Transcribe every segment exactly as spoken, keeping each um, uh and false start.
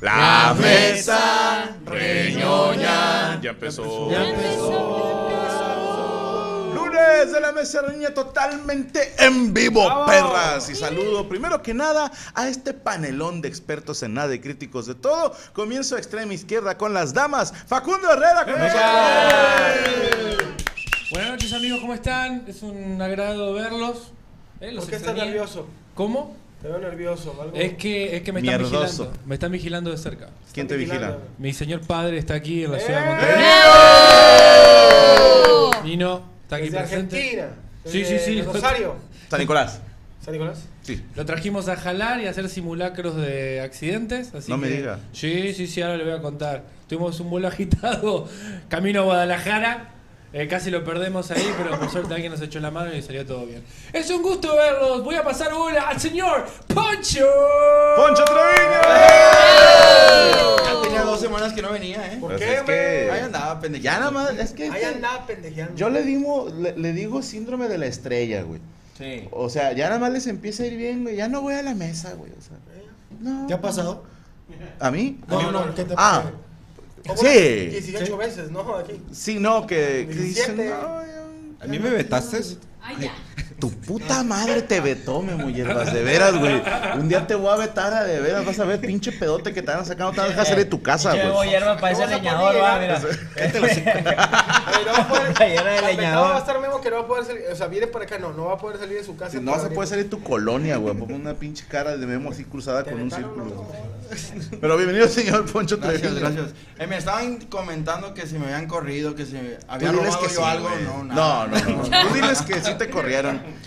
La mesa reñoña ya empezó. Ya empezó. Lunes de la mesa reñoña totalmente en vivo, ¡bravo! Perras. Y saludo primero que nada a este panelón de expertos en nada y críticos de todo. Comienzo a extrema izquierda con las damas. Facundo Herrera con nosotros. Buenas noches, amigos, ¿cómo están? Es un agrado verlos. Eh, los ¿Por qué estás nervioso? ¿Cómo? Te veo nervioso, ¿algo? Es que, es que me están vigilando. Me están vigilando de cerca. ¿Quién te vigila? Mi señor padre está aquí en la ciudad de Monterrey. Nino está aquí presente. Argentina. Sí, sí, sí. Rosario. San Nicolás. ¿San Nicolás? Sí. Lo trajimos a jalar y a hacer simulacros de accidentes. Así no que, me diga. Sí, sí, sí, ahora le voy a contar. Tuvimos un vuelo agitado camino a Guadalajara. Eh, casi lo perdemos ahí, pero por suerte alguien nos echó la mano y salió todo bien. Es un gusto verlos. Voy a pasar bola al señor Poncho. ¡Poncho Treviño! Ya tenía dos semanas que no venía, ¿eh? ¿Por pues qué, es que... Ahí andaba pendejando. Ya nada más, es que... Ahí andaba pendejando. Yo le digo, le, le digo síndrome de la estrella, güey. Sí. O sea, ya nada más les empieza a ir bien, güey. Ya no voy a la mesa, güey. O sea, no. ¿Te ha pasado? ¿A mí? No, no, no, no. ¿Qué te pasa? Ah. Sí. dieciocho sí. veces, ¿no? Aquí. Sí, no, que... que dicen, no, ¿a mí me vetaste? Ay, ya. Tu puta madre te vetó, me muyeras, de veras, güey. Un día te voy a vetar a de veras, vas a ver pinche pedote que te van a sacar, no te van a dejar salir de tu casa, güey. Llevo hierba para ese leñador, va, mira. Este güey. No va a poder, de leñador. Va a estar Memo que no va a poder salir, o sea, viene para acá, no, no va a poder salir de su casa. Si no vas a poder salir de tu colonia, güey. Pongo una pinche cara de Memo así cruzada con un círculo. Pero bienvenido, señor Poncho. Gracias, gracias. Eh, me estaban comentando que si me habían corrido, que si me había robado yo algo. No, no, no. Tú diles que sí te corrí.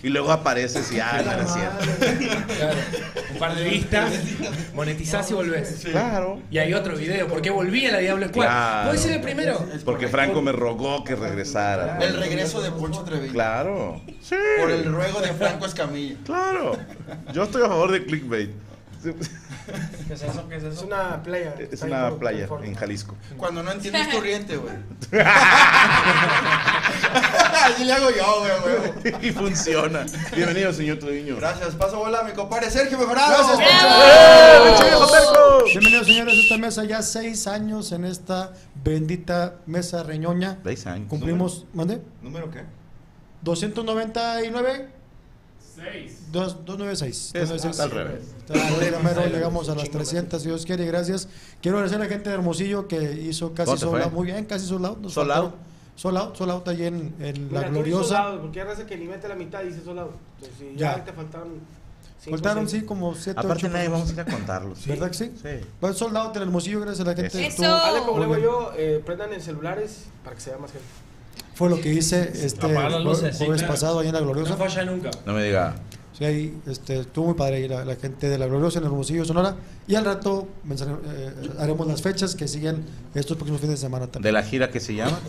Y luego apareces y ah, no era cierto. Claro. Un par de vistas, monetizás y volvés. Sí. Claro. Y hay otro video. ¿Por qué volví a la Diablo Squad? Claro. ¿Puedo decir el primero? Porque Franco me rogó que regresara. El regreso de Poncho Treviño. Claro. Sí. Por el ruego de Franco Escamilla. Claro. Yo estoy a favor de clickbait. ¿Qué es eso? ¿Qué es eso? Es una playa. Es una por, playa por, en Jalisco. Cuando no entiendes tu riente, güey. Así le hago yo, güey, güey. Y funciona. Bienvenido, señor Treviño. Gracias. Paso bola a mi compadre Sergio Mejorado. ¡Bienvenido! Bienvenidos, señores, a esta mesa. Ya seis años en esta bendita mesa reñoña. Seis años. Cumplimos. ¿Mande? ¿Número qué? doscientos noventa y nueve. dos noventa y seis. Es al revés. Primero llegamos a las trescientas, si Dios quiere, gracias. Quiero agradecer a la gente de Hermosillo que hizo casi sold out. Muy bien, casi sold out. Sold out. Sold out, sold out allí en, en mira, la gloriosa. Sold out, porque hay raza que ni mete la mitad y dice sold out. Entonces, si ya, ya te faltaron. Faltaron, sí, como siete. Aparte, nadie vamos a ir a contarlos. ¿Sí? ¿Verdad que sí? Sí. Pues sold out en Hermosillo, gracias a la gente. Eso. Dale, como le digo yo, eh, prendan en celulares para que se vea más gente. Fue lo que hice este luces, jueves sí, pasado ahí en La Gloriosa. No falla nunca. No me diga. Sí, ahí este, estuvo muy padre ahí la, la gente de La Gloriosa en Hermosillo, Sonora. Y al rato eh, haremos las fechas que siguen estos próximos fines de semana también. ¿De la gira que se llama?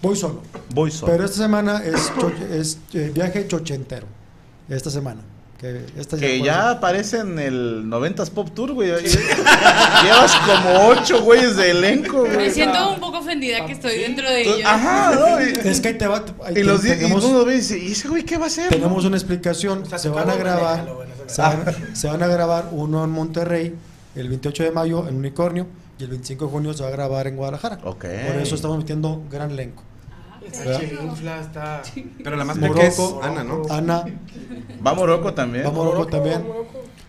Voy solo. Voy solo. Pero esta semana es, es eh, viaje chochentero. Esta semana. Que, esta que ya, ya aparece en el noventas Pop Tour, güey. Sí. Llevas como ocho güeyes de elenco, güey. Me siento un poco ofendida que estoy dentro de ellos. Ajá, ¿no? Es que ahí te va. Ahí y los tenemos, y uno ve y dice, ¿y ese güey qué va a hacer? Tenemos, ¿no?, una explicación. O sea, se van a grabar. Déjalo, bueno, se, ah. van, se van a grabar uno en Monterrey el veintiocho de mayo en Unicornio y el veinticinco de junio se va a grabar en Guadalajara. Okay. Por eso estamos metiendo gran elenco. Está chingufla, está... Pero la más pequeña es Ana, ¿no? Ana. Va Morocco también. Va Morocco también.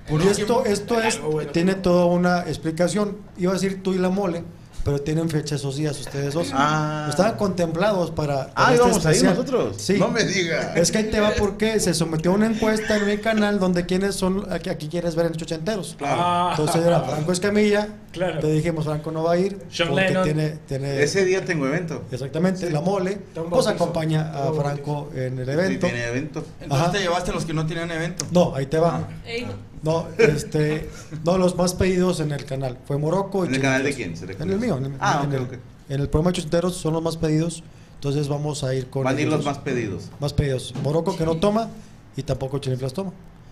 Y esto, esto es, tiene toda una explicación. Iba a decir tú y la mole, pero tienen fecha esos días ustedes dos. Ah. Estaban contemplados para... para ah, este vamos especial. Ahí nosotros. Sí. No me digas. Es que ahí te va porque se sometió a una encuesta en mi canal donde quiénes son... Aquí, aquí quieres ver en Chochenteros. Claro. Ah. Entonces era Franco Escamilla. Claro. Te dijimos, Franco no va a ir. John porque Lennon. Tiene, tiene... Ese día tengo evento. Exactamente. Sí. La mole pues acompaña a Franco en el evento. Sí, tiene evento. Entonces, ajá, te llevaste a los que no tenían evento. No, ahí te va. Ah. Hey. No, este, no, los más pedidos en el canal fue Morocco. Y ¿en el canal de quién? ¿Se en el mío. En el, ah, en, okay, el, okay. En el programa de Chochenteros son los más pedidos, entonces vamos a ir con... Van a ir los más pedidos. Más pedidos. Morocco, sí, que no toma y tampoco Chilinflas toma.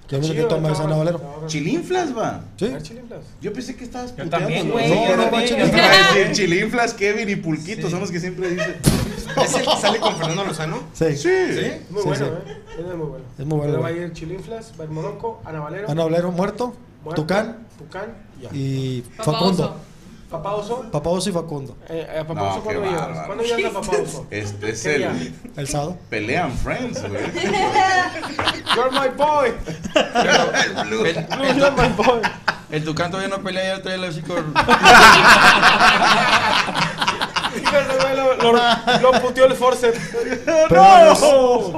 Yo no sé qué toma esa Navalero. ¿Chilinflas va? Sí. Yo pensé que estabas puteando. También, güey. No, no, no, no, Chilinflas. Chilinflas, Kevin y Pulquito, sí, son los que siempre dicen. ¿Es el que sale con Fernando Lozano? Sí. Sí. ¿Sí? Muy sí, bueno, sí. ¿Eh? Es muy bueno. Es muy bueno. Pero va a ir Chilinflas, va a ir Morocco, Ana Valero. Ana Valero muerto, muerto. Tucán. Tucán y Ángel. Y Facundo. Papá Oso. Papá Oso y Facundo. Eh, eh, Papá no, Oso, ¿cuándo llegas? ¿Cuándo llegas a Papá Oso? Este es el... Día? El sábado. Pelean Friends, güey. You're my boy. El Blue. El Blue, you're my boy. El Tucán todavía no pelea y el trae el hocico. Lo, lo puteó el Force. ¡No! Pero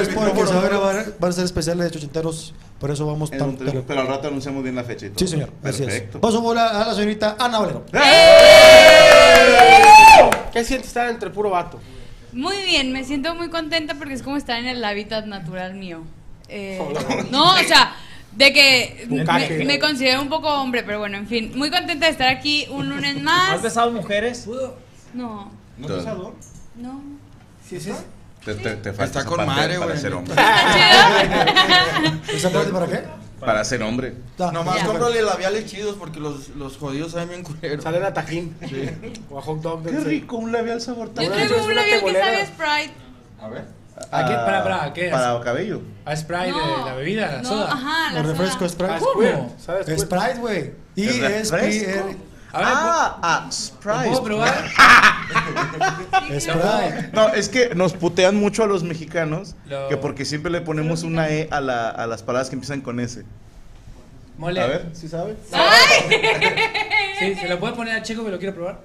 es porque se va a grabar, van a ser especiales de Chochenteros. Por eso vamos en tan pero, pero al rato anunciamos bien la fecha y todo. Sí, señor. Perfecto. Paso bola a la señorita Ana Valero. ¡Eh! ¿Qué sientes estar entre puro vato? Muy bien, me siento muy contenta porque es como estar en el hábitat natural mío. Eh, no, o sea, de que me, me considero un poco hombre, pero bueno, en fin. Muy contenta de estar aquí un lunes más. ¿Has besado mujeres? No. ¿No te saló? No. ¿Sí es eso? Te, te, te falta con madre, güey. Para ser hombre. ¿Esa parte para qué? Para ser hombre. Nomás cómprale labiales chidos porque los, los jodidos saben bien culeros. Salen a tajín. Sí. O a hot dog. Qué rico, un labial sabor tan bueno. Yo traigo un labial que sabe a Sprite. A ver. ¿A qué? ¿Para, para qué? Para cabello. ¿A Sprite de la bebida, la soda? Ajá, la soda. Refresco Sprite. ¿Cómo? Sprite, güey. Y es A ver, ah, ah, Sprite. ¿Puedo probar? Sprite. No, es que nos putean mucho a los mexicanos lo... que porque siempre le ponemos una E a, la, a las palabras que empiezan con S. Mole. A ver, ¿sí sabes? Sí, se lo puede poner a Checo que lo quiero probar.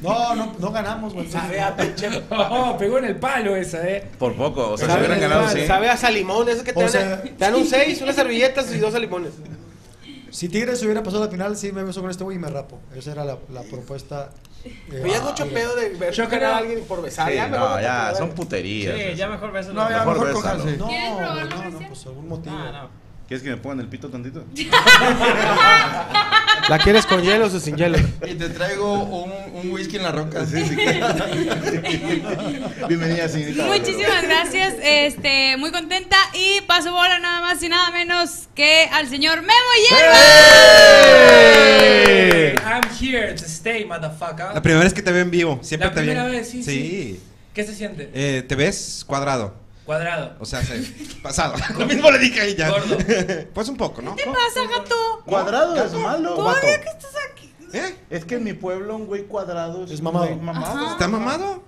No, no, no ganamos, güey. Sabe a Checo. Oh, pegó en el palo esa, eh. Por poco, o sea, se hubieran ganado, sí. Sabe a salimón, eso que te, sea... te dan un seis, unas servilletas y dos salimones. Si Tigres hubiera pasado a la final, sí me beso con este güey y me rapo. Esa era la, la propuesta. Eh, ya es mucho pedo de ver a alguien por besar. Sí, ya, no, ya, son puterías. Sí, ya mejor besalo. No, ya mejor, mejor cójanse. No, no, no, no, pues algún motivo. Ah, no. ¿Quieres que me pongan el pito tantito? ¿La quieres con hielos o sin hielos? Y te traigo un, un whisky en la roca. Sí, sí. Bienvenida, señorita. Muchísimas gracias. Este, muy contenta. Y paso bola nada más y nada menos que al señor Memo Hierba. Hey! I'm here to stay, motherfucker. La primera vez que te veo en vivo. Siempre la te primera vi... vez, sí, sí, sí. ¿Qué se siente? Eh, te ves cuadrado. Cuadrado. O sea, se... pasado. Lo mismo le dije a ella. Gordo. Pues un poco, ¿no? ¿Qué te pasa, gato? Cuadrado es malo. Todavía que estás aquí. ¿Eh? Es que en mi pueblo un güey cuadrado es, es mamado. mamado. ¿Está mamado?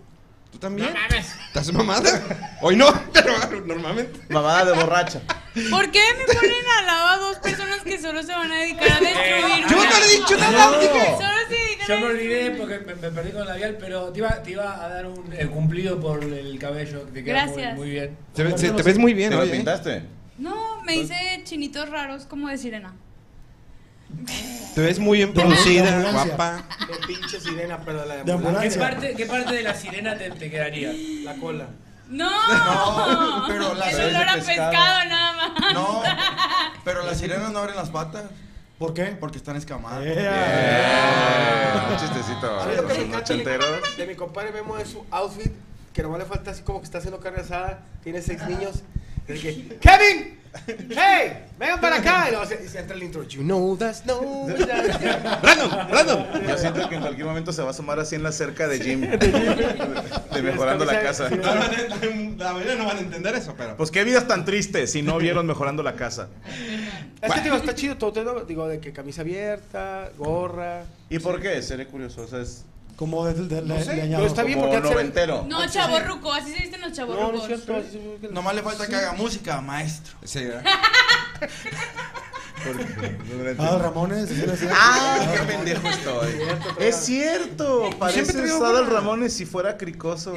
¿Tú también? No mames. ¿Estás mamada? Hoy no, pero normalmente. Mamada de borracha. ¿Por qué me ponen al lado a dos personas que solo se van a dedicar a destruir? Yo no le he dicho nada. No. Yo me olvidé porque me, me perdí con el labial, pero te iba, te iba a dar un el cumplido por el cabello. Te queda muy, muy bien. Se, se, te ves muy bien. ¿Te lo pintaste? No, me hice chinitos raros como de sirena. Te ves muy bien producida, guapa. De pinche sirena, pero la de ambulancia. ¿Qué parte, ¿Qué parte de la sirena te, te quedaría? La cola. No, no, pero la el olor a pescado. pescado nada más. No, pero las sirenas no abren las patas. ¿Por qué? Porque están escamadas. Yeah. Yeah. Yeah. Chistecito. ¿Sabes lo que me encanta de mi compadre Memo es su outfit? Que nomás le falta así como que está haciendo carne asada, tiene seis ah. niños. Es que, ¡Kevin! ¡Hey! ¡Vengan para acá! Y, luego se, y se entra el intro. You know that's no. ¡Random! ¡Random! Yo siento que en cualquier momento se va a asomar así en la cerca de Jim. De, de Mejorando la Casa. Sí, no, la mayoría no van a entender eso, pero. Pues qué vidas tan tristes si no vieron Mejorando la Casa. Es bueno. que digo, está chido todo, todo, digo, de que camisa abierta, gorra. ¿Y por sí. qué? Seré curioso, o sea, es. Como de, de, de, no sé, no está bien porque noventero. No, chavorruco, así se visten los chavorrucos. No, no es cierto. Sí. Nomás le falta que haga música, maestro. Sí, ¿verdad? Ah, Ramones. Ah, qué pendejo estoy. Es cierto, parece usado el Ramones si fuera cricoso.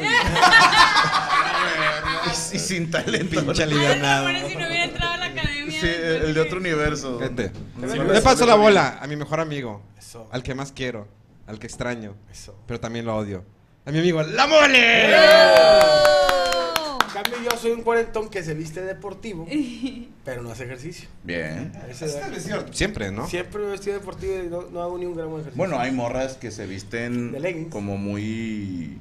Y sin talento. Pinche livianado. Si no hubiera entrado a la academia. Sí, el de otro universo. Gente, le paso la bola a mi mejor amigo, al que más quiero. Al que extraño, eso. Pero también lo odio. A mi amigo, ¡la mole! ¡Oh! En cambio, yo soy un cuarentón que se viste deportivo, pero no hace ejercicio. Bien. Siempre, siempre, ¿no? Siempre me vestido deportivo y no, no hago ni un gramo de ejercicio. Bueno, hay morras que se visten de como muy...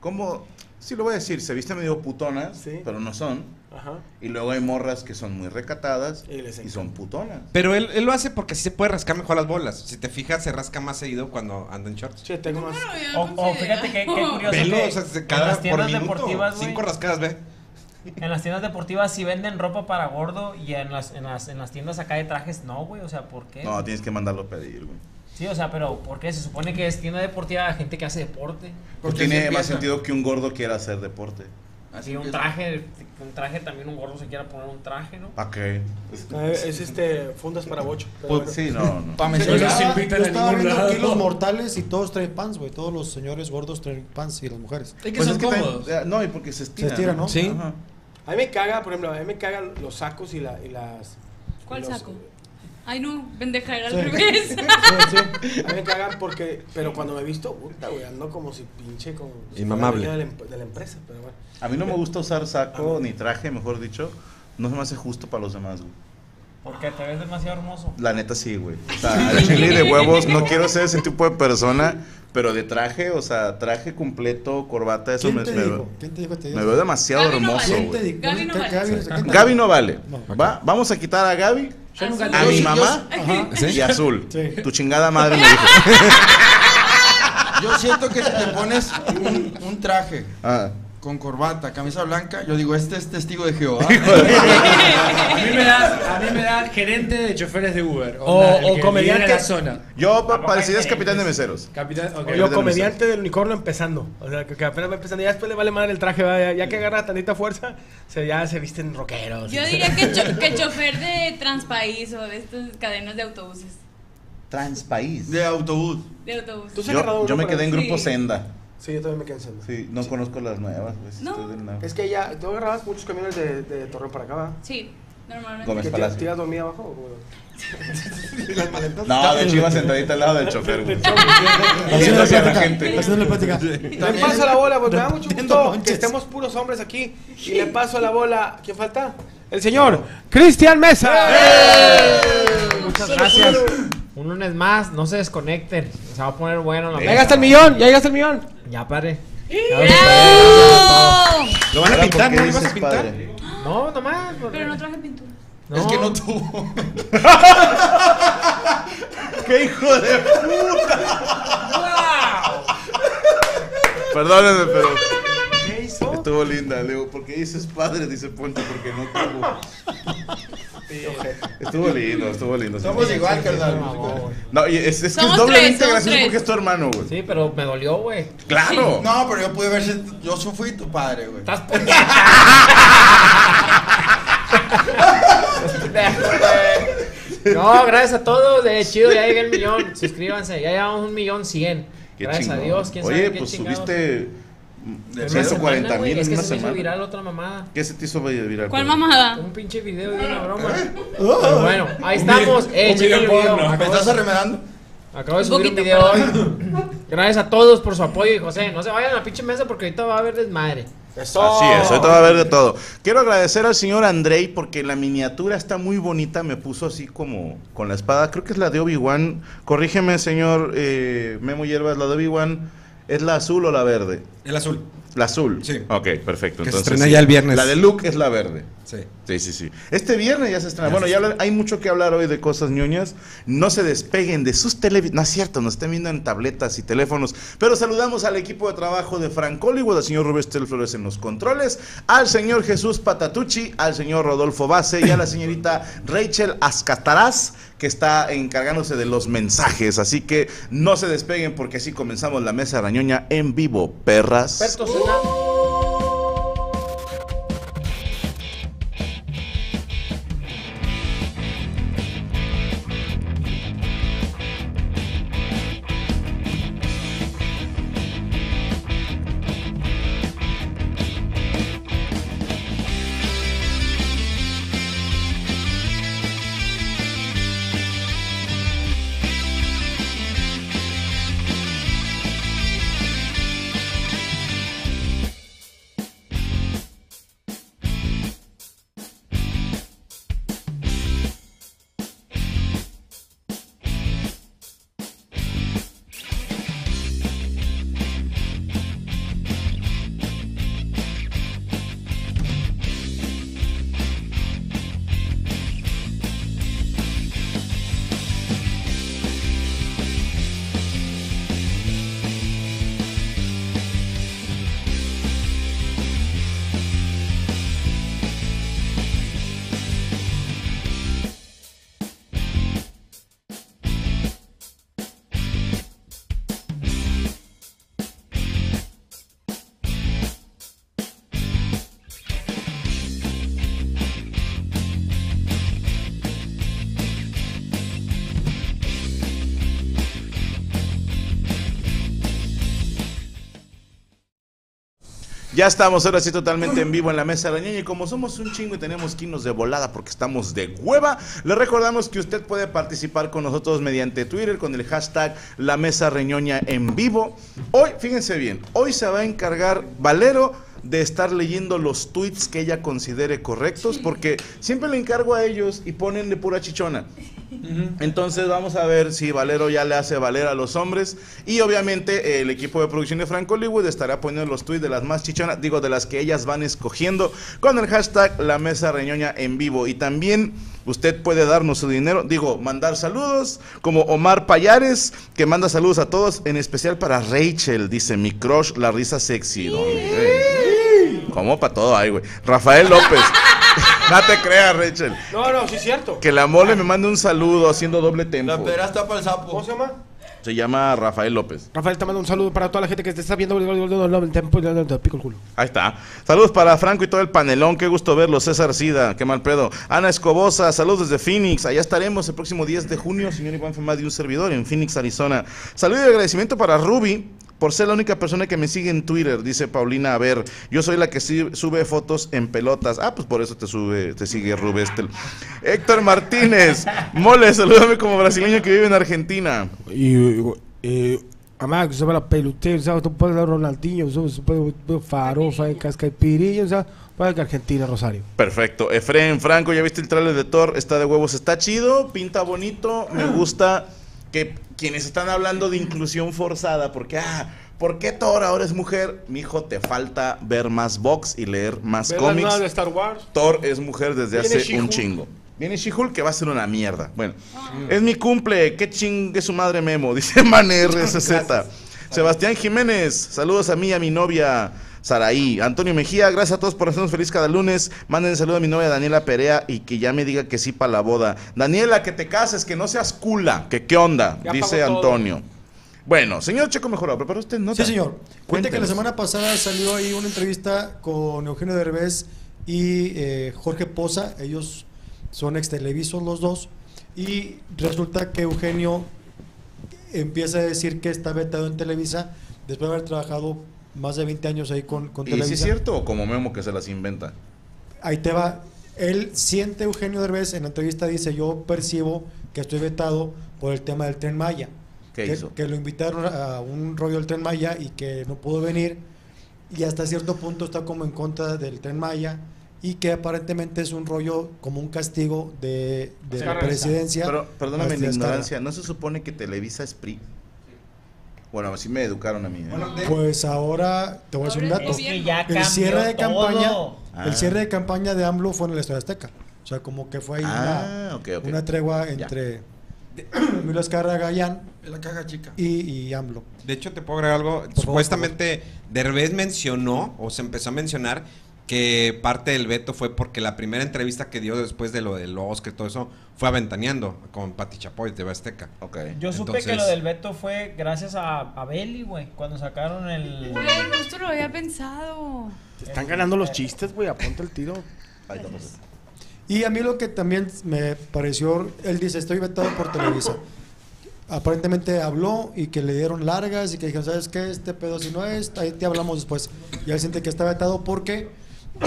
Como... Sí, lo voy a decir, se visten medio putonas, sí. pero no son. Ajá. Y luego hay morras que son muy recatadas y, y son putonas. Pero él, él lo hace porque así se puede rascar mejor las bolas. Si te fijas, se rasca más seguido cuando anda en shorts. Sí, tengo más. O, o fíjate que, que curioso. Velo, que o sea, cada, las por minuto, deportivas, cinco wey. rascadas, ve. En las tiendas deportivas sí venden ropa para gordo y en las, en las, en las tiendas acá de trajes no, güey, o sea, ¿por qué? No, tienes que mandarlo a pedir, güey. Sí, o sea, pero ¿por qué? Se supone que es tienda deportiva de gente que hace deporte. Pues tiene más sentido que un gordo quiera hacer deporte. Así un traje, un traje también un gordo se quiera poner un traje, ¿no? ¿Para qué? Es, es este, fundas para bocho. Pues, sí, no, no. Para mencionar, sí, yo estaba viendo lado. Aquí los mortales y todos traen pants, güey. Todos los señores gordos traen pants y las mujeres. Es que pues son es cómodos. Que traen, no, y porque se estiran. Se estiran, ¿no? Sí. Ajá. A mí me caga, por ejemplo, a mí me cagan los sacos y, la, y las... ¿Cuál los, saco? Ay, no, pendeja, era al revés. Sí, sí. A mí me cagan porque, pero cuando me he visto, puta, güey, ando como si pinche con... Inmamable. De la, de la empresa, pero bueno. A mí no me gusta usar saco ni traje, mejor dicho. No se me hace justo para los demás, güey. Porque te ves demasiado hermoso. La neta sí, güey. O sea, al chile de huevos, no quiero ser ese tipo de persona, pero de traje, o sea, traje completo, corbata, eso me espero. ¿Quién te dijo? ¿Quién te dijo? Me veo demasiado hermoso, güey. Gaby no vale. Gaby no vale. Va, vamos a quitar a Gaby. A mi mamá y Azul. Sí. Tu chingada madre me dijo. Yo siento que si te pones un, un traje ah. con corbata, camisa blanca, yo digo, este es testigo de Jehová. a, mí me da, a mí me da gerente de choferes de Uber. O, o, o comediante de la zona. Yo parecidas capitán de meseros. Capitán, okay. O yo comediante del unicornio empezando. O sea, que, que apenas va empezando. Ya después le vale madre el traje. Ya, ya que agarra tantita fuerza, se, ya se visten rockeros. Yo diría que, cho, que chofer de Transpaís o de estas cadenas de autobuses. Transpaís. De autobús. De autobús. ¿Tú yo yo me quedé en grupo sí. Senda. Sí, yo también me quedé en Sí, no sí. conozco las nuevas. Pues, no. Nueva. Es que ya, ¿tú agarrabas muchos camiones de, de Torreón para acá, va? Sí, normalmente. ¿Gómez Palacio? ¿Te ibas dormida abajo? ¿Las maletas? No, de hecho iba sentadita al lado del chofer, güey. Haciendo hacia la gente. Haciéndole plática. Le paso la bola, porque me da mucho gusto que estemos puros hombres aquí. Y le paso la bola. ¿Quién falta? El señor Cristian Mesa. Muchas gracias. Un lunes más, no se desconecten. Se va a poner bueno la. Ya llegaste el millón, ya llegaste el millón. Ya pare. Lo van a pintar, ¿no? ¿Lo vas a pintar? No, nomás. Pero no traje pintura. Es que no tuvo. ¡Qué hijo de puta! Perdónenme, pero. ¿Qué hizo? Estuvo linda, le digo, ¿por qué dices padre? Dice Poncho, porque no tuvo. Sí, okay. Estuvo lindo, estuvo lindo. Somos sí, igual, carnal. Sí, no, y es, es que somos es doblemente tres, gracioso tres. Porque es tu hermano, güey. Sí, pero me dolió, güey. Claro. Sí. No, pero yo pude ver si yo fui tu padre, güey. Estás puta. No, gracias a todos. De chido, ya llegué el millón. Suscríbanse, ya llevamos un millón cien. Gracias chingado. A Dios. ¿Quién Oye, sabe pues qué subiste. De ciento cuarenta mil en una semana. Es que se me hizo viral otra mamada. ¿Qué se te hizo viral? ¿Cuál mamada? Un pinche video de una broma. Pero bueno, ahí estamos. Eh, checa el video. ¿Me estás arremedando? Acabo de subir un video hoy. Gracias a todos por su apoyo. Y José, no se vayan a la pinche mesa porque ahorita va a haber desmadre. Eso. Así es, ahorita va a haber de todo. Quiero agradecer al señor Andrei porque la miniatura está muy bonita. Me puso así como con la espada. Creo que es la de Obi-Wan. Corrígeme, señor eh, Memo Hierbas, la de Obi-Wan. ¿Es la azul o la verde? El azul. La azul. Sí. Ok, perfecto. Que entonces, se estrena sí. ya el viernes. La de Luke es la verde. Sí. Sí, sí, sí. Este viernes ya se estrena. Bueno, ya hay mucho que hablar hoy de cosas ñoñas. No se despeguen de sus televisiones. No es cierto, nos estén viendo en tabletas y teléfonos. Pero saludamos al equipo de trabajo de Frank Hollywood, al señor Rubén Estel Flores en los controles, al señor Jesús Patatucci, al señor Rodolfo Base y a la señorita Rachel Ascataraz, que está encargándose de los mensajes. Así que no se despeguen porque así comenzamos la mesa de la ñoña en vivo, perras. Pertos. Ya estamos ahora sí totalmente en vivo en la mesa arañeña, y como somos un chingo y tenemos que irnos de volada porque estamos de hueva, le recordamos que usted puede participar con nosotros mediante Twitter con el hashtag La Mesa Reñoña en vivo. Hoy, fíjense bien, hoy se va a encargar Valero de estar leyendo los tweets que ella considere correctos, porque siempre le encargo a ellos y ponen de pura chichona. Entonces vamos a ver si Valero ya le hace valer a los hombres. Y obviamente el equipo de producción de Frank Hollywood estará poniendo los tweets de las más chichonas, digo, de las que ellas van escogiendo, con el hashtag La Mesa Reñoña en vivo. Y también usted puede darnos su dinero, digo, mandar saludos, como Omar Payares, que manda saludos a todos, en especial para Rachel, dice: mi crush, la risa sexy. Como para todo hay, güey. Rafael López. No te creas, Rachel. No, no, sí es cierto. Que la mole me mande un saludo haciendo doble tempo. La pedra está para el sapo. ¿Cómo se llama? Se llama Rafael López. Rafael, te mando un saludo para toda la gente que te está viendo. Pico el culo. Ahí está. Saludos para Franco y todo el panelón. Qué gusto verlo. César Sida, qué mal pedo. Ana Escobosa, saludos desde Phoenix. Allá estaremos el próximo diez de junio, señor Iván Femad, y un servidor en Phoenix, Arizona. Saludos y agradecimiento para Ruby, por ser la única persona que me sigue en Twitter, dice Paulina. A ver, yo soy la que sube fotos en pelotas. Ah, pues por eso te sube, te sigue Rubestel. Héctor Martínez. Mole, salúdame como brasileño que vive en Argentina. Y, y, amado, usaba la pelotera, usaba todo para Ronaldinho, usaba farofa, cascapirilla, usaba para Argentina, Rosario. Perfecto. Efraín Franco, ¿ya viste el trailer de Thor? Está de huevos, está chido, pinta bonito, me gusta. Que quienes están hablando de inclusión forzada, porque, ah, ¿por qué Thor ahora es mujer? Mijo, te falta ver más box y leer más cómics. De Star Wars. Thor es mujer desde hace un chingo. Viene She-Hulk, que va a ser una mierda. Bueno, ah. es mi cumple, qué chingue su madre Memo, dice Man R C Z. Sebastián Jiménez, saludos a mí y a mi novia Saraí. Antonio Mejía, gracias a todos por hacernos feliz cada lunes. Manden saludo a mi novia Daniela Perea y que ya me diga que sí para la boda. Daniela, que te cases, que no seas cula. Que qué onda, ya dice Antonio. Todo. Bueno, señor Checo Mejorado, ¿preparó usted nota? Sí, señor. Cuente que la semana pasada salió ahí una entrevista con Eugenio Derbez y eh, Jorge Poza. Ellos son extelevisos los dos. Y resulta que Eugenio empieza a decir que está vetado en Televisa después de haber trabajado más de veinte años ahí con, con Televisa. ¿Y si es cierto o como Memo que se las inventa? Ahí te va. Él siente, Eugenio Derbez, en la entrevista dice: yo percibo que estoy vetado por el tema del Tren Maya. ¿Qué que, hizo? Que lo invitaron a un rollo del Tren Maya y que no pudo venir. Y hasta cierto punto está como en contra del Tren Maya. Y que aparentemente es un rollo como un castigo de, de la presidencia. Pero, perdóname mi ignorancia, ¿no se supone que Televisa es P R I? Bueno, así me educaron a mí, ¿eh? Bueno, de... Pues ahora te voy a decir un dato. Es que ya el cierre de campaña, ah. el cierre de campaña de AMLO fue en el Estadio Azteca. O sea, como que fue ahí ah, una, okay, okay. una tregua entre Emilio Azcárraga Gallán, la caja chica, y, y AMLO. De hecho, te puedo agregar algo. Por Supuestamente favor. Derbez mencionó o se empezó a mencionar que parte del veto fue porque la primera entrevista que dio después de lo del Oscar y todo eso fue aventaneando con Pati Chapoy de Azteca. Okay. Yo supe Entonces... que lo del veto fue gracias a, a Beli, güey, cuando sacaron el... Güey, no lo había pensado. Te están el... ganando los chistes, güey, apunta el tiro. Ahí vamos. Y a mí lo que también me pareció, él dice, estoy vetado por Televisa. Aparentemente habló y que le dieron largas y que dijeron, ¿sabes qué? Este pedo si no es, ahí te hablamos después. Y él siente que está vetado porque...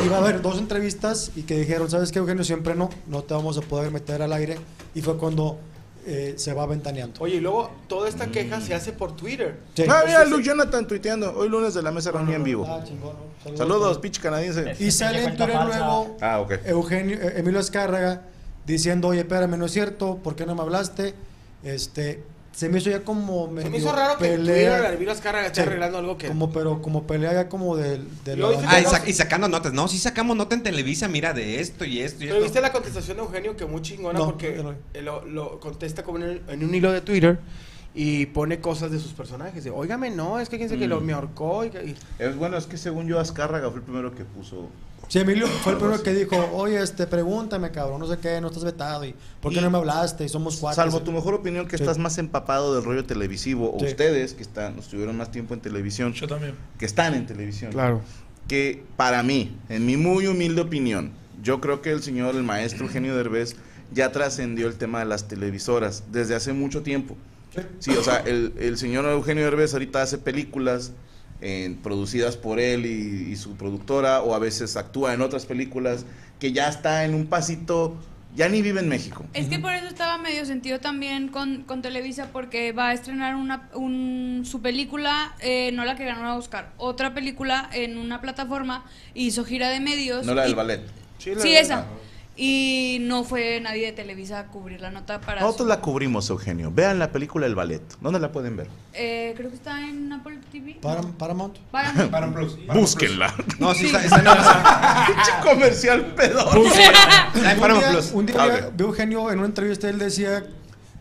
iba a haber dos entrevistas y que dijeron, ¿sabes qué, Eugenio? Siempre no, no te vamos a poder meter al aire. Y fue cuando eh, se va ventaneando. Oye, y luego toda esta mm. queja se hace por Twitter. Sí. Ah, mira, Luke Jonathan tuiteando. Hoy lunes de la mesa reunida en vivo. Ah, chingón. Saludos, Saludos pinche canadiense. Y sale en Twitter luego ah, okay. Eugenio, eh, Emilio Azcárraga diciendo, oye, espérame, no es cierto, ¿por qué no me hablaste? Este... Se me hizo ya como... Se me hizo raro pelea. que Twitter, Emilio Azcárraga esté sí. arreglando algo que... Como, pero como pelea ya como del... De lo... Ah, y, sac y sacando notas. No, sí sacamos nota en Televisa, mira, de esto y esto y Pero esto. viste la contestación de Eugenio, que muy chingona, no, porque no, no, no. Lo, lo contesta como en, el, en un hilo de Twitter y pone cosas de sus personajes. Óigame, no, es que quien mm. que lo me ahorcó y, y... Es bueno, es que según yo, Azcárraga fue el primero que puso... Sí, Emilio fue el primero que dijo, oye, este, pregúntame, cabrón, no sé qué, no estás vetado, y ¿por qué y, no me hablaste? Y somos cuatro. Salvo tu mejor opinión, que sí. estás más empapado del rollo televisivo, o sí. ustedes, que están, estuvieron más tiempo en televisión. Yo también. Que están en televisión. Claro. Que para mí, en mi muy humilde opinión, yo creo que el señor, el maestro Eugenio Derbez, ya trascendió el tema de las televisoras desde hace mucho tiempo. Sí, sí o sea, el, el señor Eugenio Derbez ahorita hace películas, en, producidas por él y, y su productora, o a veces actúa en otras películas, que ya está en un pasito, ya ni vive en México. Es que por eso estaba medio sentido también con, con Televisa, porque va a estrenar una, un, su película, eh, no la que ganó a Oscar, otra película en una plataforma, hizo gira de medios. No la y, del ballet. Sí, la sí esa. La... Y no fue nadie de Televisa a cubrir la nota para... Nosotros su... la cubrimos, Eugenio. Vean la película El Ballet. ¿Dónde la pueden ver? Eh, creo que está en Apple T V. Param, Paramount. Paramount. Param Plus. Búsquenla. No, sí, sí. Está, está en Amazon. Pinche comercial pedo. Está en Paramount Plus. Un día, okay. de Eugenio, en una entrevista, él decía,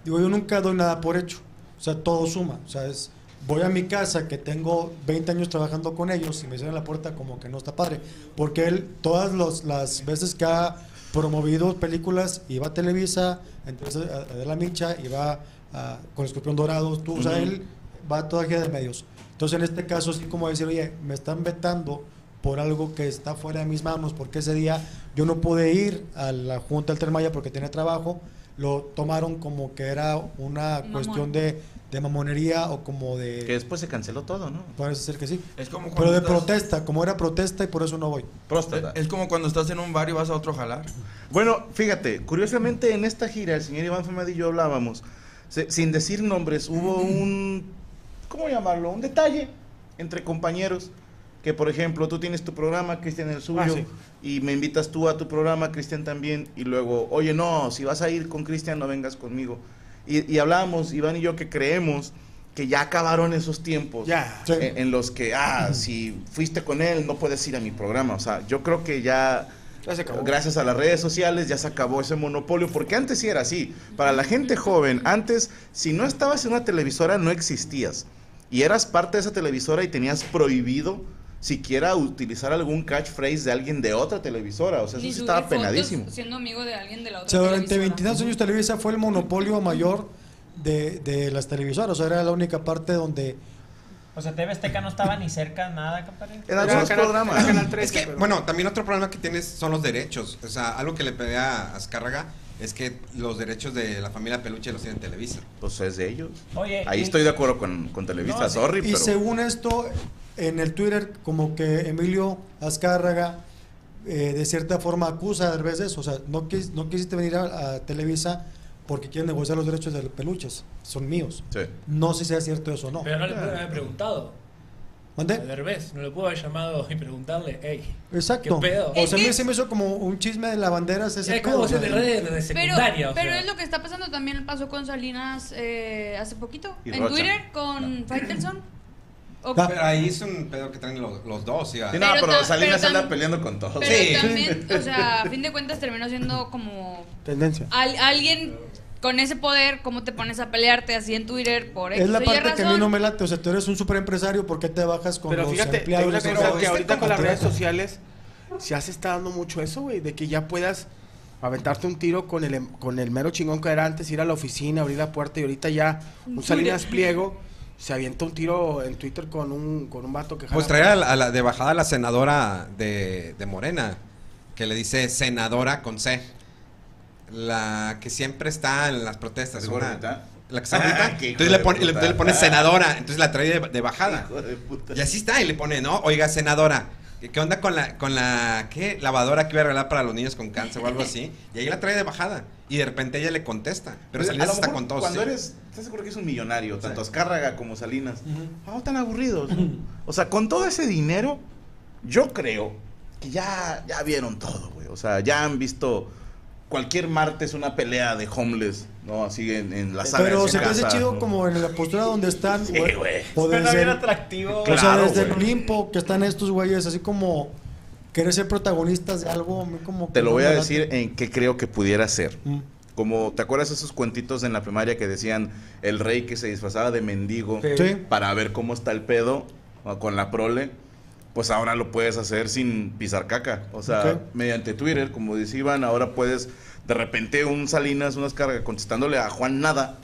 digo, yo nunca doy nada por hecho. O sea, todo suma. O sea, es, voy a mi casa, que tengo veinte años trabajando con ellos, y me cierran la puerta, como que no está padre. Porque él, todas los, las veces que ha... promovido películas, iba a Televisa, entonces a de la Micha, iba a, con Escorpión Dorado, tú, o sea, él va a toda gira de medios. Entonces, en este caso, sí, como decir, oye, me están vetando por algo que está fuera de mis manos, porque ese día yo no pude ir a la Junta del Tren Maya porque tenía trabajo, lo tomaron como que era una Mamón. cuestión de, de mamonería, o como de... Que después se canceló todo, ¿no? Parece ser que sí. Es como Pero de estás... protesta, como era protesta, y por eso no voy. Próstata. Es como cuando estás en un bar y vas a otro jalar. Bueno, fíjate, curiosamente en esta gira, el señor Iván Femad y yo hablábamos, se, sin decir nombres, hubo un... ¿Cómo llamarlo? Un detalle entre compañeros. Que, por ejemplo, tú tienes tu programa, Cristian el suyo, ah, sí. y me invitas tú a tu programa, Cristian también, y luego, oye, no, si vas a ir con Cristian, no vengas conmigo. Y, y hablábamos, Iván y yo, que creemos que ya acabaron esos tiempos ya, sí. en, en los que, ah, si fuiste con él, no puedes ir a mi programa. O sea, yo creo que ya, ya se acabó. Gracias a las redes sociales, ya se acabó ese monopolio, porque antes sí era así. Para la gente joven, antes, si no estabas en una televisora, no existías. Y eras parte de esa televisora y tenías prohibido siquiera utilizar algún catchphrase de alguien de otra televisora. O sea, eso sí estaba penadísimo. Siendo amigo de alguien de la otra o sea, durante veintidós años Televisa fue el monopolio mayor de, de las televisoras. O sea, era la única parte donde... O sea, T V Azteca no estaba ni cerca, nada, compadre. En algunos programas. Es que, bueno, también otro problema que tienes son los derechos. O sea, algo que le pedí a Azcárraga es que los derechos de la familia Peluche los tiene Televisa. Pues es de ellos. Oye, ahí y, estoy de acuerdo con, con Televisa, no, sorry. Y pero... según esto, en el Twitter, como que Emilio Azcárraga, eh, de cierta forma, acusa a veces, o sea, no, quis, no quisiste venir a, a Televisa porque quieren negociar los derechos de los peluches, son míos. Sí. No sé si sea cierto eso o no. Pero no le puedo haber preguntado. ¿Mandé? Al revés, no le puedo haber llamado y preguntarle, hey, exacto. ¿Qué pedo? O sea, a mí se me hizo como un chisme de lavanderas ese es pedo. Es como de redes de secundaria. Pero, o pero sea. es lo que está pasando, también pasó con Salinas eh, hace poquito, y en Rocha. Twitter, con no. Faitelson. Okay. Pero ahí es un pedo que traen los, los dos. ¿Sí? Sí, no, pero, pero Salinas anda peleando con todos. Pero sí. también, o sea, a fin de cuentas terminó siendo como... Tendencia. Al, alguien... Con ese poder, ¿cómo te pones a pelearte así en Twitter por eso? Es la parte que a mí no me late. O sea, tú eres un super empresario, ¿por qué te bajas con los empleados? Pero fíjate, hay una cosa que ahorita con las redes sociales se hace está dando mucho eso, güey, de que ya puedas aventarte un tiro con el con el mero chingón que era antes, ir a la oficina, abrir la puerta, y ahorita ya un Salinas Pliego se avienta un tiro en Twitter con un con un vato que jala. Pues traer a la, a la de bajada a la senadora de, de Morena, que le dice senadora con C. La que siempre está en las protestas. Una, la que está ahorita. Ah, entonces le pone, le, le pone senadora, entonces la trae de, de bajada. De y así está, y le pone, ¿no? Oiga, senadora, ¿qué onda con la, con la ¿qué? lavadora que iba a regalar para los niños con cáncer o algo así? Y ahí la trae de bajada. Y de repente ella le contesta. Pero, pero Salinas está con todos. Cuando ¿sí? eres, ¿estás seguro que es un millonario? Sí. Tanto Azcárraga como Salinas. Uh-huh. Oh, tan aburridos. Uh-huh. O sea, con todo ese dinero, yo creo que ya, ya vieron todo, güey. O sea, ya han visto... Cualquier martes una pelea de homeless, ¿no? Así en, en la sala. Pero de se te hace chido, ¿no? Como en la postura donde están. Sí, güey. Suena bien atractivo. O claro, sea, desde wey. el Olimpo que están estos güeyes, así como querer ser protagonistas de algo. Como te lo voy a decir en qué creo que pudiera ser. Mm. Como, ¿te acuerdas esos cuentitos en la primaria que decían el rey que se disfrazaba de mendigo sí. para ver cómo está el pedo con la prole? Pues ahora lo puedes hacer sin pisar caca. O sea, okay. mediante Twitter, como decían, ahora puedes, de repente un Salinas, unas cargas contestándole a Juan Nada,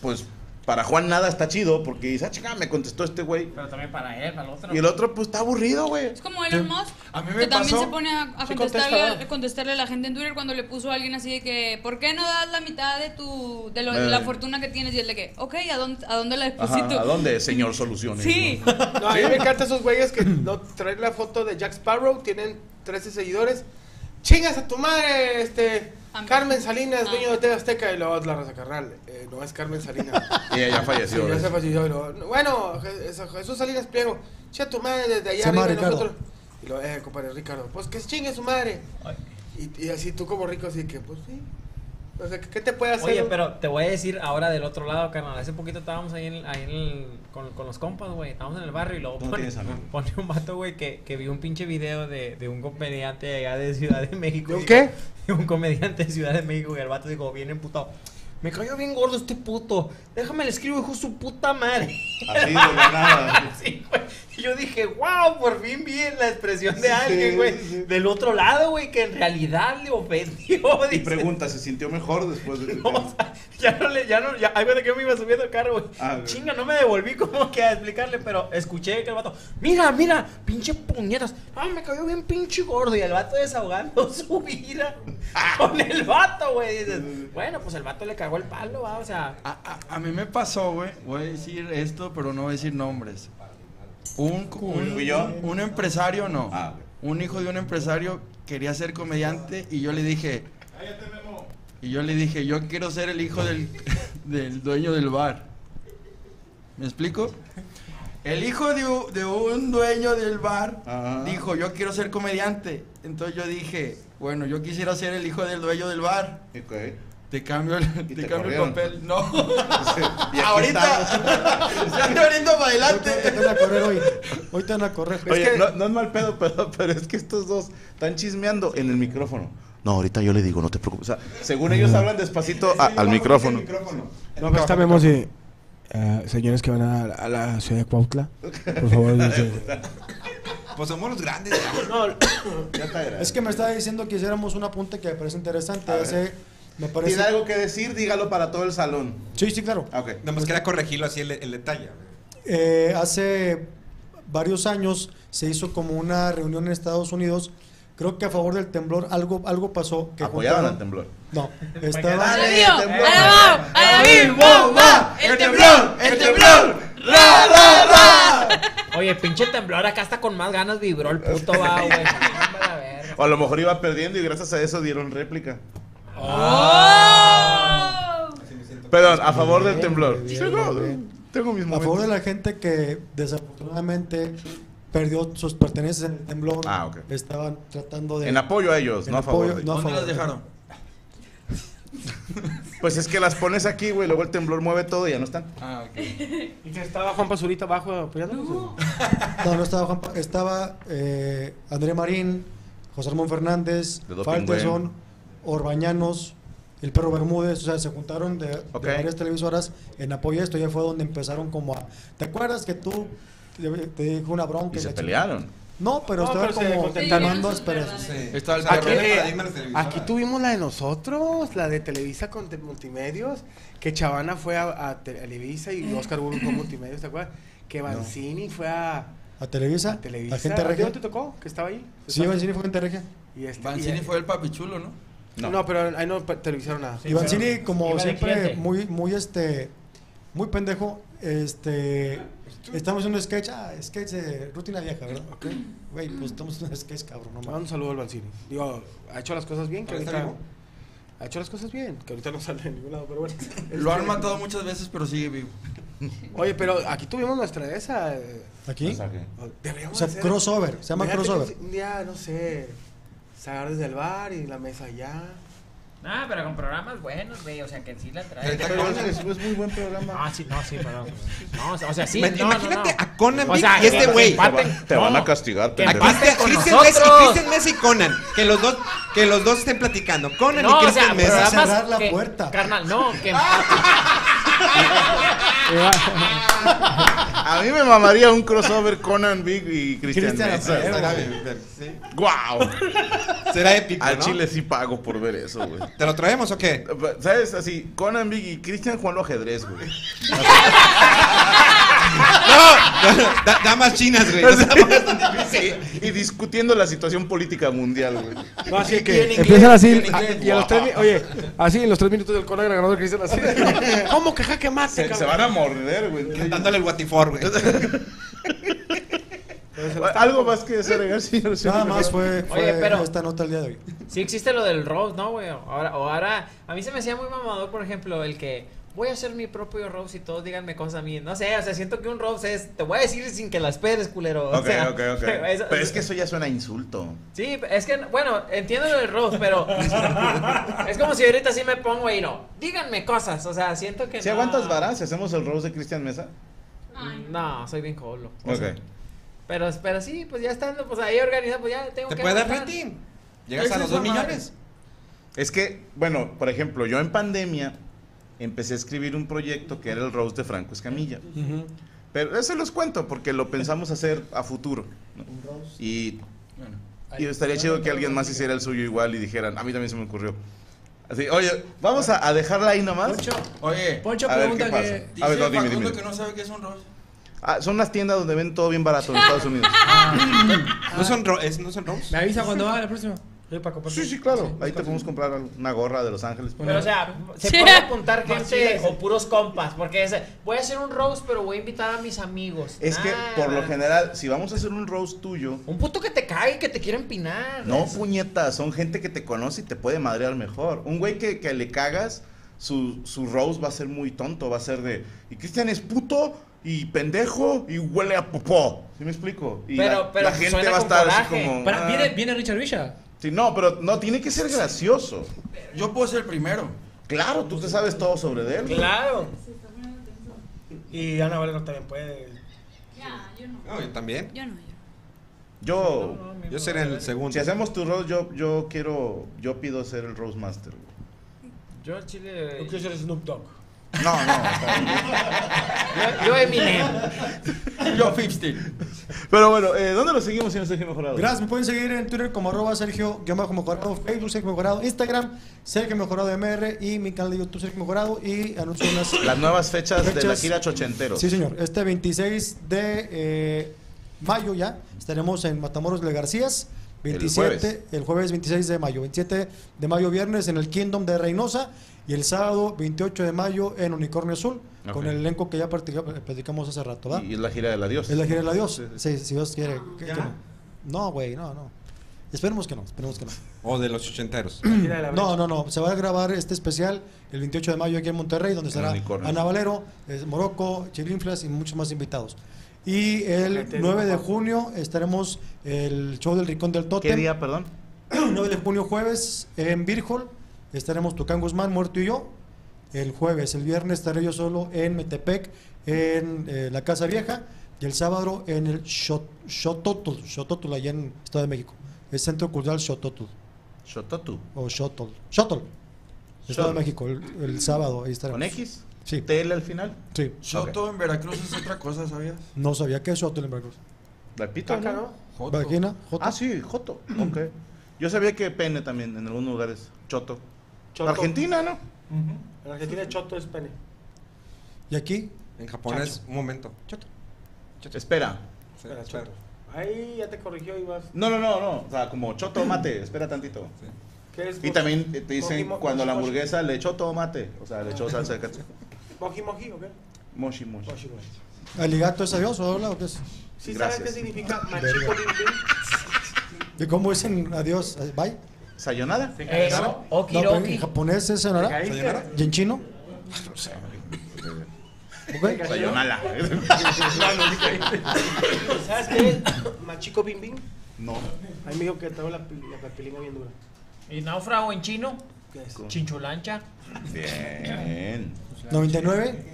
pues para Juan Nada está chido porque dice, ah, chica, me contestó este güey. Pero también para él, para el otro. Y el otro, pues, está aburrido, güey. Es como Elon Musk, a mí me que pasó, también se pone a, a sí contestarle, contesta, a, contestarle a la gente en Twitter cuando le puso a alguien así de que, ¿por qué no das la mitad de tu de, lo, eh. de la fortuna que tienes? Y él de que, ok, ¿a dónde, a dónde la deposito? ¿A dónde, señor Soluciones? Sí. ¿No? No, a mí me encantan esos güeyes que no traen la foto de Jack Sparrow, tienen trece seguidores. ¡Chingas a tu madre, este... Carmen Salinas, no. dueño de T V Azteca! Y luego la raza, carnal, eh, no es Carmen Salinas. Y ella ya falleció. Sí, ya se falleció. Y luego, bueno, Jesús Salinas Pliego, chinga tu madre desde allá arriba de nosotros. Y luego, eh, compadre Ricardo, pues que chingue su madre. Y, y así tú como rico, así que, pues sí. O sea, ¿qué te puede hacer? Oye, pero te voy a decir ahora del otro lado, carnal. Hace poquito estábamos ahí, en, ahí en el, con, con los compas, güey. Estábamos en el barrio y luego pone, pone un vato, güey, que, que vio un pinche video de, de un comediante allá de Ciudad de México. ¿De qué? Un comediante de Ciudad de México y el vato dijo, bien emputado, me cayó bien gordo este puto, déjame le escribo, hijo su puta madre. Así de la nada. Sí, güey. Y yo dije, wow, por fin vi la expresión de sí, alguien, güey, sí. Del otro lado, güey, que en realidad le ofendió. Y dice, pregunta, ¿se sintió mejor después de no, o sea, ya no le, ya no, ya, hay veces que me iba subiendo el carro, güey. Ah, chinga, no me devolví como que a explicarle, pero escuché que el vato, mira, mira, pinche puñetas, ah, me cayó bien pinche gordo. Y el vato desahogando su vida con el vato, güey. Dices, bueno, pues el vato le cagó el palo, ¿va? O sea. A, a, a mí me pasó, güey, voy a decir esto, pero no voy a decir nombres. Un, un, un empresario, no, ah, un hijo de un empresario quería ser comediante y yo le dije, cállate, Memo. Y yo le dije, yo quiero ser el hijo del, del dueño del bar. ¿Me explico? El hijo de, de un dueño del bar, ah, dijo, yo quiero ser comediante. Entonces yo dije, bueno, yo quisiera ser el hijo del dueño del bar. Okay. Te cambio el, te te cambio el papel. No. Y ahorita. Ya te brindo para adelante. Hoy te van a correr hoy. Hoy te van a correr. Oye, es que... no, no es mal pedo, pero, pero es que estos dos están chismeando en el micrófono. No, ahorita yo le digo, no te preocupes. O sea, según ellos hablan despacito a, al micrófono. micrófono. No, acá está Memo, sí. Uh, señores que van a, a la ciudad de Cuautla, por favor. Pues somos los grandes. No, ya está grande. Es que me estaba diciendo que hiciéramos un apunte que me parece interesante. Hace... Me parece... ¿Tiene algo que decir? Dígalo para todo el salón. Sí, sí, claro. Okay. No, pues quería corregirlo así el, el detalle. Eh, hace varios años se hizo como una reunión en Estados Unidos, creo que a favor del temblor, algo, algo pasó. Que ¿apoyaron juntaron... al temblor? No. Estaba... ¡Dale, Dios! ¡Dale, bomba! ¡El temblor! ¡El temblor! ¡Ra, ra, ra! Oye, pinche temblor, acá hasta con más ganas vibró el puto, va, güey. O a lo mejor iba perdiendo y gracias a eso dieron réplica. Oh. Perdón, a favor del temblor. Tengo mis momentos. A favor de la gente que desafortunadamente perdió sus pertenencias en el temblor. Ah, okay. Estaban tratando de... En apoyo a ellos, no a favor. ¿Dónde no las dejaron? Pues es que las pones aquí, güey, luego el temblor mueve todo y ya no están. Ah, okay. ¿Y que estaba Juan Pazurita abajo apoyándonos? No. no, no estaba Juan Pazurita. Estaba eh, André Marín, José Ramón Fernández, Falteson, Orbañanos, el Perro Bermúdez, o sea, se juntaron de, okay. de varias televisoras en apoyo a esto. Ya fue donde empezaron como a... ¿Te acuerdas que tú te, te dijo una bronca? ¿Y, y se pelearon? Chica? No, pero no, estaba pero como calmando asperezas. Sí. Sí. Aquí, eh, aquí tuvimos la de nosotros, la de Televisa con te, Multimedios, que Chavana fue a, a Televisa y Oscar Burgo con Multimedios, ¿te acuerdas? Que Banzini no. fue a... ¿A Televisa? A Televisa. ¿A Gente Regia? ¿A ti no te tocó? ¿Que estaba ahí? Sí, Banzini fue Gente Regia. Y este, Banzini y, fue el papichulo, ¿no? No. no, pero ahí no televisaron nada. Sí, Iván Cini, como Iba siempre, muy, muy, este, muy pendejo, este, estamos en un sketch, ah, sketch de rutina vieja, ¿verdad? Ok. Güey, pues estamos en un sketch, cabrón. No, un saludo al Iván Cini. Digo, ha hecho las cosas bien, que ahorita, ha hecho las cosas bien, que ahorita no sale de ningún lado, pero bueno. Lo han matado muchas veces, pero sigue vivo. Oye, pero aquí tuvimos nuestra esa. ¿Aquí? Deberíamos o sea, hacer crossover, se llama crossover. Ya, no sé. Sacar desde el bar y la mesa allá. Ah, pero con programas buenos, güey. O sea, que sí la trae. Es muy buen programa. Ah, sí, no, sí, pero. No, o sea, sí. Me, no, imagínate no, no. a Conan o sea, y este güey. Te, va, te no, van a castigar. Que empaten con nosotros. Cristian Mesa y Conan. Que los dos, que los dos estén platicando. Conan no, y Cristian Mesa. No, cerrar la que, puerta. Carnal, no, que. A mí me mamaría un crossover Conan Big y Cristian Bale. ¿Sí? ¡Guau! Será épico, Al ¿no? Chile sí pago por ver eso, güey. ¿Te lo traemos o qué? ¿Sabes? Así, Conan Big y Cristian Juan lo ajedrez, güey. ¡No! Da, damas chinas, güey. Sí, y discutiendo la situación política mundial, güey. No, así que empiezan así. A, y a los tres, oye, así en los tres minutos del Conan ganador Cristian así. ¿Cómo que jaque mate, se, cabrón? Se van a morder, güey. Dándole el guatifor, güey. Algo más que desarrollar, señor. Nada más fue, fue Oye, pero esta nota el día de hoy. Sí existe lo del roast, ¿no, güey? Ahora, ahora, a mí se me hacía muy mamador, por ejemplo, el que voy a hacer mi propio roast y todos díganme cosas a mí. No sé, o sea, siento que un roast es, te voy a decir sin que la esperes, culero. O okay, sea, ok, ok, eso, pero es que eso ya suena a insulto. Sí, es que, bueno, entiendo lo del roast, pero es como si ahorita sí me pongo y no, díganme cosas, o sea, siento que ¿sí no. aguantas varas si hacemos el roast de Cristian Mesa? Ay. No, soy bien colo. Ok. Sea, pero, pero sí, pues ya estando, pues ahí organizado, pues ya tengo ¿Te que... Te puede dar rating. Llegas a los dos millones. Es que, bueno, por ejemplo, yo en pandemia empecé a escribir un proyecto que era el roast de Franco Escamilla. Uh-huh. Pero se los cuento porque lo pensamos hacer a futuro, ¿no? Y, bueno, y estaría chido que alguien más hiciera el suyo igual y dijeran, a mí también se me ocurrió. Así, oye, vamos a, a dejarla ahí nomás. Poncho, oye, Poncho a pregunta ver qué que pasa. A ver, no, dime, dime. Que no sabe qué es un roast. Ah, son las tiendas donde ven todo bien barato en Estados Unidos. Ah, ¿no son roast? ¿No son roast? Me avisa cuando va la próxima. Sí, Paco, sí, sí, claro. Sí, ahí te podemos comprar una gorra de Los Ángeles. Pero, pero o sea, se puede apuntar gente o puros compas. Porque es, voy a hacer un roast, pero voy a invitar a mis amigos. Es nah, que, por lo general, si vamos a hacer un roast tuyo. Un puto que te cae, que te quiera empinar. No, es. puñetas, son gente que te conoce y te puede madrear mejor. Un güey que, que le cagas, su, su roast va a ser muy tonto. Va a ser de, y Cristian es puto y pendejo y huele a popó. ¿Sí me explico? Y pero, la, pero la gente va a estar coraje. Así como... Pero, ah, viene, viene Richard Villa. Sí, no, pero no, tiene que ser gracioso. Yo puedo ser el primero. Claro, tú te sabes todo sobre él. Claro. Y Ana Valero también puede. Ya, yo no. No, yo también. Yo no, yo. Yo, no, no, yo seré el segundo. Si hacemos tu roast, yo, yo quiero, yo pido ser el roast master. Yo al chile... Yo quiero ser Snoop Dogg. No, no. Yo, yo Eminem. Yo Fipstil. Pero bueno, eh, ¿dónde lo seguimos, señor Sergio Mejorado? Gracias, me pueden seguir en Twitter como arroba Sergio Mejorado, Facebook Sergio Mejorado, Instagram Sergio Mejorado M R y mi canal de YouTube Sergio Mejorado. Y anuncio unas las nuevas fechas, fechas de la gira Chochenteros. Sí, señor, este veintiséis de eh, mayo ya estaremos en Matamoros de Garcías. veintisiete, el jueves. El jueves veintiséis de mayo, veintisiete de mayo viernes en el Kingdom de Reynosa y el sábado veintiocho de mayo en Unicornio Azul, okay, con el elenco que ya platicamos hace rato, ¿verdad? Y es la gira del adiós. Es la gira del adiós, sí, si Dios quiere. ¿Qué, qué no? No, güey, no, no. Esperemos que no, esperemos que no. O de los ochenteros. No, no, no, se va a grabar este especial el veintiocho de mayo aquí en Monterrey, donde estará Ana Valero, es Morocco, Chirinflas y muchos más invitados. Y el nueve de junio estaremos el show del Rincón del Tótem. ¿Qué día, perdón? nueve de junio, jueves, en Beer Hall. Estaremos Tucán Guzmán, Muerto y yo. El jueves, el viernes estaré yo solo en Metepec, en eh, la Casa Vieja. Y el sábado en el Xototl, Xototl, allá en Estado de México. El Centro Cultural Xototl. ¿Xototl? O Xototl. Xototl. Estado de México, el, el sábado. Ahí estaremos. ¿Con X? Sí. ¿T L al final? Sí. Soto, okay, en Veracruz es otra cosa, ¿sabías? No sabía que es Soto en Veracruz. ¿La pita? Acá, ¿no? Joto. Vagina, Joto. Ah, sí, Joto. Ok. Yo sabía que pene también en algunos lugares. Choto. Choto. Argentina, ¿no? Uh-huh. En Argentina Choto es pene. ¿Y aquí? En japonés, Chacho. Un momento. Choto. Choto. Espera. Espera, Choto. Choto. Ahí ya te corrigió y vas. No, no, no, no. O sea, como Choto, mate, espera tantito. Sí. Y también te dicen mochi, cuando mochi, la hamburguesa mochi, le echó tomate, o sea, le echó salsa de ketchup. ¿Moji, moji o qué? Moshi, moshi. Moshi, moshi. ¿Aligato es adiós o hola o qué es? Sí, ¿sabes qué significa machico limpio? ¿Y cómo es en adiós? ¿Bye? ¿Sayonara? Eso, okiroki. No, ¿en japonés es sayonara? ¿Sayonara? ¿Y en chino? No sé. Okay. Sayonara. ¿Sabes qué es machico bim bim? No. Ahí me dijo que traigo la pelinga bien dura. ¿Y náufrago en chino? ¿Qué es? Chinchulancha. Bien. noventa y nueve.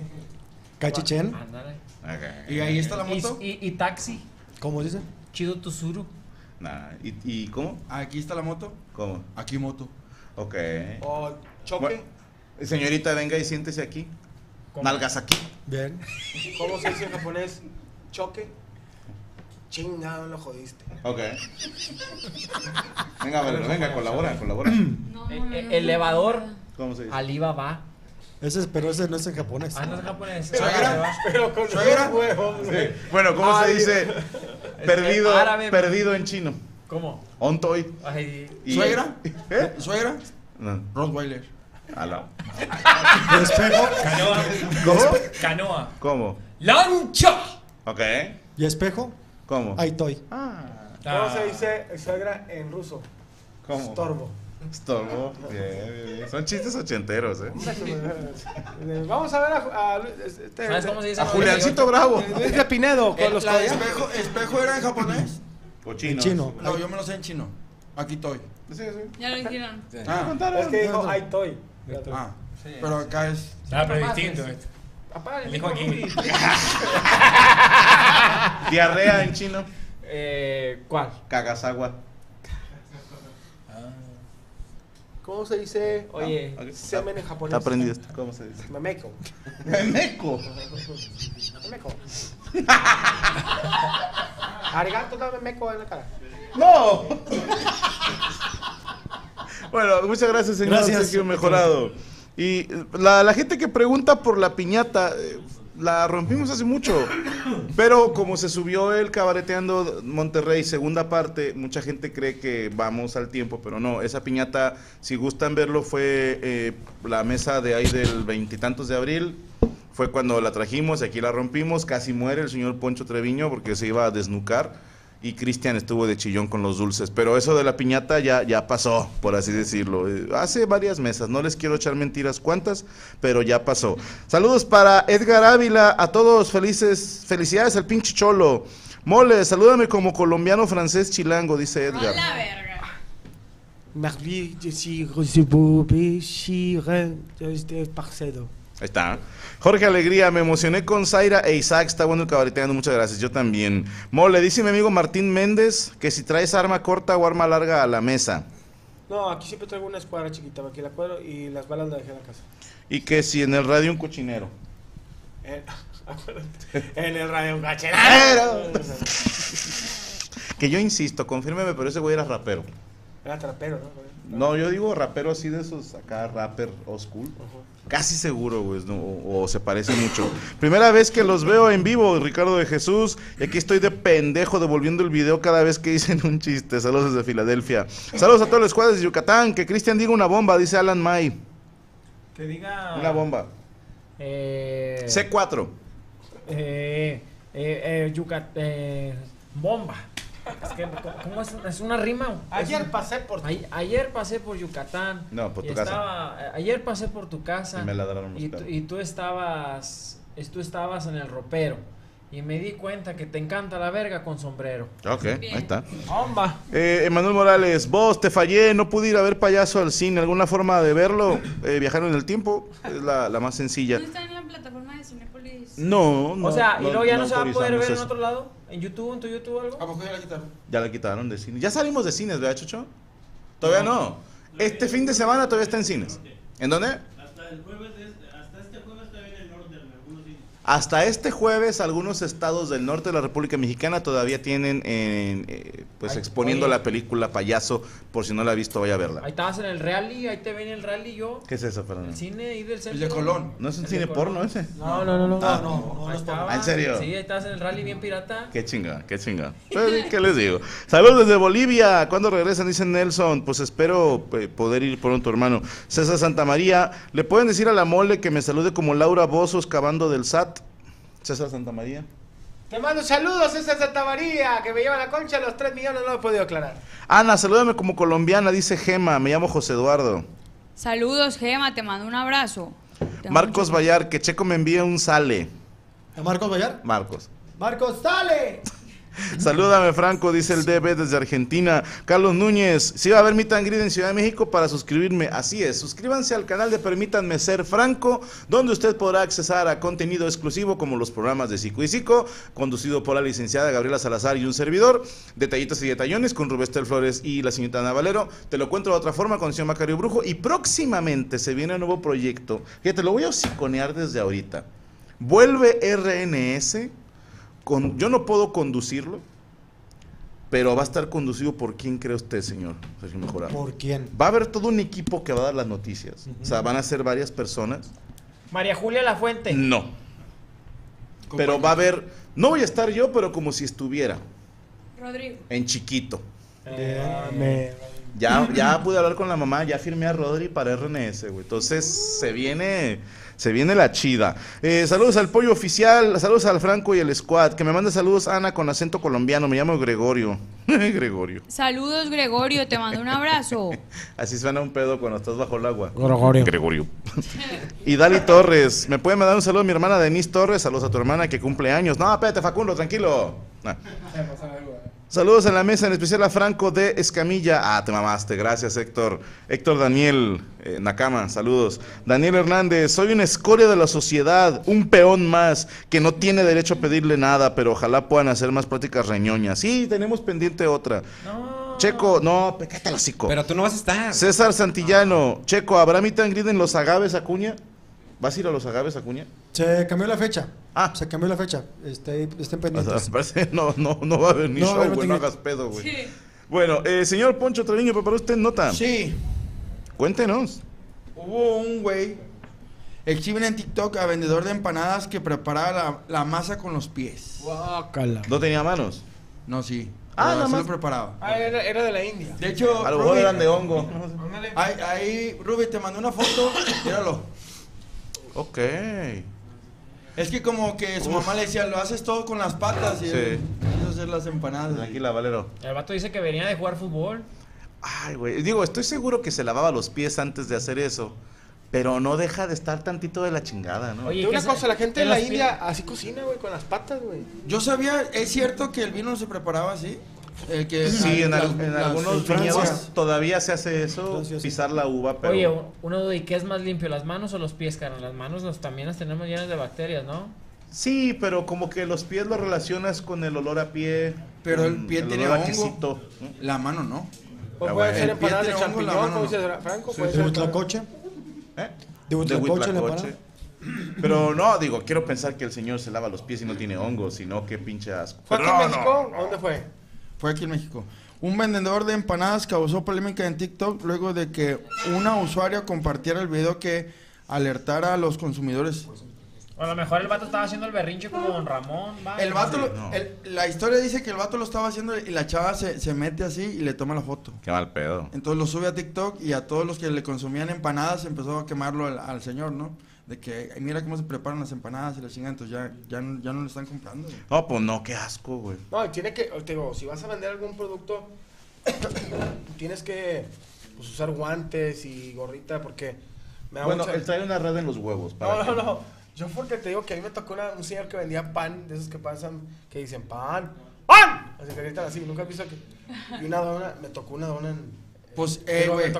Cachichén. Ándale. Okay. ¿Y ahí está la moto? ¿Y, y, y taxi? ¿Cómo dice? Chido Tusuru. Nah. ¿Y, ¿Y cómo? ¿Aquí está la moto? ¿Cómo? Aquí moto. Ok. ¿O choque? Bueno, señorita, venga y siéntese aquí. ¿Cómo? Nalgas aquí. Bien. ¿Cómo se dice en japonés? choque, chingado, lo jodiste. Ok. Venga, Valero, venga, colabora, colabora. No, no, no, elevador. ¿Cómo se dice? Alibaba. Ese es, pero ese no es en japonés. Ah, no es en japonés. ¿Suegra? Pero con ¿Suegra? Huevos, sí. Bueno, ¿cómo Ay, se dice? Perdido, perdido en chino. ¿Cómo? Ontoy. ¿Suegra? ¿Eh? ¿Suegra? No. Rottweiler. Alao. ¿Espejo? Canoa. ¿Cómo? Canoa. ¿Cómo? Lancha. Ok. ¿Y espejo? ¿Cómo? Aitoy. Ah. ¿Cómo se dice suegra en ruso? ¿Cómo? Estorbo. Estorbo. Bien, bien, bien. Son chistes ochenteros, ¿eh? Vamos a ver a, a, este, ¿Sabes cómo se dice? A Juliancito Bravo. Dice Pinedo con el, los códigos. Espejo, ¿Espejo era en japonés? ¿O chino? chino. No, yo me lo sé en chino. Aquí estoy. Sí, sí. Ya lo dijeron. Sí. Ah, es que dijo Aitoy. Ah, sí, pero acá es. Ah, pero distinto esto. Apágale. Dijo aquí. Diarrea en chino. Eh, ¿Cuál? Kagasawa. ¿Cómo se dice? Oye, ah, okay. Semen en japonés. Está aprendido esto. ¿Cómo se dice? Memeco. Memeco. Memeco. Arigato da memeco en la cara. No. Bueno, muchas gracias, señor gracias. Sergio Mejorado. Y la, la gente que pregunta por la piñata, eh, la rompimos hace mucho. Pero como se subió el Cabareteando Monterrey, segunda parte, mucha gente cree que vamos al tiempo, pero no, esa piñata, si gustan verlo, fue eh, la mesa de ahí del veintitantos de abril. Fue cuando la trajimos, aquí la rompimos, casi muere el señor Poncho Treviño porque se iba a desnucar. Y Cristian estuvo de chillón con los dulces, pero eso de la piñata ya, ya pasó, por así decirlo. Hace varias mesas, no les quiero echar mentiras cuántas, pero ya pasó. Saludos para Edgar Ávila, a todos felices, felicidades al pinche cholo. Mole, salúdame como colombiano francés chilango, dice Edgar. Hola, verga. Ahí está. Jorge Alegría, me emocioné con Zaira e Isaac, está bueno el Cabareteando, muchas gracias, yo también. Mole, dice mi amigo Martín Méndez que si traes arma corta o arma larga a la mesa. No, aquí siempre traigo una escuadra chiquita, aquí la cuadro y las balas las dejé en la casa. Y que si en el radio un cochinero. Eh, en el radio un cochinero. Que yo insisto, confírmeme, pero ese güey era rapero. Era trapero, ¿no? No, yo digo rapero así de esos acá, rapper old school. Uh-huh. Casi seguro, güey, ¿no? o, o se parece mucho. Primera vez que los veo en vivo, Ricardo de Jesús. Y aquí estoy de pendejo devolviendo el video cada vez que dicen un chiste. Saludos desde Filadelfia. Saludos a todos los cuadros de Yucatán. Que Cristian diga una bomba, dice Alan May. Que diga... Una bomba. Eh... C cuatro. Eh... Eh... eh Yucat... Eh... Bomba. Es que, ¿cómo es? ¿Es una rima? Ayer una... pasé por tu... Ay, ayer pasé por Yucatán. No, por tu estaba... casa. Ayer pasé por tu casa. Y me ladraron los y, tu, y tú estabas, es, tú estabas en el ropero. Y me di cuenta que te encanta la verga con sombrero. Ok, bien. Ahí está. Bomba. Eh, Emanuel Morales, vos te fallé, no pude ir a ver Payaso al cine. ¿Alguna forma de verlo? Eh, viajar en el tiempo es la, la más sencilla. ¿No está en la plataforma de Cinépolis? No, no. O sea, no, ¿y luego ya no, no se va a poder ver eso. En otro lado? ¿En YouTube? ¿En tu YouTube o algo? ¿A poco ya la quitaron? Ya la quitaron de cine. Ya salimos de cines, ¿verdad, Chucho? Todavía no. Este fin de semana todavía está en cines. ¿En dónde? Hasta el jueves de este. Hasta este jueves, algunos estados del norte de la República Mexicana todavía tienen, eh, eh, pues, ahí, exponiendo oye. la película Payaso, por si no la ha visto, vaya a verla. Ahí estabas en el rally, ahí te ven el rally yo. ¿Qué es eso, perdón? El cine ahí del centro. El de Colón. ¿No es un cine porno ese? No, no, no, no. Ah, no, no, no. ¿En serio? Sí, ahí estabas en el rally bien pirata. Qué chinga, qué chinga. Pues, ¿qué les digo? Saludos desde Bolivia. ¿Cuándo regresan? Dice Nelson. Pues espero eh, poder ir pronto, hermano. César Santamaría. ¿Le pueden decir a la Mole que me salude como Laura Bozos cavando del S A T? César Santamaría. Te mando saludos, César Santamaría, que me lleva la concha, los tres millones no lo he podido aclarar. Ana, salúdame como colombiana, dice Gema, me llamo José Eduardo. Saludos, Gema, te mando un abrazo. Te Marcos Vallar, que Checo me envía un sale. ¿A Marcos Vallar? Marcos. Marcos, sale. Salúdame, Franco, dice el D B desde Argentina. Carlos Núñez, si va a haber Meet and Greet en Ciudad de México, para suscribirme, así es, suscríbanse al canal de Permítanme Ser Franco, donde usted podrá accesar a contenido exclusivo como los programas de Cico y Cico, conducido por la licenciada Gabriela Salazar y un servidor, detallitos y detallones con Rubestel Flores y la señorita Ana Valero. Te lo cuento de otra forma con el señor Macario Brujo, y próximamente se viene un nuevo proyecto, que te lo voy a hociconear desde ahorita. Vuelve R N S con, yo no puedo conducirlo, pero va a estar conducido por quién cree usted, señor Sergio Mejorado. ¿Por quién? Va a haber todo un equipo que va a dar las noticias. Uh-huh. O sea, van a ser varias personas. María Julia Lafuente. No. Pero va a haber, no voy a estar yo, pero como si estuviera. Rodrigo. En chiquito. Eh, ya, ya pude hablar con la mamá, ya firmé a Rodri para R N S, güey. Entonces se viene, se viene la chida. Eh, saludos al Pollo Oficial, saludos al Franco y el Squad. Que me manda saludos Ana con acento colombiano, me llamo Gregorio. Gregorio. Saludos Gregorio, te mando un abrazo. Así suena un pedo cuando estás bajo el agua. Gregorio. Gregorio. Y Dali Torres, ¿me puede mandar un saludo a mi hermana Denise Torres? Saludos a tu hermana que cumple años. No, espérate Facundo, tranquilo. Nah. Saludos en la mesa, en especial a Franco de Escamilla. Ah, te mamaste, gracias Héctor. Héctor Daniel eh, Nakama, saludos. Daniel Hernández, soy una escoria de la sociedad, un peón más, que no tiene derecho a pedirle nada, pero ojalá puedan hacer más prácticas reñoñas. Sí, tenemos pendiente otra. No. Checo, no, pecate el hocico. Pero tú no vas a estar. César Santillano, no. Checo, ¿habrá meet and greet en Los Agaves, Acuña? ¿Vas a ir a Los Agaves, Acuña? Se cambió la fecha. Ah, se cambió la fecha. Este, estén pendientes. O sea, parece, no, no, no va a haber ni no, show, güey. No hagas pedo, güey. Sí. Bueno, eh, señor Poncho Treviño, ¿preparó usted nota? Sí. Cuéntenos. Hubo un güey. Exhiben en TikTok a vendedor de empanadas que preparaba la, la masa con los pies. Guácala. ¿No tenía manos? No, sí. Ah, nada más. Lo preparaba. Ah, era, era de la India. De hecho, a lo mejor eran de hongo. Ahí, ahí, Ruby, te mandé una foto. Míralo. Ok. Es que como que su Uf. mamá le decía, lo haces todo con las patas y sí. él quiso hacer las empanadas. Tranquila, Valero. El vato dice que venía de jugar fútbol. Ay, güey. Digo, estoy seguro que se lavaba los pies antes de hacer eso, pero no deja de estar tantito de la chingada, ¿no? Oye, una cosa, se, la gente en la India así cocina, güey, con las patas, güey. Yo sabía, es cierto que el vino no se preparaba así. Eh, que sí, en, al, en algunos viñedos todavía se hace eso, pisar la uva, pero... Oye, uno duda, ¿y qué es más limpio, las manos o los pies, carnal? Las manos los, también las tenemos llenas de bacterias, ¿no? Sí, pero como que los pies los relacionas con el olor a pie. Pero el pie el tiene hongo, quesito. La mano no. O puede bueno. ser empanadas de champiñón, como dice Franco. Sí, ¿de huitlacoche? ¿Eh? ¿De huitlacoche la empanada? Pero no, digo, quiero pensar que el señor se lava los pies y no tiene hongo, sino que pinche asco. ¿Fue aquí en México? ¿Dónde fue? Fue aquí en México. Un vendedor de empanadas causó polémica en TikTok luego de que una usuaria compartiera el video que alertara a los consumidores. O a lo mejor el vato estaba haciendo el berrinche como Don Ramón. Vale, el vato, no sé, lo, no. el, la historia dice que el vato lo estaba haciendo y la chava se, se mete así y le toma la foto. Qué mal pedo. Entonces lo sube a TikTok y a todos los que le consumían empanadas empezó a quemarlo al, al señor, ¿no? De que mira cómo se preparan las empanadas y las chingan, entonces ya, ya, ya no lo están comprando. No, oh, pues no, qué asco, güey. No, tiene que, te digo, si vas a vender algún producto, tienes que pues, usar guantes y gorrita, porque me da Bueno, mucha... él trae una red en los huevos. Para no, que... no, no, yo porque te digo que a mí me tocó una, un señor que vendía pan, de esos que pasan, que dicen pan, pan, así que gritan así, nunca he visto que... Y una dona, me tocó una dona en... Pues, eh, güey,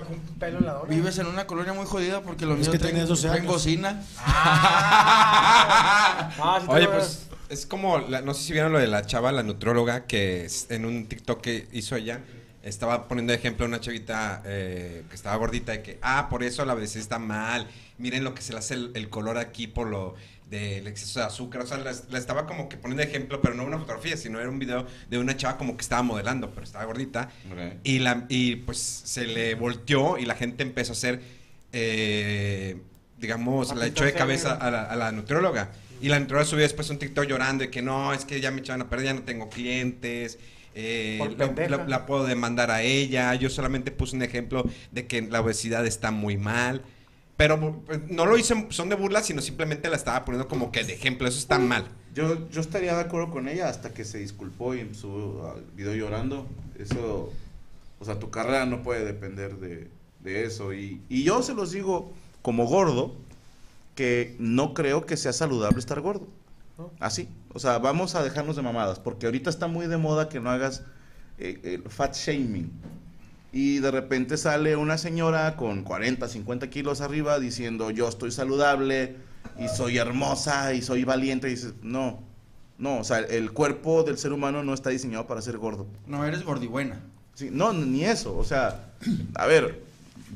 vives en una colonia muy jodida porque los niños tienen bocina. Ah, ah, sí. Oye, pues, es como, la, no sé si vieron lo de la chava, la nutróloga, que es, en un TikTok que hizo ella, estaba poniendo de ejemplo a una chavita eh, que estaba gordita de que, ah, por eso la obesidad está mal, miren lo que se le hace el, el color aquí por lo... del exceso de azúcar, o sea, la estaba como que poniendo ejemplo, pero no una fotografía, sino era un video de una chava como que estaba modelando, pero estaba gordita, okay. y, la, y pues se le volteó y la gente empezó a hacer, eh, digamos, la echó de cabeza a la, a la nutrióloga, y la nutrióloga subió después un TikTok llorando y que no, es que ya me echaban a perder, ya no tengo clientes... Eh, la, la, la puedo demandar a ella, yo solamente puse un ejemplo de que la obesidad está muy mal. Pero no lo hice son de burla, sino simplemente la estaba poniendo como que de ejemplo. Eso está mal. Yo, yo estaría de acuerdo con ella hasta que se disculpó y empezó el video llorando. Eso, o sea, tu carrera no puede depender de, de eso. Y, y yo se los digo como gordo, que no creo que sea saludable estar gordo. Así. O sea, vamos a dejarnos de mamadas, porque ahorita está muy de moda que no hagas eh, el fat shaming. Y de repente sale una señora con cuarenta, cincuenta kilos arriba diciendo yo estoy saludable y soy hermosa y soy valiente. Y dices, no, no, o sea, el cuerpo del ser humano no está diseñado para ser gordo. No, eres gordibuena. Sí, no, ni eso, o sea, a ver,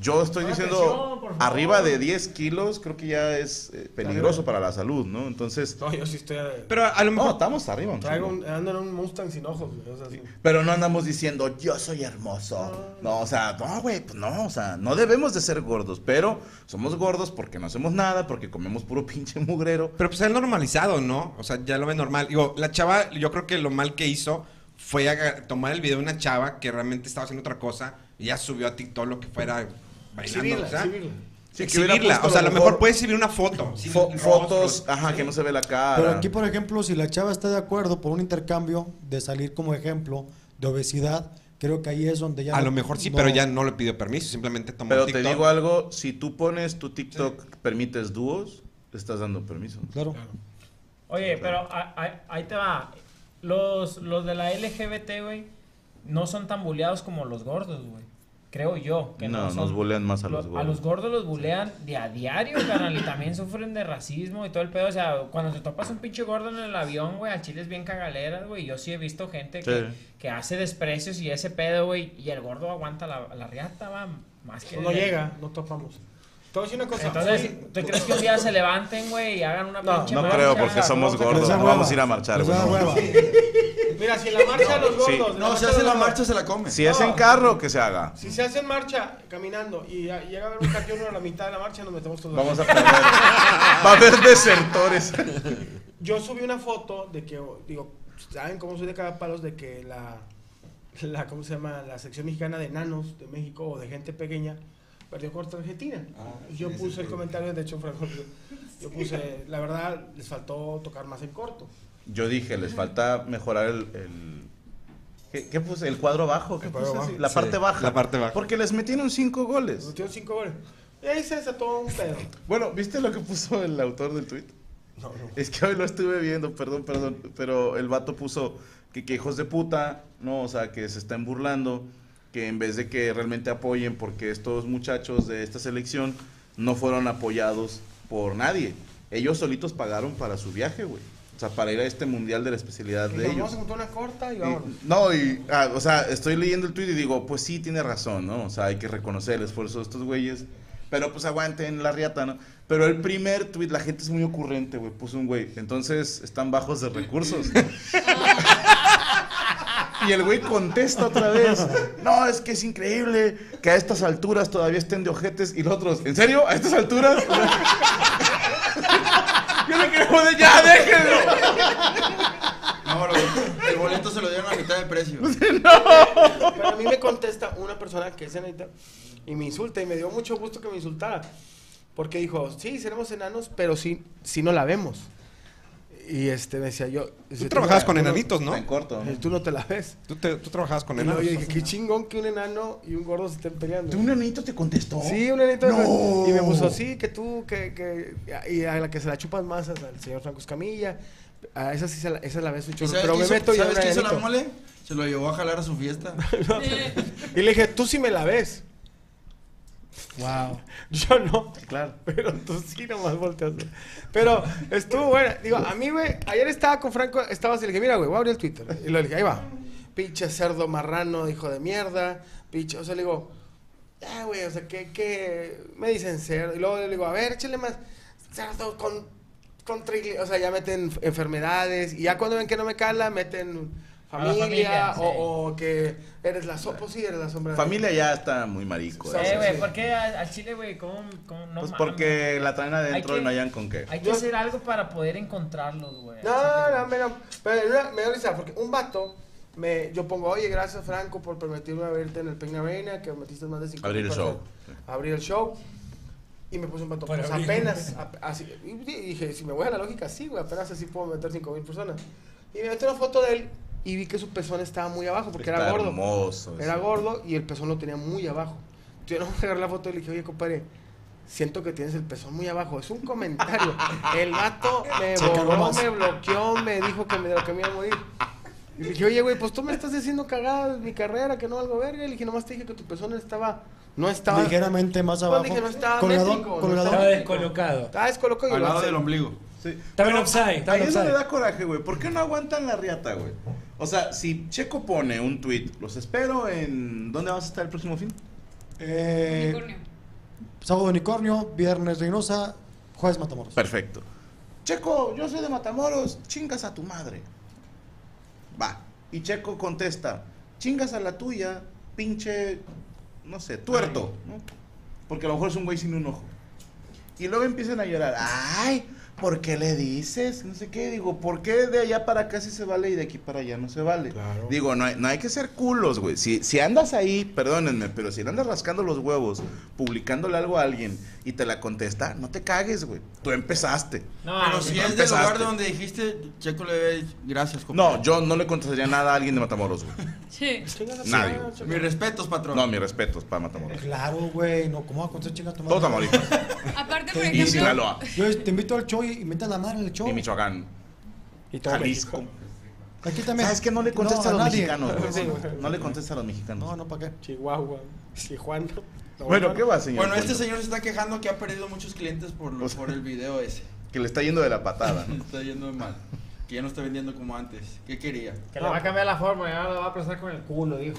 Yo estoy Ahora diciendo, presión, arriba de diez kilos, creo que ya es eh, peligroso para la salud, ¿no? Entonces... No, yo sí estoy... A... Pero a lo mejor... No, estamos arriba. Un traigo un, ando en un Mustang sin ojos, güey. O sea, sí. Pero no andamos diciendo, yo soy hermoso. No, no o sea, no, güey, pues no, o sea, no debemos de ser gordos. Pero somos gordos porque no hacemos nada, porque comemos puro pinche mugrero. Pero pues es normalizado, ¿no? O sea, ya lo ves normal. Digo, la chava, yo creo que lo mal que hizo fue a tomar el video de una chava que realmente estaba haciendo otra cosa y ya subió a TikTok lo que fuera... Exhibirla, o sea, exhibirla. Sí, exhibirla. O sea, a lo mejor, mejor puedes exhibir una foto. Sí, fo fotos, rostro, ajá, sí. Que no se ve la cara. Pero aquí, por ejemplo, si la chava está de acuerdo por un intercambio de salir como ejemplo de obesidad, creo que ahí es donde ya... A no, lo mejor sí, no, pero ya no le pidió permiso, simplemente tomó pero TikTok. Pero te digo algo, si tú pones tu TikTok, sí. Permites dúos, te estás dando permiso. Claro. Claro. Oye, sí, claro. Pero a, a, ahí te va. Los, los de la L G B T, güey, no son tan buleados como los gordos, güey. Creo yo. Que no, no nos bulean más a los, los gordos. A los gordos los bulean de a diario, carnal, y también sufren de racismo y todo el pedo. O sea, cuando te topas un pinche gordo en el avión, güey, al chile es bien cagalera, güey. Yo sí he visto gente sí. que, que hace desprecios y ese pedo, güey, y el gordo aguanta la, la riata, va, más que... No llega, no topamos. Te voy a decir una cosa. Entonces, soy... ¿tú crees que un día se levanten, güey, y hagan una no, pinche No, marcha? Creo, porque somos no, gordos, no vamos a ir a marchar, güey. No. Mira, si en la marcha a los gordos... Sí. No, si hacen la gordos. marcha, se la comen. Si no. es en carro, que se haga. Si se hace en marcha, caminando, y, a, y llega a haber un camión a la mitad de la marcha, nos metemos todos. Vamos a perder. Va a haber desertores. Yo subí una foto de que, digo, ¿saben cómo soy de cada palos? De que la, la, ¿cómo se llama? La sección mexicana de enanos de México, o de gente pequeña, perdió contra Argentina. Ah, yo sí, puse sí, el sí. comentario, de hecho, Franco, yo puse, la verdad, les faltó tocar más en corto. Yo dije, les falta mejorar el... el ¿qué, qué puse? El cuadro bajo. ¿Qué puse? Bajo. La, sí, parte baja, la parte baja. Porque les metieron cinco goles. Les metieron cinco goles. Y ahí se desató un pedo. Bueno, ¿viste lo que puso el autor del tweet? No, no. Es que hoy lo estuve viendo, perdón, perdón, pero el vato puso que, que hijos de puta, no, o sea, que se están burlando, que en vez de que realmente apoyen, porque estos muchachos de esta selección no fueron apoyados por nadie. Ellos solitos pagaron para su viaje, güey. O sea, para ir a este mundial de la especialidad y de ellos. Vamos a juntar una corta y vámonos. Y, no, y, ah, o sea, estoy leyendo el tuit y digo, pues sí, tiene razón, ¿no? O sea, hay que reconocer el esfuerzo de estos güeyes. Pero pues aguanten la riata, ¿no? Pero el primer tuit, la gente es muy ocurrente, güey. Puso un güey, entonces están bajos de recursos. Y el güey contesta otra vez, no, es que es increíble que a estas alturas todavía estén de ojetes. Y los otros, ¿en serio? ¿A estas alturas? Yo le quiero joder, ya, déjenlo. No, bro, el boleto se lo dieron a mitad de precio. No. Pero a mí me contesta una persona que es enanita y me insulta, y me dio mucho gusto que me insultara, porque dijo, sí, seremos enanos, pero sí, sí no la vemos. Y este, me decía yo... Tú trabajabas con enanitos, ¿no? En corto. Tú no te la ves. Tú, te, tú trabajabas con enanos. Yo dije, qué chingón que un enano y un gordo se estén peleando. ¿Un enanito te contestó? Sí, un enanito. No. Y me puso, sí, que tú, que... que y a la que se la chupan más al señor Franco Escamilla. A esa sí se la, esa la ves un chorro. Pero me meto yo. ¿Sabes qué hizo la mole? Se lo llevó a jalar a su fiesta. No, eh. Y le dije, tú sí me la ves. Wow. Yo no. Claro. Pero tú sí nomás volteas. Pero estuvo bueno. Digo, a mí, güey, ayer estaba con Franco, estaba así, le dije, mira, güey, voy a abrir el Twitter. Y le dije, ahí va. Pinche cerdo marrano, hijo de mierda. Pinche, o sea, le digo, ah, güey, o sea, ¿qué, qué? Me dicen cerdo. Y luego le digo, a ver, échale más. Cerdo con, con trigle. O sea, ya meten enfermedades. Y ya cuando ven que no me cala, meten... Familia, familia o, sí. o que eres la sombra, pues sí, eres la sombra. Familia ya está muy marico. Sí, güey, sí. ¿Por qué al chile, güey? ¿Cómo, cómo no? Pues porque man, la traen adentro que, y no hayan con qué. Hay que ¿no? hacer algo para poder encontrarlos, güey. No, no, no, no, pero una, me da risa, porque un vato, me, yo pongo, oye, gracias, Franco, por permitirme abrirte en el Peña Arena, que metiste más de cinco. Abrir el show. Sí. Abrir el show. Y me puse un vato, pues apenas, a, así, y dije, si me voy a la lógica, sí, güey, apenas así puedo meter cinco mil personas. Y me metí una foto de él. Y vi que su pezón estaba muy abajo, porque Está era gordo. Hermoso, era gordo y el pezón lo tenía muy abajo. Yo no me agarré la foto y le dije, oye, compadre, siento que tienes el pezón muy abajo. Es un comentario. El gato me borró, me bloqueó, me dijo que me, que me iba a morir. Y le dije, oye, güey, pues tú me estás diciendo cagada de mi carrera, que no valgo verga. Y le dije, nomás te dije que tu pezón estaba... No estaba... Ligeramente más abajo. Dije, no estaba colgado, métrico, colgado. No estaba descolocado. Estaba descolocado. Al lado del ombligo. Sí. Pero upside, a eso le da coraje, güey. ¿Por qué no aguantan la riata, güey? O sea, si Checo pone un tweet, los espero en... ¿Dónde vas a estar el próximo fin? Eh, unicornio. Sábado unicornio, viernes Reynosa, jueves Matamoros. Perfecto. Checo, yo soy de Matamoros, chingas a tu madre. Va. Y Checo contesta, chingas a la tuya, pinche, no sé, tuerto, ¿no? Porque a lo mejor es un güey sin un ojo. Y luego empiezan a llorar, ay, ¿por qué le dices? No sé qué, digo, ¿por qué de allá para acá sí se vale y de aquí para allá no se vale? Claro. Digo, no hay, no hay que ser culos, güey. Si, si andas ahí, perdónenme, pero si andas rascando los huevos, publicándole algo a alguien y te la contesta, no te cagués, güey. Tú empezaste. No, pero si es del lugar donde dijiste, Checo le ve gracias, compadre. No, yo no le contestaría nada a alguien de Matamoros, güey. Sí. Nadie. Mis respetos, patrón. No, mis respetos para Matamoros. Claro, güey. No, ¿cómo va a contestar chingas a tu madre? Todos Tamaulipas. Aparte, por ejemplo. Y Sinaloa. Yo te invito al show. Y metas la madre en el show. Y Michoacán. Y todo Jalisco. Aquí también. ¿Sabes que no le contesta no, a, a los mexicanos? Pues, sí, no le contesta a los mexicanos. No, no, ¿para qué? Chihuahua, Tijuana. No, bueno, ¿qué va, señor? Bueno, este señor se está quejando que ha perdido muchos clientes por, lo, o sea, por el video ese. Que le está yendo de la patada, ¿no? Le está yendo mal. Que ya no está vendiendo como antes. ¿Qué quería? Que no. Le va a cambiar la forma, ya lo va a prestar con el culo, dijo.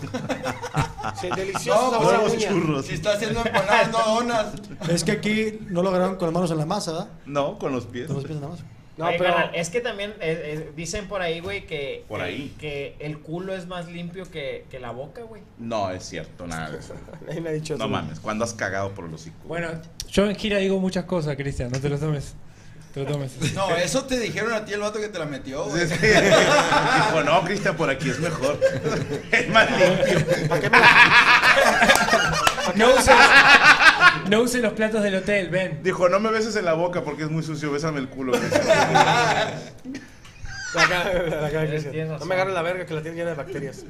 Sí, delicioso. No, huevos churros. Si está haciendo empanadas, no donas. Es que aquí no lo agarraron con las manos en la masa, ¿verdad? No, con los pies. Con los pies en la masa. No, Ay, pero canal, es que también es, es, dicen por ahí, güey, que, por ahí. que el culo es más limpio que, que la boca, güey. No, es cierto, nada. Nadie me ha dicho eso. No mames, ¿cuándo has cagado por el hocico? Bueno, yo en gira digo muchas cosas, Cristian, no te lo tomes. No, eso te dijeron a ti el vato que te la metió, güey. Sí, sí. Dijo, no, Cristian, por aquí es mejor. Es más limpio. ¿Para qué me la... no, uses, no uses los platos del hotel, ven. Dijo, no me beses en la boca porque es muy sucio, bésame el culo. La cara, la cara que no me agarren la verga que la tiene llena de bacterias.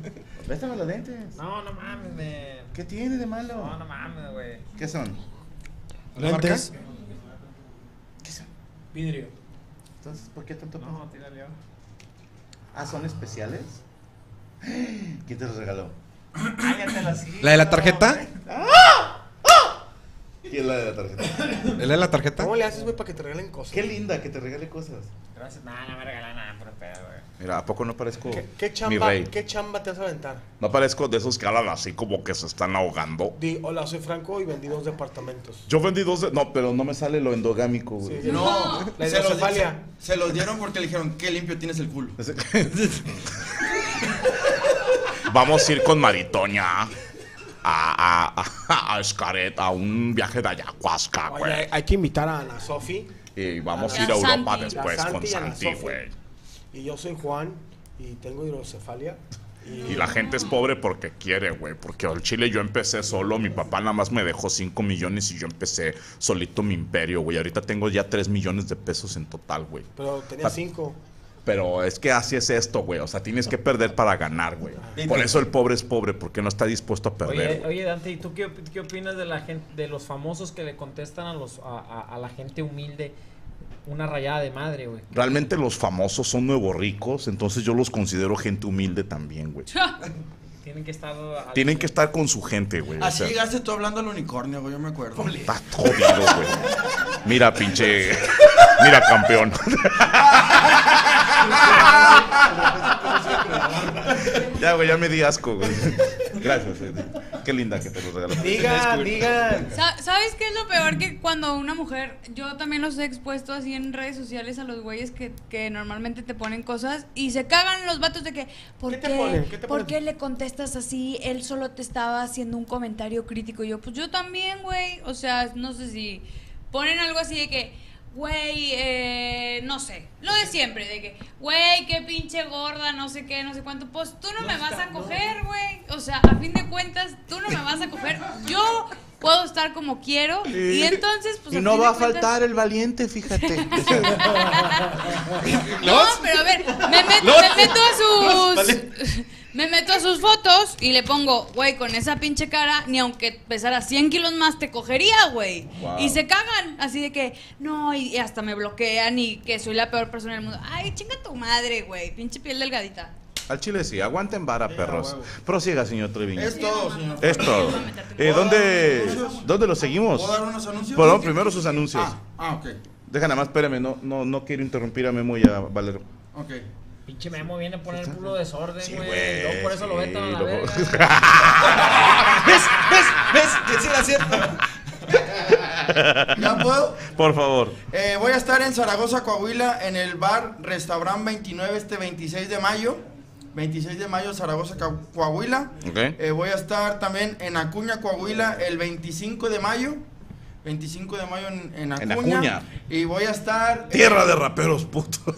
Bésame los dientes. No, no mames, güey. ¿Qué tiene de malo? No, no mames, güey. ¿Qué son? ¿Lentes? Vidrio. Entonces, ¿por qué tanto? No, tírale ahora. Ah, ¿son especiales? ¿Quién te los regaló? ¿La de la tarjeta? ¿Quién es la de la tarjeta? ¿La de la tarjeta? ¿Cómo le haces, güey, para que te regalen cosas? Qué linda que te regale cosas. Gracias. No, no me regalan nada, pero pedo, güey. Mira, ¿a poco no parezco ¿Qué, qué chamba, mi rey? ¿Qué chamba te vas a aventar? No parezco de esos que hablan así como que se están ahogando. Di, hola, soy Franco y vendí dos departamentos. Yo vendí dos... De... No, pero no me sale lo endogámico, güey. Sí, no, no. La se, los, se, se los dieron porque le dijeron, qué limpio tienes el culo. Vamos a ir con Maritoña a, a, a, a Xcaret, a un viaje de ayahuasca, güey. Hay, hay que invitar a Ana Sofi. Y vamos a ir a Europa Santi. después Santi con Santi, güey. Y yo soy Juan y tengo hidrocefalia. Y, y la gente es pobre porque quiere, güey. Porque al Chile yo empecé solo. Mi papá nada más me dejó cinco millones y yo empecé solito mi imperio, güey. Ahorita tengo ya tres millones de pesos en total, güey. Pero tenía cinco. Pero es que así es esto, güey. O sea, tienes que perder para ganar, güey. Por eso el pobre es pobre, porque no está dispuesto a perder. Oye, oye Dante, ¿y tú qué, qué opinas de la gente, de los famosos que le contestan a, los, a, a, a la gente humilde? Una rayada de madre, güey. Realmente los famosos son nuevos ricos, entonces yo los considero gente humilde también, güey. Tienen que estar... Al... Tienen que estar con su gente, güey. Así o sea... llegaste tú hablando al unicornio, güey, yo me acuerdo. Estás jodido, güey. Mira, pinche... Mira, campeón. Ya, güey, ya me di asco, güey. Gracias, güey. Qué linda que te los regalaste. Diga, diga. ¿Sabes qué es lo peor? Que cuando una mujer... Yo también los he expuesto así en redes sociales a los güeyes que, que normalmente te ponen cosas y se cagan los vatos de que... ¿Por qué, qué, te ponen? ¿Qué te ¿por qué le contestas así? Él solo te estaba haciendo un comentario crítico. Y yo, pues yo también, güey. O sea, no sé si... Ponen algo así de que... Güey, eh, no sé, lo de siempre, de que, güey, qué pinche gorda, no sé qué, no sé cuánto, pues tú no, no me vas a coger, güey, o sea, a fin de cuentas, tú no me vas a coger, yo puedo estar como quiero, y entonces, pues... Y no va a faltar el valiente, fíjate. No, pero a ver, me meto, me meto a sus... Me meto a sus fotos y le pongo, güey, con esa pinche cara, ni aunque pesara cien kilos más te cogería, güey. Wow. Y se cagan, así de que, no, y hasta me bloquean y que soy la peor persona del mundo. Ay, chinga tu madre, güey, pinche piel delgadita. Al chile sí, aguanten vara, sí, perros. Huevo. Prosiga, señor Treviño. Es todo, señor. Es todo. Eh, ¿dónde, ¿Dónde lo seguimos? ¿Puedo dar unos anuncios? Perdón, primero sus anuncios. Ah, ah, ok. Deja nada más, espérame, no, no, no quiero interrumpir a Memo y a Valero. Ok. Pinche Memo viene a poner el culo desorden, güey. Sí, por eso sí, lo vetan a la verga. ¿Ves? ¿Ves? ¿Ves? Que sí era cierto. ¿Ya puedo? Por favor. Eh, voy a estar en Zaragoza, Coahuila, en el bar Restaurant veintinueve este veintiséis de mayo. veintiséis de mayo, Zaragoza, Coahuila. Okay. Eh, voy a estar también en Acuña, Coahuila, el veinticinco de mayo. veinticinco de mayo en, en, Acuña, en Acuña. Y voy a estar... Tierra eh, de raperos putos.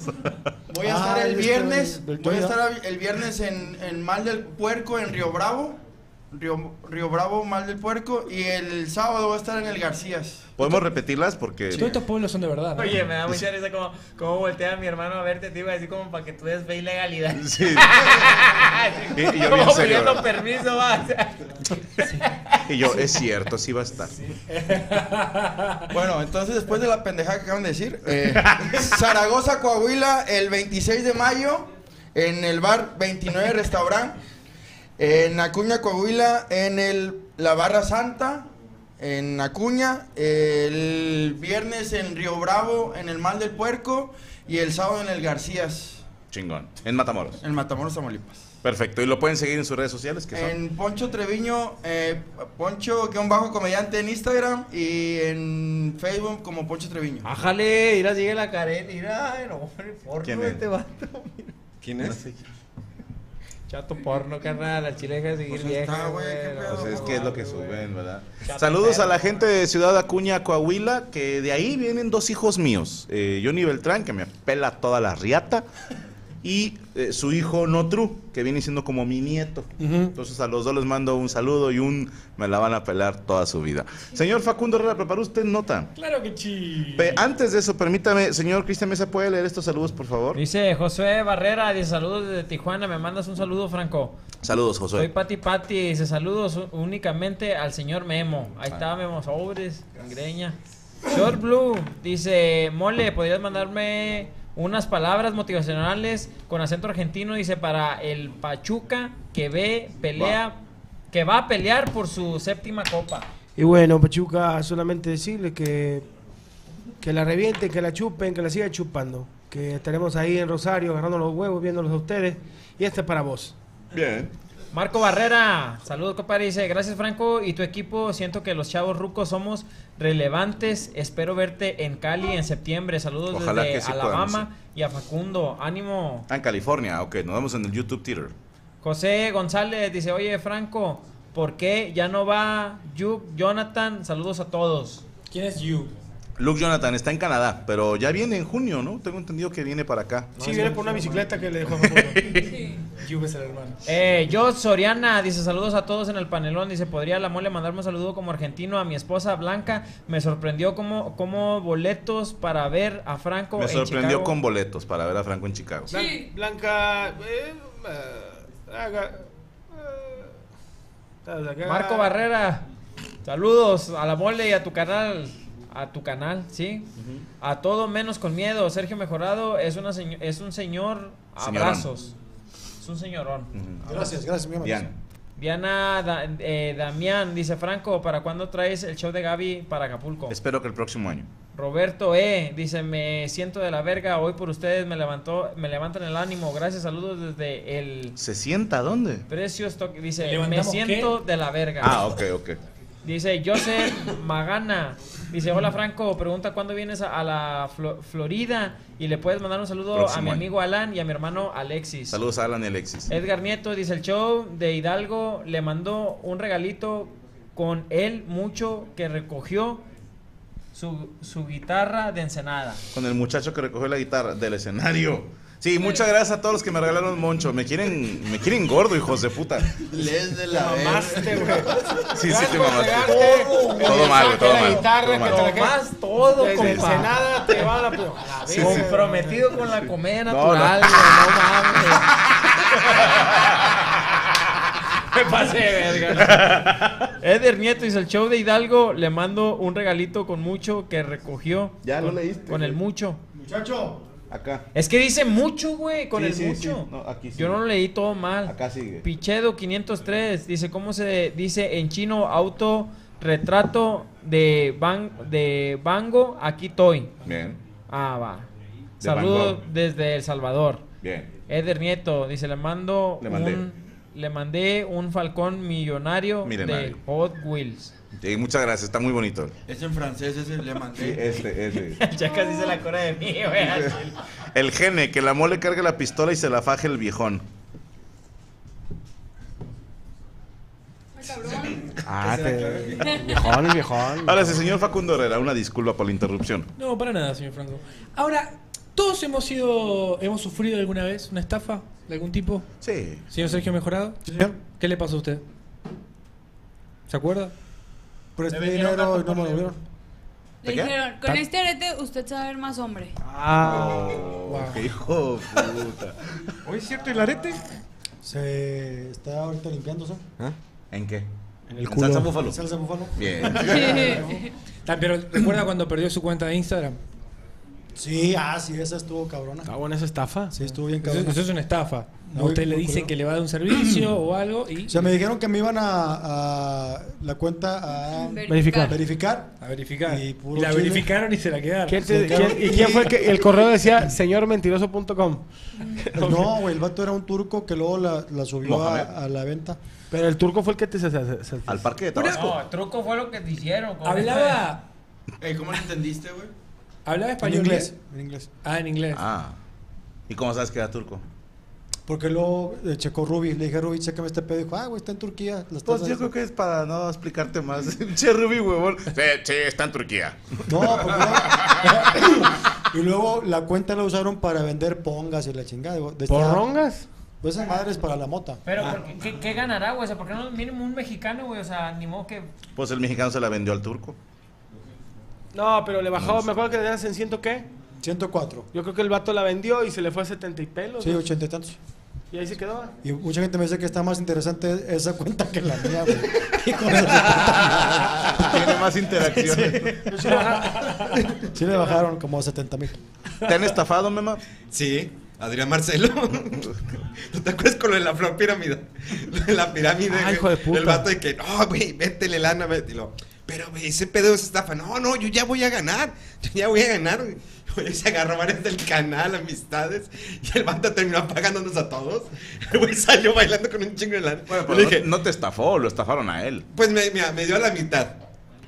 Voy a ah, estar el viernes. Del, del voy a estar el viernes en, en Mal del Puerco, en Río Bravo. Río, Río Bravo, Mal del Puerco. Y el sábado voy a estar en el Garcías. ¿Podemos repetirlas? Porque... Sí. Todos estos pueblos son de verdad, ¿no? Oye, me da mucha risa como, como voltea a mi hermano a verte, te iba a decir como para que tú des fe y legalidad. Sí. y, y yo como bien serio, pidiendo permiso, vas. Sí. Y yo, es cierto, sí va a estar. Sí. Bueno, entonces después de la pendejada que acaban de decir, eh, Zaragoza, Coahuila, el veintiséis de mayo, en el bar veintinueve Restaurant. En Acuña, Coahuila, en el La Barra Santa, en Acuña, el viernes en Río Bravo, en el Mal del Puerco, y el sábado en el Garcías. Chingón. En Matamoros. En Matamoros, Tamaulipas. Perfecto. ¿Y lo pueden seguir en sus redes sociales? ¿Qué son? En Poncho Treviño, eh, Poncho-comediante en Instagram y en Facebook como Poncho Treviño. ¡Ájale! Irá, sigue la Karen. Irá, no, porno. ¿Quién es? Este vato, mira. ¿Quién es? No sé. Chato porno, carnal, la chile deja de seguir pues vieja, güey. Pues es que es lo que suben, ¿verdad? Chato. Saludos a la gente de Ciudad Acuña, Coahuila, que de ahí vienen dos hijos míos. Eh, Johnny Beltrán, que me pela toda la riata, y eh, su hijo Notru, que viene siendo como mi nieto. Uh -huh. Entonces a los dos les mando un saludo y un me la van a pelar toda su vida. Señor Facundo Herrera, ¿preparó usted nota? Claro que sí. Pe Antes de eso, permítame, señor Cristian Mesa, ¿puede leer estos saludos, por favor? Dice José Barrera, dice saludos desde Tijuana, me mandas un saludo, Franco. Saludos, José. Soy Pati Pati, dice saludos únicamente al señor Memo. Ahí ah. está, Memo, sobres, greña. Short Blue, dice, mole, ¿podrías mandarme unas palabras motivacionales con acento argentino? Dice, para el Pachuca que ve, pelea, va. que va a pelear por su séptima copa. Y bueno, Pachuca, solamente decirle que, que la revienten, que la chupen, que la siga chupando. Que estaremos ahí en Rosario agarrando los huevos, viéndolos a ustedes. Y este es para vos. Bien. Marco Barrera, saludos, compadre, dice, gracias Franco y tu equipo, siento que los chavos rucos somos relevantes, espero verte en Cali en septiembre, saludos. Ojalá desde sí Alabama podemos, sí. Y a Facundo, ánimo. Ah, en California, ok, nos vemos en el YouTube Theater. José González dice, oye Franco, ¿por qué ya no va Luke Jonathan? Saludos a todos. ¿Quién es Luke? Luke Jonathan, está en Canadá, pero ya viene en junio, ¿no? Tengo entendido que viene para acá. Sí, viene por una bicicleta que le dejó a Facundo. Sí. Eh, yo Soriana dice saludos a todos en el panelón, dice podría la mole mandarme un saludo como argentino a mi esposa Blanca, me sorprendió como, como boletos para ver a Franco me en Chicago. Me sorprendió con boletos para ver a Franco en Chicago. Sí, Blanca eh, eh, haga, eh, Marco Barrera, saludos a la mole y a tu canal. A tu canal, ¿sí? Uh-huh. A todo menos con miedo, Sergio Mejorado es, una seño, es un señor abrazos. Es un señorón. Uh-huh. Gracias, gracias, mi amor. Diana, Diana da, eh, Damián dice, Franco, ¿para cuándo traes el show de Gaby para Acapulco? Espero que el próximo año. Roberto E. dice, me siento de la verga, hoy por ustedes me levantó, me levantan el ánimo. Gracias, saludos desde el... ¿Se sienta dónde? Precios, dice, me siento ¿qué? de la verga. Ah, ok, ok. Dice, Joseph Magana, dice, hola Franco, pregunta cuándo vienes a, a la Flo Florida y le puedes mandar un saludo Próximo a mi amigo Alan y a mi hermano Alexis. Saludos a Alan y Alexis. Edgar Nieto, dice, el show de Hidalgo le mandó un regalito con él mucho que recogió su, su guitarra de Ensenada. Con el muchacho que recogió la guitarra del escenario. Sí, muchas gracias a todos los que me regalaron Moncho. Me quieren, me quieren gordo, hijos de puta. Les de la mamaste, güey. Sí, sí, te mamaste. Todo, todo mal, todo mal. La guitarra, todo que te la más, todo, desde compa. Ensenada te va a la... la sí, comprometido sí, con sí. la comedia natural, no, no. no mames. Me pasé, verga. Eder Nieto dice, el show de Hidalgo le mando un regalito con mucho que recogió. Ya lo leíste. Con el mucho. Muchacho. Acá. Es que dice mucho, güey, con sí, el sí, mucho. Sí. No, aquí yo no lo leí todo mal. Acá sigue. Pichedo quinientos tres dice, ¿cómo se dice en chino auto retrato de Van de Bango? Aquí estoy. Bien. Ah, va. De Saludos desde El Salvador. Bien. Eder Nieto dice, le mando le mandé. un Le mandé un falcón millonario, milenario, de Hot Wheels. Sí, muchas gracias, está muy bonito. Es en francés, ese le mandé. Sí, ese, ese. El Chacas dice la cora de mí, güey. El gene, que la mole cargue la pistola y se la faje el viejón. Ah, te... viejón, viejón. Ahora sí, señor Facundo Herrera, una disculpa por la interrupción. No, para nada, señor Franco. Ahora, ¿todos hemos sido, hemos sufrido alguna vez una estafa de algún tipo? Sí. Señor Sergio Mejorado, ¿sí, señor? ¿Qué le pasó a usted? ¿Se acuerda? Por este dinero y no me lo vieron. Le dijeron, con este arete usted se va a ver más hombre. Ah, oh, wow. ¡Qué hijo de puta! ¿Hoy es cierto el arete? Se está ahorita limpiándose. ¿Ah? ¿En qué? En el culo. ¿Salsa búfalo? ¿Salsa búfalo? Bien. Pero ¿recuerda cuando perdió su cuenta de Instagram? Sí, ah, sí, esa estuvo cabrona. ¿Está buena esa estafa? Sí, estuvo bien cabrona. Eso es una estafa. A usted le dicen que le va a dar un servicio o algo y... O sea, me dijeron que me iban a, a la cuenta a... Verificar. Verificar. A verificar. Y, y la Chile. verificaron y se la quedaron. ¿Quién te, ¿quién, ¿Y quién fue el que el correo decía señor mentiroso punto com? No, güey, el vato era un turco que luego la, la subió a, a la venta. Pero el turco fue el que te... Se, se, se, al parque de Tabasco. No, el turco fue lo que te hicieron. Hablaba... Esa... ¿Cómo lo entendiste, güey? Hablaba español. En inglés. En inglés. Ah, en inglés. Ah. ¿Y cómo sabes que era turco? Porque luego eh, checó Ruby, le dije a Ruby, chécame este pedo, y dijo, ah, güey, está en Turquía. Las pues yo creo eso. que es para no explicarte más. Che, Ruby, huevón. Sí, sí, está en Turquía. No, porque y luego la cuenta la usaron para vender pongas y la chingada. De ¿Porrongas? Pues esas madres para la mota. Pero, ah. ¿qué, ¿qué ganará, güey? O sea, ¿por qué no mínimo un mexicano, güey? O sea, ni modo que... Pues el mexicano se la vendió al turco. No, pero le bajó, no sé. Me acuerdo que le das en ciento qué. ciento cuatro. Yo creo que el vato la vendió y se le fue a setenta y pelos. Sí, ochenta y tantos. Y ahí se quedó. Y mucha gente me dice que está más interesante esa cuenta que la mía, güey. Tiene más interacciones. Sí, sí, sí le bajaron como setenta mil. ¿Te han estafado, Mema? Sí. Adrián Marcelo. ¿No te acuerdas con lo de la flor pirámide? La pirámide. Ay, hijo de puta. El vato de que, no, güey, véntele lana, véntelo. Pero, güey, ese pedo es estafa. No, no, yo ya voy a ganar. Yo ya voy a ganar. Güey, se agarró varias del canal, amistades. Y el vato terminó pagándonos a todos. El güey salió bailando con un chingo de lana. Bueno, pero le dije, no, no te estafó, lo estafaron a él. Pues me, mira, me dio a la mitad.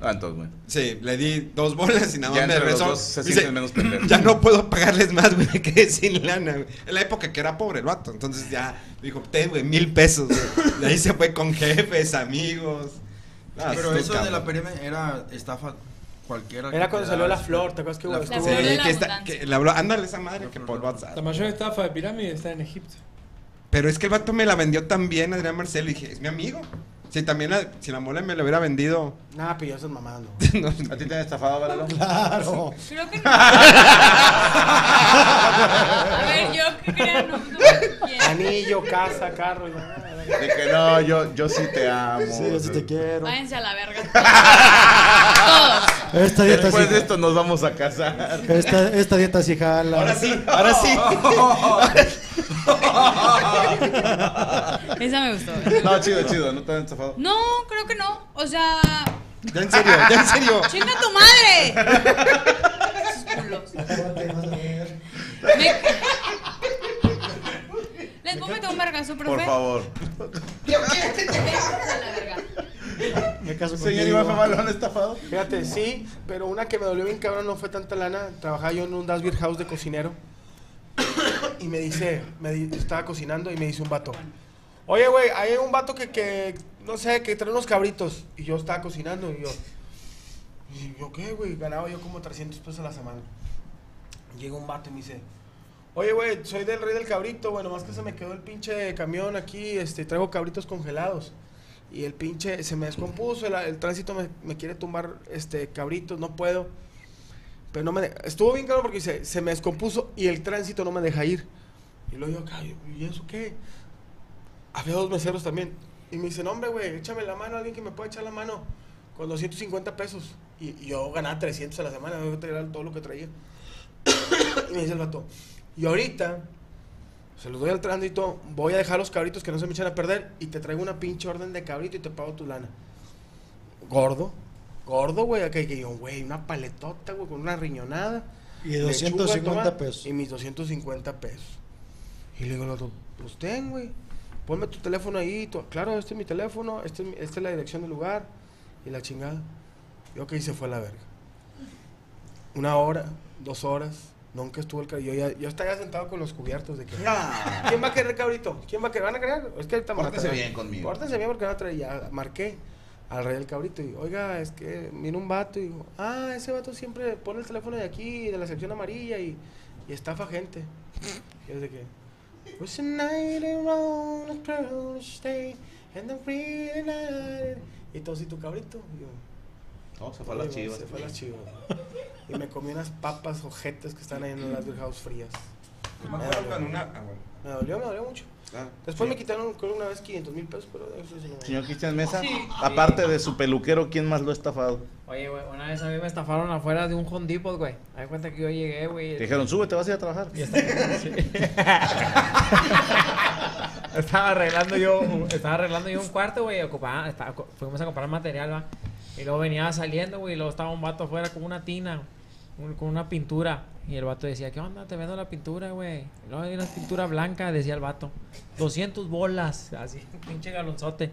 Ah, entonces, güey. Sí, le di dos bolas y nada más me regresó. Se dice, menos ya no puedo pagarles más, güey, me quedé sin lana. Güey. En la época que era pobre el vato. Entonces ya dijo, ten, güey, mil pesos. Güey. De ahí se fue con jefes, amigos. Ah, pero eso cabrón. de la P M era estafa cualquiera. Era cuando salió la flor, ¿te acuerdas que hubo? La flor de la abundancia. Ándale esa madre que por WhatsApp. La mayor estafa de pirámide está en Egipto. Pero es que el vato me la vendió también, Adrián Marcelo, y dije, es mi amigo. Si también la, si la mole me la hubiera vendido. Nah, pero yo soy mamá, no. no. ¿A ti te han estafado, Valero? Claro. Creo que no. A ver, yo creo que era no, no anillo, casa, carro. Ya. De que no, yo, yo sí te amo. Sí, yo sí te quiero. Váyanse a la verga. Todos. Esta dieta Después sí, de esto nos vamos a casar. Esta, esta dieta sí jala. Ahora sí, ahora sí. Esa me gustó. ¿Verdad? No, chido, chido. No te han estafado. No, creo que no. O sea. Ya en serio, ya en serio. ¡Chinga tu madre! Me... Les voy a meter un vergazo, profe. Por favor. Yo quiero que te la verga. Me caso con Señor Iván Famal, ¿lo han estafado? Fíjate, sí, pero una que me dolió bien cabrón no fue tanta lana. Trabajaba yo en un Das Beer House de cocinero. Y me dice, me di, estaba cocinando y me dice un vato. Oye, güey, hay un vato que, que, no sé, que trae unos cabritos. Y yo estaba cocinando y yo, y yo ¿qué, güey? Ganaba yo como trescientos pesos a la semana. Llega un vato y me dice, oye, güey, soy del rey del cabrito, bueno, más que se me quedó el pinche camión aquí, este, traigo cabritos congelados. Y el pinche, se me descompuso, el, el tránsito me, me quiere tumbar, este, cabritos, no puedo. Pero no me, estuvo bien claro porque dice, se me descompuso y el tránsito no me deja ir. Y luego yo, okay, ¿y eso qué? Había dos meseros también. Y me dicen, hombre, güey, échame la mano, alguien que me pueda echar la mano con doscientos cincuenta pesos. Y, y yo ganaba trescientos a la semana, yo traía todo lo que traía. Y me dice el vato, y ahorita se los doy al tránsito, voy a dejar los cabritos que no se me echan a perder y te traigo una pinche orden de cabrito y te pago tu lana. Gordo, gordo, güey. Acá y yo, güey, una paletota, güey, con una riñonada. Y doscientos cincuenta pesos. Y mis doscientos cincuenta pesos. Y le digo al vato, pues ten, güey. ponme tu teléfono ahí, tu... claro, este es mi teléfono, este es mi... esta es la dirección del lugar, y la chingada. Yo que hice fue a la verga. Una hora, dos horas, nunca estuvo el cabrito. Yo, ya, yo estaba sentado con los cubiertos de que... Nah. ¿Quién va a querer cabrito? ¿Quién va a querer? ¿Van a querer? Es que ahorita pórtense bien conmigo. Pórtense bien porque no traía. Ya marqué al rey del cabrito y, oiga, es que vino un vato y digo, ah, ese vato siempre pone el teléfono de aquí, de la sección amarilla y, y estafa gente. Y es de que... It's a night around a proud state and I'm feeling night. Y todo así, tu cabrito. Y yo, no, se fue a las chivas. Se fue a las chivas. Y me comí unas papas ojetes que están ahí en el Asbury House frías. Me, me, dolió, una... ah, bueno. me dolió, me dolió mucho. Ah, después sí. me quitaron, creo, una vez quinientos mil pesos, pero eso sí no me... Señor Cristian Mesa, sí. aparte de su peluquero, ¿quién más lo ha estafado? Oye, güey, una vez a mí me estafaron afuera de un Home Depot, güey. Me di cuenta que yo llegué, güey. Te dijeron, sube, te vas a ir a trabajar. Y estaba... estaba arreglando yo, estaba arreglando yo un cuarto, güey. Ocupaba, estaba, fuimos a comprar material, va. Y luego venía saliendo, güey, y luego estaba un vato afuera con una tina, un, con una pintura. Y el vato decía, ¿qué onda? Te vendo la pintura, güey. Y luego hay una pintura blanca, decía el vato. doscientas bolas, así, pinche galonzote.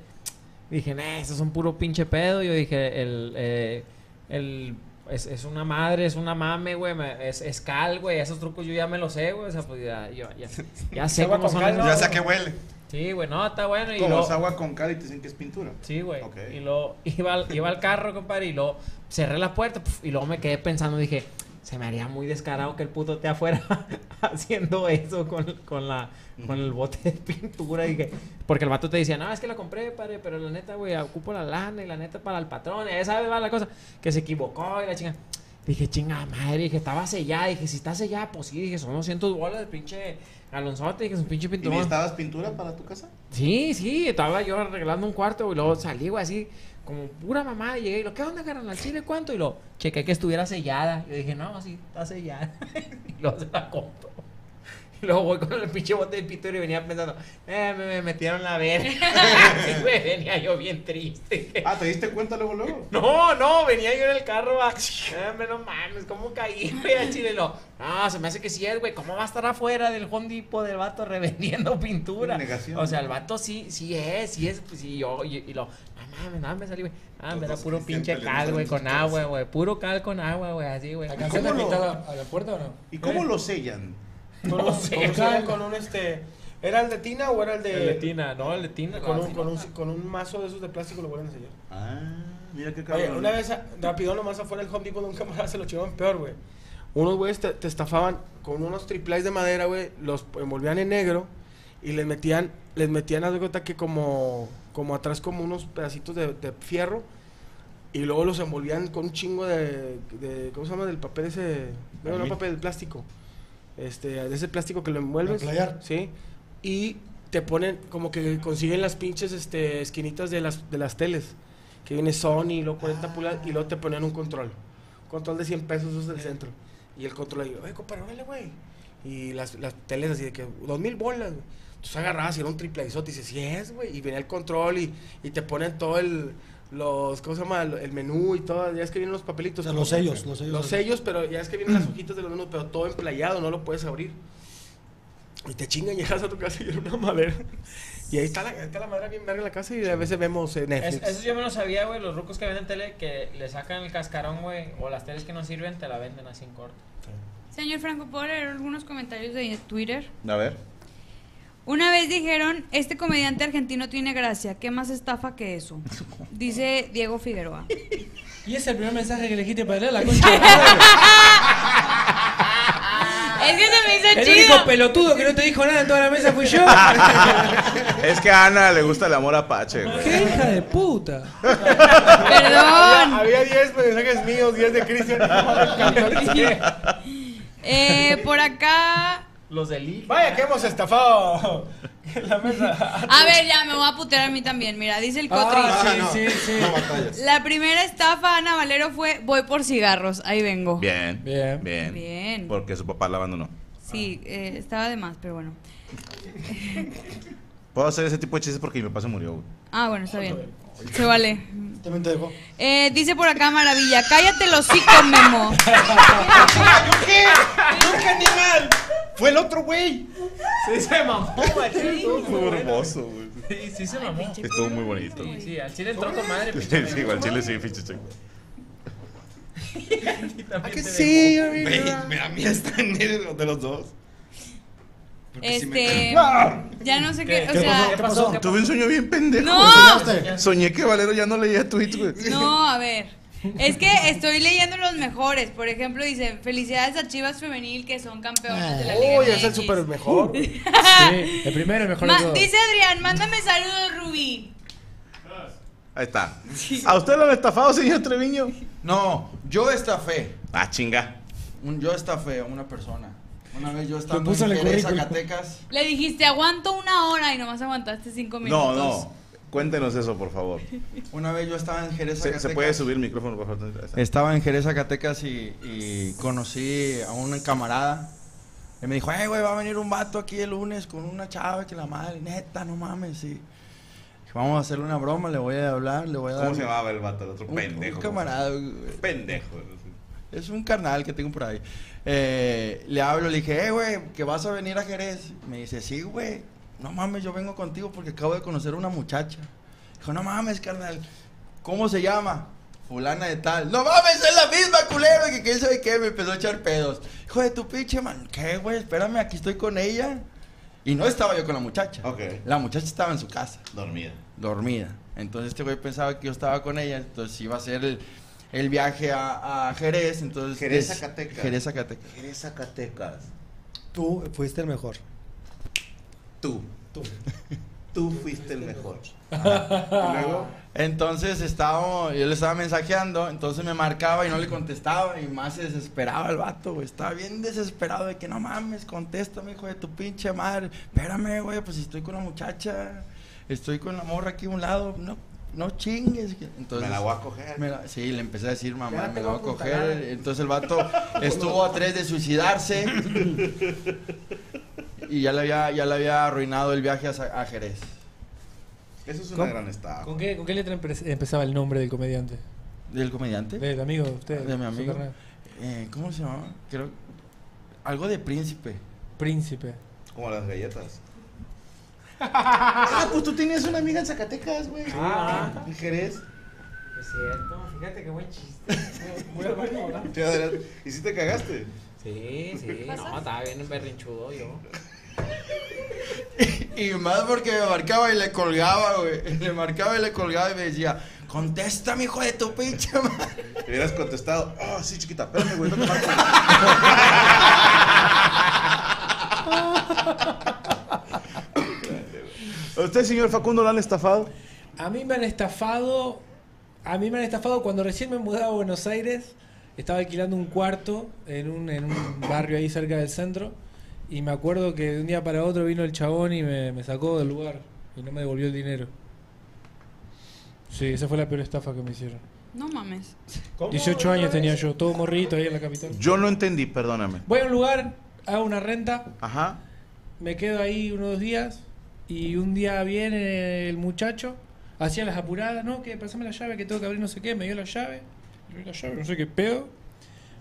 Y dije, no, eso es un puro pinche pedo. Yo dije, el, eh, el, es, es una madre, es una mame, güey, es, es cal, güey. Esos trucos yo ya me los sé, güey. O sea, pues ya, yo, ya, ya sé cómo son. Cal, los, ya sé a qué huele. Sí, güey, no, está bueno. Y como es agua con cal y te dicen que es pintura. Sí, güey. Okay. Y luego iba al, iba al carro, compadre, y luego cerré las puertas puf, y luego me quedé pensando, dije, se me haría muy descarado que el puto esté afuera haciendo eso con, con, la, con el bote de pintura. Y dije, porque el vato te decía, no, es que la compré, padre, pero la neta, güey, ocupo la lana y la neta para el patrón. Y esa vez va la cosa, que se equivocó y la chinga. Dije, chinga madre, dije, estaba sellada. Dije, si está sellada, pues sí, dije, son doscientas bolas de pinche galonzote. Dije, es un pinche pintura. ¿Y necesitabas pintura para tu casa? Sí, sí, estaba yo arreglando un cuarto, güey, luego salí, güey, así, como pura mamada. Y llegué y lo, ¿qué onda, carnal? ¿Al chile cuánto? Y lo, chequé que estuviera sellada. Yo dije, no, sí, está sellada. Y luego se la compro. Y luego voy con el pinche bote de pintura y venía pensando, eh, me, me metieron la verga. Sí, güey, venía yo bien triste. Ah, ¿te diste cuenta luego, luego? No, no, venía yo en el carro, a, eh, no mames, ¿cómo caí, güey, al chile? Lo, no, se me hace que sí es, güey, ¿cómo va a estar afuera del Home Depot del vato revendiendo pintura? Negación, o sea, el vato sí, sí es, sí es, pues sí, yo, y, y lo, no mames, nada, me salí, güey. Ah, me da puro pinche cal, güey, con agua, güey, puro cal con agua, güey, así, güey. ¿Alcanzan a pintar a la puerta o no? ¿Y cómo lo sellan? Con, no un, sé, con, claro. con un este ¿Era el de tina o era el de...? El de tina, no, el de tina Con, no, un, con, un, con un mazo de esos de plástico lo vuelven a sellar. Ah, mira qué cabrón. Oye, una vez, a, rápido nomás afuera del Home Depot, nunca más se lo chingaban peor, güey. Unos güeyes te, te estafaban con unos triplays de madera, güey. Los envolvían en negro y les metían, les metían a la gota que como, como atrás como unos pedacitos de, de fierro. Y luego los envolvían con un chingo de, de ¿cómo se llama? Del papel ese, no, no papel, del plástico. Este, de ese plástico que lo envuelves, ¿sí? Y te ponen, como que consiguen las pinches este, esquinitas de las, de las teles, que viene Sony, luego cuarenta pulgadas, y luego te ponen un control, control de cien pesos, eso es del centro, y el control ahí, oye, compadre, órale, güey, y las, las teles así de que, dos mil bolas, güey. Entonces agarrabas y era un triple aizote, y dices, sí es, güey, y viene el control, y, y te ponen todo el... Los, ¿cómo se llama? El menú y todo. Ya es que vienen los papelitos. O sea, los sellos, los sellos. Los sellos, pero ya es que vienen las hojitas de los menús, pero todo emplayado, no lo puedes abrir. Y te chingan, llegas a tu casa y era una madera. Y ahí está la, está la madera bien verga en la casa y a veces vemos Netflix. Es, eso yo me lo sabía, güey. Los rucos que venden tele, que le sacan el cascarón, güey, o las teles que no sirven, te la venden así en corto. Sí. Señor Franco, ¿puedo leer algunos comentarios de Twitter? A ver. Una vez dijeron, este comediante argentino tiene gracia, ¿qué más estafa que eso? Dice Diego Figueroa. Y es el primer mensaje que elegiste para leer la concha. Es que se me hizo el chido. El único pelotudo que no te dijo nada en toda la mesa fui yo. Es que a Ana le gusta el amor apache. ¡Qué hija de puta! Perdón. Había diez mensajes míos, diez de Cristian. eh, por acá... Los del Vaya que hemos estafado la mesa. A ver, ya me voy a putear a mí también. Mira, dice el Cotri. Ah, sí, no. sí, sí. No, la primera estafa, Ana Valero, fue voy por cigarros. Ahí vengo. Bien, bien, bien. bien. Porque su papá la abandonó. Sí, ah. eh, estaba de más, pero bueno. Puedo hacer ese tipo de chistes porque mi papá se murió, güey. Ah, bueno, está bien. Se vale. También te dejo. Eh, dice por acá Maravilla, cállate los hocico, Memo. ¿Yo qué? ¡Nunca ni mal! Fue el otro güey. Sí se mamó, güey. Fue hermoso, güey. Sí, sí se mamó. Estuvo muy bonito. Sí, sí, al chile entró con madre. Sí, al chile sí, pinche checo. ¿A que sí? Me da miedo estar en medio de los dos. Porque este, si me... ya no sé qué, qué o sea, ¿Qué pasó? ¿Qué pasó? Tuve un sueño bien pendejo. No. Soñé que Valero ya no leía tweets, güey. No, a ver, es que estoy leyendo los mejores. Por ejemplo, dice, felicidades a Chivas Femenil, que son campeonas de la Liga M X. Uy, es el super mejor. Sí, el primero, el mejor. Ma de dice Adrián, mándame saludos, Rubí. Ahí está. Sí. ¿A usted lo han estafado, señor Treviño? No, yo estafé. Ah, chinga. Un, yo estafé a una persona. Una vez yo estaba en Zacatecas. Le dijiste, aguanto una hora y nomás aguantaste cinco minutos. No, no. Cuéntenos eso, por favor. Una vez yo estaba en Jerez, Zacatecas. ¿Se, ¿se puede subir el micrófono, por favor? Estaba en Jerez, Zacatecas y, y conocí a un camarada. Y me dijo, hey, güey, va a venir un vato aquí el lunes con una chava que la madre, neta, no mames. Y vamos a hacerle una broma, le voy a hablar, le voy a dar... ¿Cómo se llamaba el vato? El otro un, pendejo. Un camarada. Pendejo. Es un carnal que tengo por ahí. Eh, le hablo, le dije, eh, güey, que vas a venir a Jerez. Me dice, sí, güey, no mames, yo vengo contigo porque acabo de conocer a una muchacha. Dijo, no mames, carnal, ¿cómo se llama? Fulana de tal. No mames, es la misma, culero, que quién sabe qué, me empezó a echar pedos. Hijo de tu pinche, man, ¿qué, güey? Espérame, aquí estoy con ella. Y no estaba yo con la muchacha. Okay. La muchacha estaba en su casa. Dormida. Dormida. Entonces este güey pensaba que yo estaba con ella, entonces iba a ser el... el viaje a, a Jerez, entonces... Jerez, Zacatecas. Jerez, Zacatecas. Jerez, Zacatecas. Tú fuiste el mejor. Tú. Tú. Tú fuiste el mejor. Ah. Y luego... entonces estaba... yo le estaba mensajeando, entonces me marcaba y no le contestaba, y más se desesperaba el vato, güey. Estaba bien desesperado de que, no mames, contéstame, hijo de tu pinche madre. Espérame, güey, pues estoy con la muchacha, estoy con la morra aquí a un lado, no... no chingues. Entonces, me la voy a coger. La, sí, le empecé a decir, mamá, me la voy a coger. Entonces el vato estuvo a tres de suicidarse. Y ya le había, ya le había arruinado el viaje a, a Jerez. Eso es una gran estafa. ¿Con qué, ¿Con qué letra empezaba el nombre del comediante? ¿Del comediante? Del amigo de usted. De mi amigo. Eh, ¿Cómo se llamaba? Creo, algo de príncipe. Príncipe. Como las galletas. Ah, pues tú tenías una amiga en Zacatecas, güey. Ah, ¿en Jerez? Es cierto, fíjate qué buen chiste. Muy bueno, ¿verdad? ¿Y si te cagaste? Sí, sí, no, estaba bien berrinchudo yo. Y, y más porque me marcaba y le colgaba, güey. Le marcaba y le colgaba y me decía, contesta, mi hijo de tu pinche madre. Le hubieras contestado, oh, sí, chiquita, espérame, güey, no te marco. ¿Usted, señor Facundo, la han estafado? A mí me han estafado, a mí me han estafado cuando recién me mudaba a Buenos Aires. Estaba alquilando un cuarto en un, en un barrio ahí cerca del centro. Y me acuerdo que de un día para otro vino el chabón y me, me sacó del lugar. Y no me devolvió el dinero. Sí, esa fue la peor estafa que me hicieron. No mames. dieciocho años tenía yo, todo morrito ahí en la capital. Yo no entendí, perdóname. Voy a un lugar, hago una renta. Ajá. Me quedo ahí unos dos días. Y un día viene el muchacho, hacía las apuradas, no, que pasame la llave, que tengo que abrir no sé qué, me dio la llave, me dio la llave, no sé qué pedo.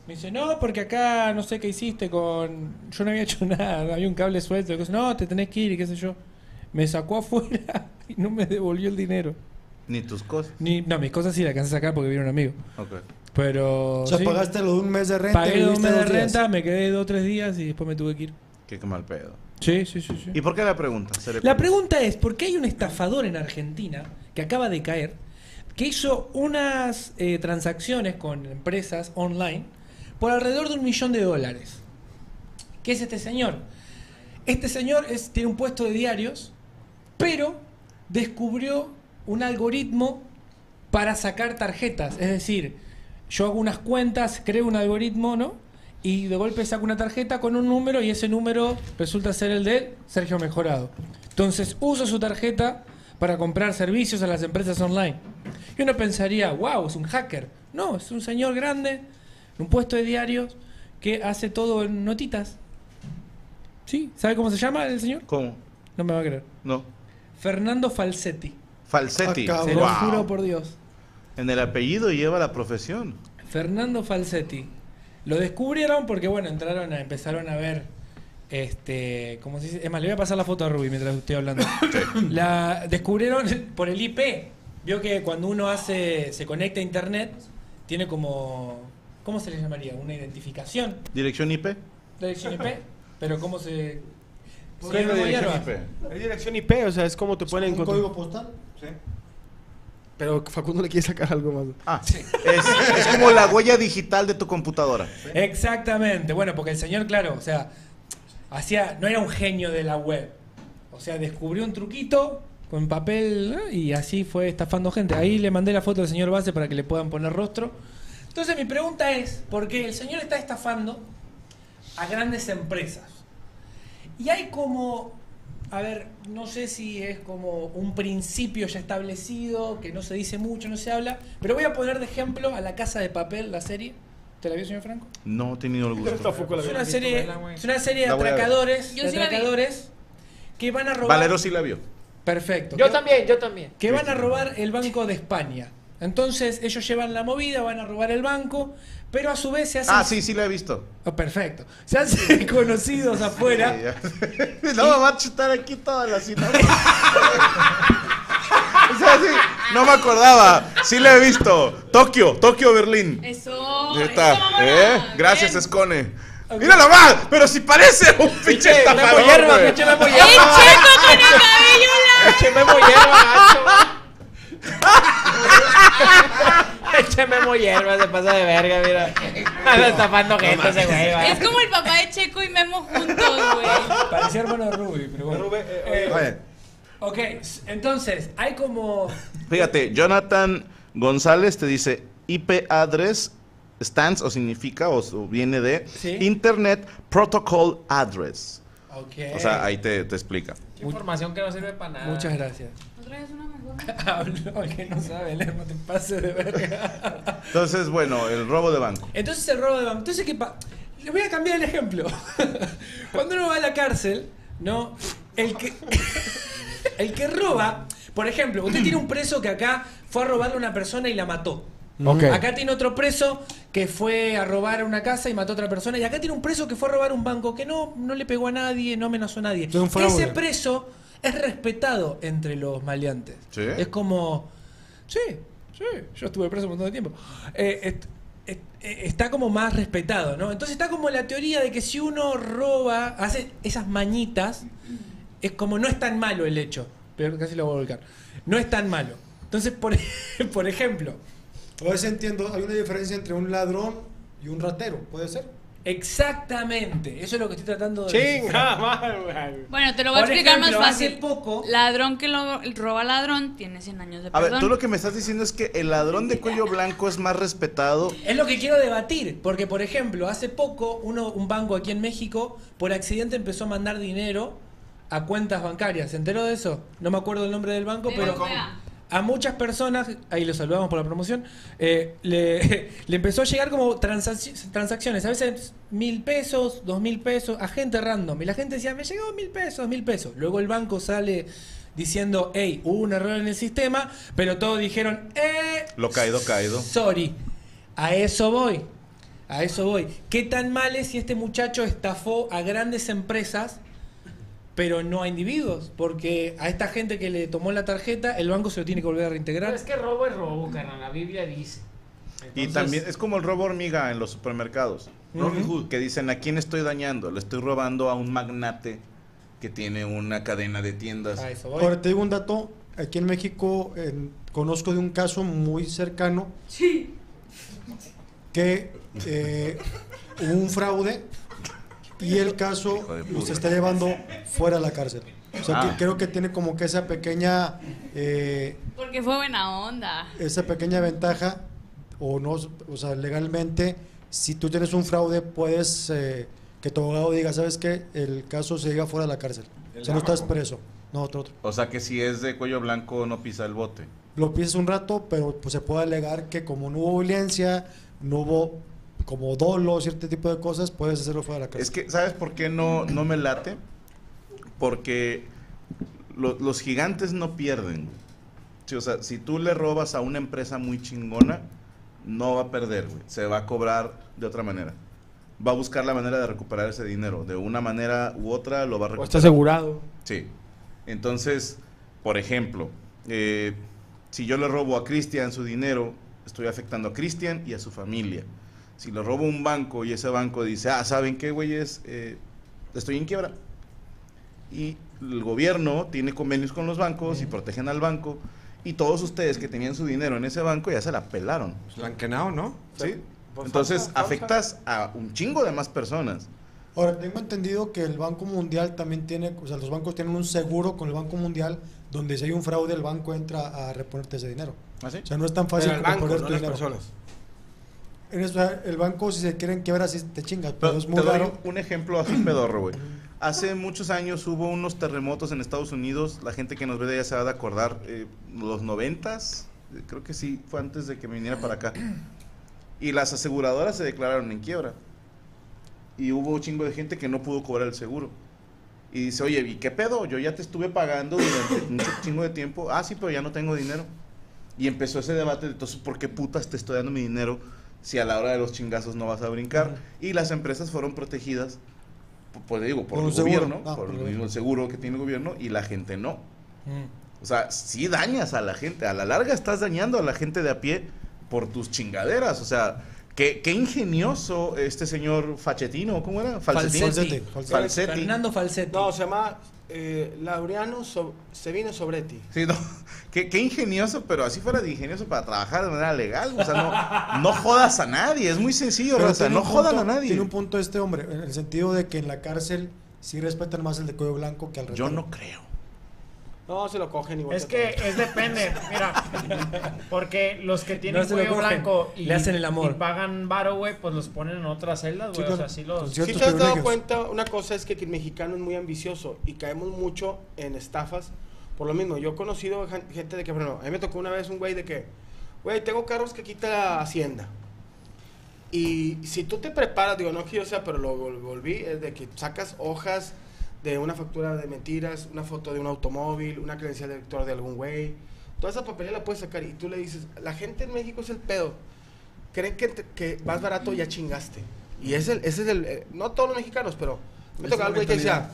Me dice, no, porque acá no sé qué hiciste con... yo no había hecho nada, había un cable suelto, cosas. No, te tenés que ir y qué sé yo. Me sacó afuera y no me devolvió el dinero. ¿Ni tus cosas? Ni, no, mis cosas sí las alcancé a sacar porque vino un amigo. Okay. Pero... o sea, sí, pagaste los un mes de renta. Pagué dos meses de renta, me quedé dos o tres días y después me tuve que ir. Qué mal pedo. Sí, sí, sí, sí. ¿Y por qué la pregunta? La pregunta? pregunta es, ¿por qué hay un estafador en Argentina que acaba de caer, que hizo unas eh, transacciones con empresas online por alrededor de un millón de dólares? ¿Qué es este señor? Este señor es, tiene un puesto de diarios, pero descubrió un algoritmo para sacar tarjetas. Es decir, yo hago unas cuentas, creo un algoritmo, ¿no? Y de golpe saca una tarjeta con un número y ese número resulta ser el de Sergio Mejorado. Entonces usa su tarjeta para comprar servicios a las empresas online. Y uno pensaría, wow, es un hacker. No, es un señor grande, en un puesto de diarios, que hace todo en notitas. ¿Sí? ¿Sabe cómo se llama el señor? ¿Cómo? No me va a creer. No. Fernando Falsetti. Falsetti. Ah, se lo wow. juro por Dios. En el apellido lleva la profesión. Fernando Falsetti. Lo descubrieron porque, bueno, entraron a, empezaron a ver Este, ¿cómo se dice? Es más, le voy a pasar la foto a Ruby mientras estoy hablando. La descubrieron por el I P. Vio que cuando uno hace, se conecta a internet, tiene como, ¿cómo se le llamaría? Una identificación. ¿Dirección I P? Dirección I P, pero ¿cómo se...? ¿Sí es dirección I P? Es dirección I P, o sea, es como te pueden encontrar. ¿Un código postal? Sí. Pero Facundo le quiere sacar algo más. Ah, sí. es, es como la huella digital de tu computadora. ¿Sí? Exactamente. Bueno, porque el señor, claro, o sea, hacía, no era un genio de la web. O sea, descubrió un truquito con papel, ¿eh? Y así fue estafando gente. Ahí le mandé la foto al señor Base para que le puedan poner rostro. Entonces mi pregunta es, ¿por qué el señor está estafando a grandes empresas? Y hay como... A ver, no sé si es como un principio ya establecido, que no se dice mucho, no se habla, pero voy a poner de ejemplo a La Casa de Papel, la serie. ¿Te la vio, señor Franco? No he tenido el gusto. Es una serie, es una serie de atracadores, de atracadores que van a robar... Valero sí la vio. Perfecto. Yo también, yo también. Que van a robar el Banco de España. Entonces ellos llevan la movida, van a robar el banco, pero a su vez se hacen... Ah, sí, sí lo he visto. Oh, perfecto. Se hacen conocidos afuera. Sí, no, y... va a chutar aquí toda la cita. O sea, sí, no me acordaba. Sí lo he visto. Tokio, Tokio, Berlín. Eso. Ya está. Eso, ¿eh? Gracias, Escone. Okay. ¡Mírala más! ¡Pero si parece un pinche estafador! ¡Eche, me ¡Eche, me voy hierba! Che Memo Hierba se pasa de verga, mira. Anda estafando no, gente ese güey. ¿Vale? Es como el papá de Checo y Memo juntos, güey. Parecía hermano de Ruby, pero bueno. Rubén, eh, eh, ok, entonces, hay como... Fíjate, Jonathan González te dice I P address stands o significa o, o viene de ¿sí? Internet Protocol Address. Okay. O sea, ahí te, te explica. Qué información que no sirve para nada. Muchas gracias. ¿Otra vez una Habló, que no sabe, no te pases de verga. Entonces, bueno, el robo de banco. Entonces el robo de banco. Entonces, ¿qué pasa? Le voy a cambiar el ejemplo. Cuando uno va a la cárcel, ¿no? El que, el que roba, por ejemplo, usted tiene un preso que acá fue a robarle a una persona y la mató. Okay. Acá tiene otro preso que fue a robar una casa y mató a otra persona. Y acá tiene un preso que fue a robar un banco que no, no le pegó a nadie, no amenazó a nadie. Entonces, ese preso... es respetado entre los maleantes. ¿Sí? Es como... Sí, sí, yo estuve preso un montón de tiempo. Eh, est, est, est, está como más respetado, ¿no? Entonces está como la teoría de que si uno roba, hace esas mañitas, es como no es tan malo el hecho. Pero casi lo voy a volcar. No es tan malo. Entonces, por, por ejemplo... A veces entiendo, hay una diferencia entre un ladrón y un ratero, ¿puede ser? Exactamente, eso es lo que estoy tratando de decir. Chinga, mal. Bueno, te lo voy a explicar más fácil. Hace poco, ladrón que lo roba ladrón tiene cien años de perdón. A ver, tú lo que me estás diciendo es que el ladrón de cuello blanco es más respetado. Es lo que quiero debatir, porque por ejemplo, hace poco uno, un banco aquí en México por accidente empezó a mandar dinero a cuentas bancarias. ¿Se enteró de eso? No me acuerdo el nombre del banco, pero... pero a muchas personas, ahí los saludamos por la promoción, eh, le, le empezó a llegar como transacciones, a veces mil pesos, dos mil pesos, a gente random. Y la gente decía, me llegó mil pesos, mil pesos. Luego el banco sale diciendo, hey, hubo un error en el sistema, pero todos dijeron, eh... Lo caído, caído. Sorry. A eso voy. A eso voy. ¿Qué tan mal es si este muchacho estafó a grandes empresas? Pero no a individuos, porque a esta gente que le tomó la tarjeta, el banco se lo tiene que volver a reintegrar. Pero es que robo es robo, carnal, la Biblia dice. Entonces... Y también es como el robo hormiga en los supermercados. Uh-huh. Robin Hood, que dicen, ¿a quién estoy dañando? Le estoy robando a un magnate que tiene una cadena de tiendas. A eso voy. Ahora te digo un dato, aquí en México eh, conozco de un caso muy cercano. Sí. Que eh, hubo un fraude. Y el caso se está llevando fuera de la cárcel. O sea, ah. que creo que tiene como que esa pequeña... Eh, porque fue buena onda. Esa pequeña ventaja, o no, o sea, legalmente, si tú tienes un fraude, puedes eh, que tu abogado diga, ¿sabes qué? El caso se llega fuera de la cárcel. O sea, no estás preso. No, otro, otro. O sea, que si es de cuello blanco, no pisa el bote. Lo pisas un rato, pero pues se puede alegar que como no hubo violencia, no hubo... como dolo, cierto tipo de cosas, puedes hacerlo fuera de la cárcel. Es que, ¿sabes por qué no, no me late? Porque lo, los gigantes no pierden. Sí, o sea, si tú le robas a una empresa muy chingona, no va a perder, güey. Se va a cobrar de otra manera. va a buscar la manera de recuperar ese dinero. De una manera u otra lo va a recuperar. O está asegurado. Sí. Entonces, por ejemplo, eh, si yo le robo a Cristian su dinero, estoy afectando a Cristian y a su familia. Si le robo a un banco y ese banco dice, ah, ¿saben qué, güeyes? Eh, estoy en quiebra. Y el gobierno tiene convenios con los bancos y protegen al banco. Y todos ustedes que tenían su dinero en ese banco ya se la pelaron. Se la han quenado, ¿no? Sí. Entonces afectas a un chingo de más personas. Ahora, tengo entendido que el Banco Mundial también tiene, o sea, los bancos tienen un seguro con el Banco Mundial, donde si hay un fraude el banco entra a reponerte ese dinero. ¿Ah, sí? O sea, no es tan fácil reponer tu dinero. En eso, el banco, si se quieren quebrar, así te chingas, pero, pero es muy raro. Un ejemplo así pedorro, güey. Hace muchos años hubo unos terremotos en Estados Unidos. La gente que nos ve de allá se va a acordar, eh, los noventas, creo que sí, fue antes de que me viniera para acá. Y las aseguradoras se declararon en quiebra. Y hubo un chingo de gente que no pudo cobrar el seguro. Y dice, oye, ¿y qué pedo? Yo ya te estuve pagando durante mucho chingo de tiempo. Ah, sí, pero ya no tengo dinero. Y empezó ese debate de, entonces, ¿por qué putas te estoy dando mi dinero si a la hora de los chingazos no vas a brincar? Y las empresas fueron protegidas, pues digo, por, por el gobierno, ah, por, por el mismo seguro que tiene el gobierno, y la gente no. Mm. O sea, sí dañas a la gente, a la larga estás dañando a la gente de a pie por tus chingaderas. O sea, qué, qué ingenioso este señor Facchettino, ¿cómo era? Falsetti. Falsetti. Falsetti. Falsetti. Fernando Falsetti. No, se llama eh, Laureano so Sevino Sobretti. Sí, no, qué, qué ingenioso, pero así fuera de ingenioso para trabajar de manera legal. O sea, no, no jodas a nadie, es muy sencillo, o sea, no jodan punto, a nadie. Tiene un punto este hombre, en el sentido de que en la cárcel sí respetan más el de cuello blanco que al resto. Yo no creo. No, se lo cogen igual. Es que es depende, mira, porque los que tienen no cuello blanco y, le hacen el amor. Y pagan varo, güey, pues los ponen en otras celdas, güey, sí, o sea, sí los... Si te has dado cuenta, una cosa es que el mexicano es muy ambicioso y caemos mucho en estafas por lo mismo. Yo he conocido gente de que, bueno, a mí me tocó una vez un güey de que, güey, tengo carros que quita la hacienda. Y si tú te preparas, digo, no que yo sea, pero lo volví, es de que sacas hojas de una factura de mentiras, una foto de un automóvil, una credencial de lector de algún güey. Toda esa papelera la puedes sacar y tú le dices, la gente en México es el pedo. Creen que, te, que vas barato y ya chingaste. Y ese, ese es el... Eh, no todos los mexicanos, pero... Me toca algo que decía,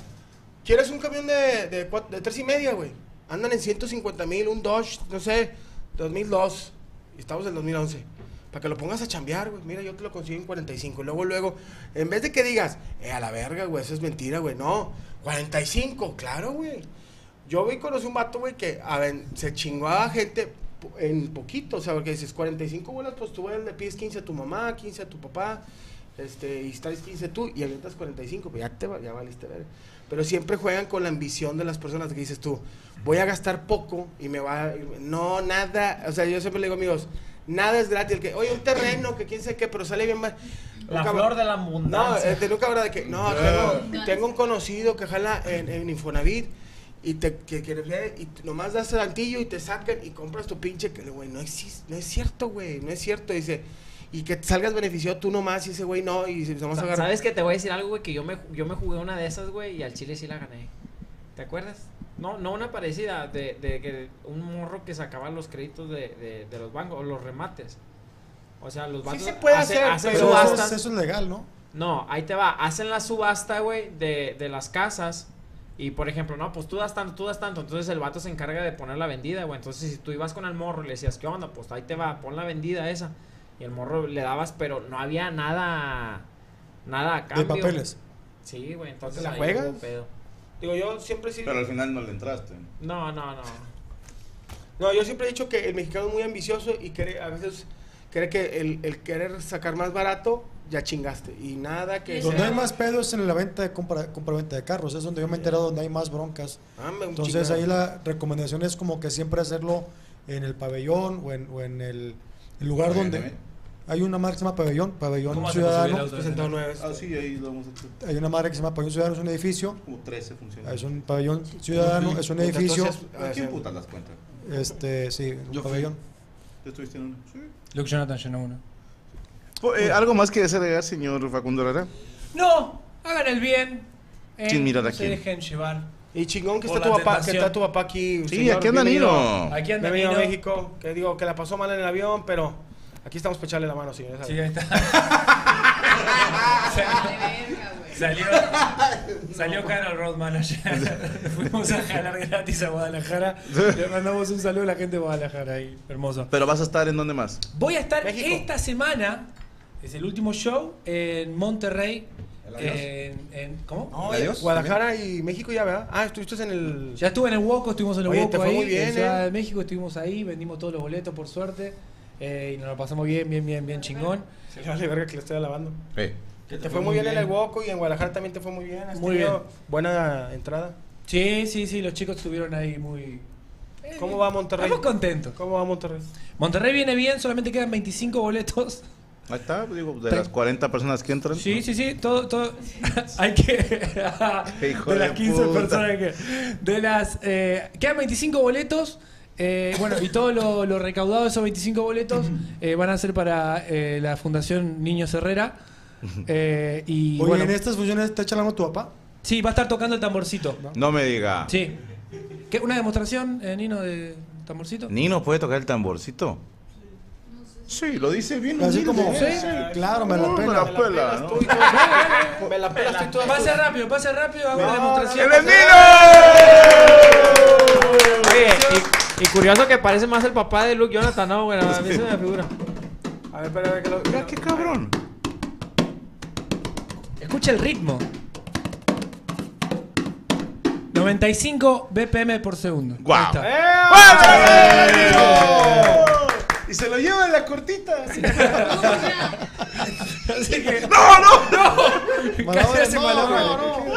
¿quieres un camión de, de, cuatro, de tres y media, güey? Andan en ciento cincuenta mil, un Dodge, no sé, dos mil dos. Estamos en dos mil once. Para que lo pongas a chambear, güey. Mira, yo te lo consigo en cuarenta y cinco. Y luego, luego, en vez de que digas, eh, a la verga, güey, eso es mentira, güey. No, cuarenta y cinco, claro, güey. Yo vi conocí un vato, güey, que a ver, se chingó a gente en poquito. O sea, porque dices, cuarenta y cinco bolas, pues tú güey, le pides quince a tu mamá, quince a tu papá, este, y estás quince tú, y avientas cuarenta y cinco, pues ya te ya valiste, ver. Pero siempre juegan con la ambición de las personas que dices tú, voy a gastar poco y me va a... No, nada. O sea, yo siempre le digo, amigos, nada es gratis. El que, oye, un terreno, que quién sabe qué, pero sale bien mal. La nunca, flor de la abundancia. No, de nunca habrá de que, no, yeah. tengo, tengo un conocido que jala en, en Infonavit y te que, que, y nomás das el antillo y te sacan y compras tu pinche, que güey, no existe, no es cierto, güey, no es cierto, dice, y que te salgas beneficiado tú nomás y ese güey no, y se nomás agarra. ¿Sabes que te voy a decir algo, güey? Que yo me, yo me jugué una de esas, güey, y al chile sí la gané. ¿Te acuerdas? No, no una parecida, de, de, de un morro que sacaba los créditos de, de, de los bancos, o los remates. O sea, los bancos... Sí se puede hace, hacer, hacen pero subastas. Eso es legal, ¿no? No, ahí te va. Hacen la subasta, güey, de, de las casas. Y, por ejemplo, no, pues tú das tanto, tú das tanto. Entonces, el vato se encarga de poner la vendida, güey. Entonces, si tú ibas con el morro y le decías, ¿qué onda? Pues ahí te va, pon la vendida esa. Y el morro le dabas, pero no había nada... Nada a cambio. ¿De papeles? Sí, güey, entonces... ¿La juegas? Digo, yo siempre sí. Pero al final no le entraste. No, no, no. No, yo siempre he dicho que el mexicano es muy ambicioso y cree, a veces cree que el, el querer sacar más barato, ya chingaste. Y nada que... Donde sea, hay más pedo es en la venta de compra, compra-venta de carros. Es donde yo me he enterado, donde hay más broncas. Ah, entonces chingado. Ahí la recomendación es como que siempre hacerlo en el pabellón o en, o en el, el lugar bien, donde... Bien. Hay una madre que se llama Pabellón, Pabellón Ciudadano. Ah, sí, ahí lo hemos hecho. Hay una madre que se llama Pabellón Ciudadano, es un edificio. Como trece funciona. Es un Pabellón Ciudadano, es un edificio. ¿A quién putas las cuentas? Este, sí, un pabellón. ¿Tú estuviste en uno? Sí. Luke Jonathan llenó uno. ¿Algo más que desagregar, señor Facundo Lara? No, hagan el bien. Sin mirar a quién. Se dejen llevar. Y chingón que está tu papá, que está tu papá aquí. Sí, aquí anda Nino. Aquí anda Nino. México, que digo que la pasó mal en el avión, pero... Aquí estamos para echarle la mano, señores. Sí, ahí está. Salió, salió Carol Road Manager. Fuimos a jalar gratis a Guadalajara. Le mandamos un saludo a la gente de Guadalajara ahí. Hermoso. ¿Pero vas a estar en dónde más? Voy a estar México. Esta semana, es el último show, en Monterrey. En, en, ¿Cómo? No, adiós, Guadalajara también. Y México ya, ¿verdad? Ah, estuviste en el... Ya estuve en el Woco, estuvimos en el Oye, Woco ahí, muy bien, en Ciudad eh. de México, estuvimos ahí, vendimos todos los boletos por suerte eh, y nos lo pasamos bien, bien, bien, bien chingón. Se le vale verga que lo estoy alabando. Sí. Te, te fue muy bien, bien en el Woco y en Guadalajara también te fue muy bien. Has muy bien. Buena entrada. Sí, sí, sí, los chicos estuvieron ahí muy... Eh, ¿Cómo va Monterrey? Estamos contentos. ¿Cómo va Monterrey? Monterrey viene bien, solamente quedan veinticinco boletos. Ahí está, digo, de Pero, las cuarenta personas que entran. Sí, sí, sí, todo, todo. Hay que. de las quince puta. personas que. De las. Eh, quedan veinticinco boletos. Eh, bueno, y todo lo, lo recaudado de esos veinticinco boletos eh, van a ser para eh, la Fundación Niños Herrera. Eh, y Oye, bueno, ¿en estas funciones está charlando tu papá? Sí, va a estar tocando el tamborcito. No, no me diga. Sí. ¿Qué, ¿Una demostración, eh, Nino, de tamborcito? ¿Nino puede tocar el tamborcito? Sí, lo dice bien. Así humilde, como, ¿sí? Sí, claro, me la pela. Me la pela, ¿no? Estoy, ¿no? Me la pela, estoy toda. Pase toda. rápido, pase rápido, hago no, una demostración. ¡Que Nino! Oye, y, y curioso que parece más el papá de Luke Jonathan, ¿no? Bueno, a mí se me figura. A ver, espera, a ver que lo... Mira, qué cabrón. Escucha el ritmo. noventa y cinco B P M por segundo. ¡Guau! Wow. ¡Eh! Y se lo lleva en la cortita. Así, así que... ¡No, no, no! Malabra, no, malabra, no, no, no.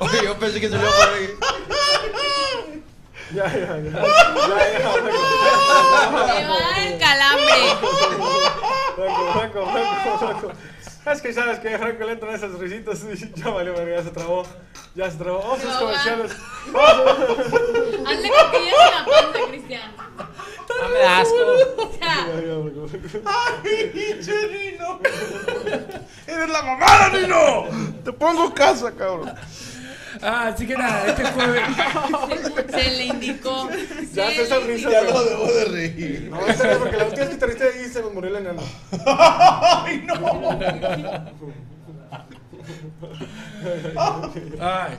Oye, yo pensé que se lo iba a poner. Ya, ya, ya. Ya, ya. Me va a dar el calambre. Franco, Franco, Franco. Es que sabes que Franco le entran esas risitas y ya valió, ya se trabó. Ya se trabó. ¡Oh, sus comerciales! Hazle cosquillas en la panza, Cristian. No me da asco. ¡Ay, pinche Nino! ¡Eres la mamada, Nino! ¡Te pongo casa, cabrón! Ah, así que nada, este jueves. Se, se le indicó. Ya se esa risa. Ya lo debo de reír. No, esa es porque la última vez que te reíste ahí se nos murió la nana. ¡Ay, no! Ay.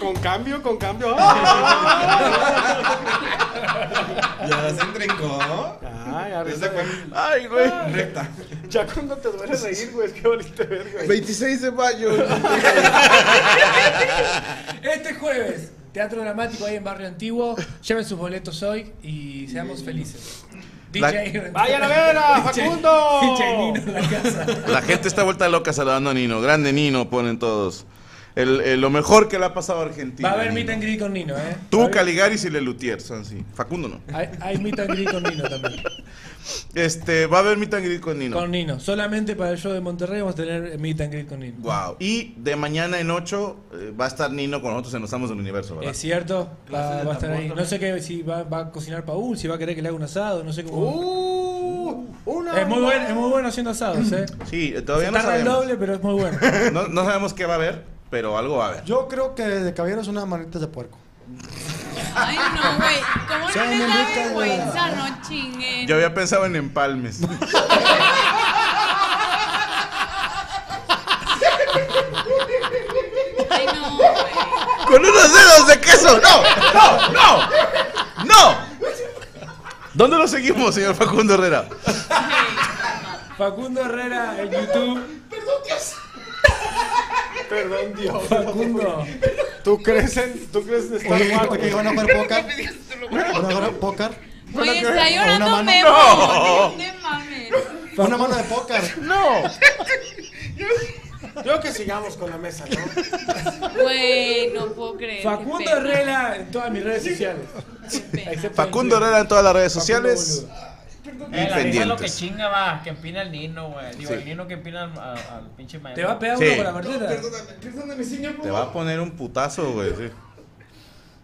Con cambio, con cambio. Ya se entrecó. Ay, arriba. Ay, güey. Recta. Ya cuando te duele reír, güey, es que valiste verga. veintiséis de mayo. Este jueves, teatro dramático ahí en Barrio Antiguo. Lleven sus boletos hoy y seamos felices. D J, ¡vayan a ver a Facundo! D J Nino en la casa. La gente está vuelta loca saludando a Nino. Grande Nino, ponen todos. El, el, lo mejor que le ha pasado a Argentina. Va a haber meet and greet con Nino, ¿eh? Tú, Caligaris y Lelutier son así. Facundo no. Hay, hay meet and greet con Nino también. Este, va a haber meet and greet con Nino. Con Nino. Solamente para el show de Monterrey vamos a tener meet and greet con Nino. Wow. Y de mañana en ocho eh, va a estar Nino con nosotros en Los Amos del Universo, ¿verdad? Es cierto. Va, va a estar ahí. No sé qué, si va, va a cocinar Paul, si va a querer que le haga un asado, no sé cómo. Uh. Una es, muy buen, es muy bueno haciendo asados, ¿eh? Sí, todavía Se no sabemos. Tarda el doble, pero es muy bueno. No, no sabemos qué va a haber, pero algo va a haber. Yo creo que de caballeros unas manitas de puerco. Ay, no, güey. ¿Cómo no les da vergüenza? No chinguen. Yo había pensado en empalmes. Ay, no, güey. Con unos dedos de queso. No, no, no. No. ¿Dónde lo seguimos, señor Facundo Herrera? Facundo Herrera en YouTube. Perdón, Dios. Perdón, Dios. Facundo. ¿Tú crees en, tú crees en Star Wars? ¿Por qué van a jugar póker? ¿Van a jugar póker? Oye, está llorando Memo. No. Una mano de póker. No. Creo que sigamos con la mesa, ¿no? Güey, no puedo creer. Facundo Herrera en todas mis redes sociales. Facundo Herrera en todas las redes sociales. Eh, la misma es lo que chinga, va, que empina el Nino, güey. Digo, sí. El Nino que empina al, al, al pinche maestro. Te va a pegar uno sí. con la martita. No, perdóname, perdóname, señor. Te va a poner un putazo, güey, sí.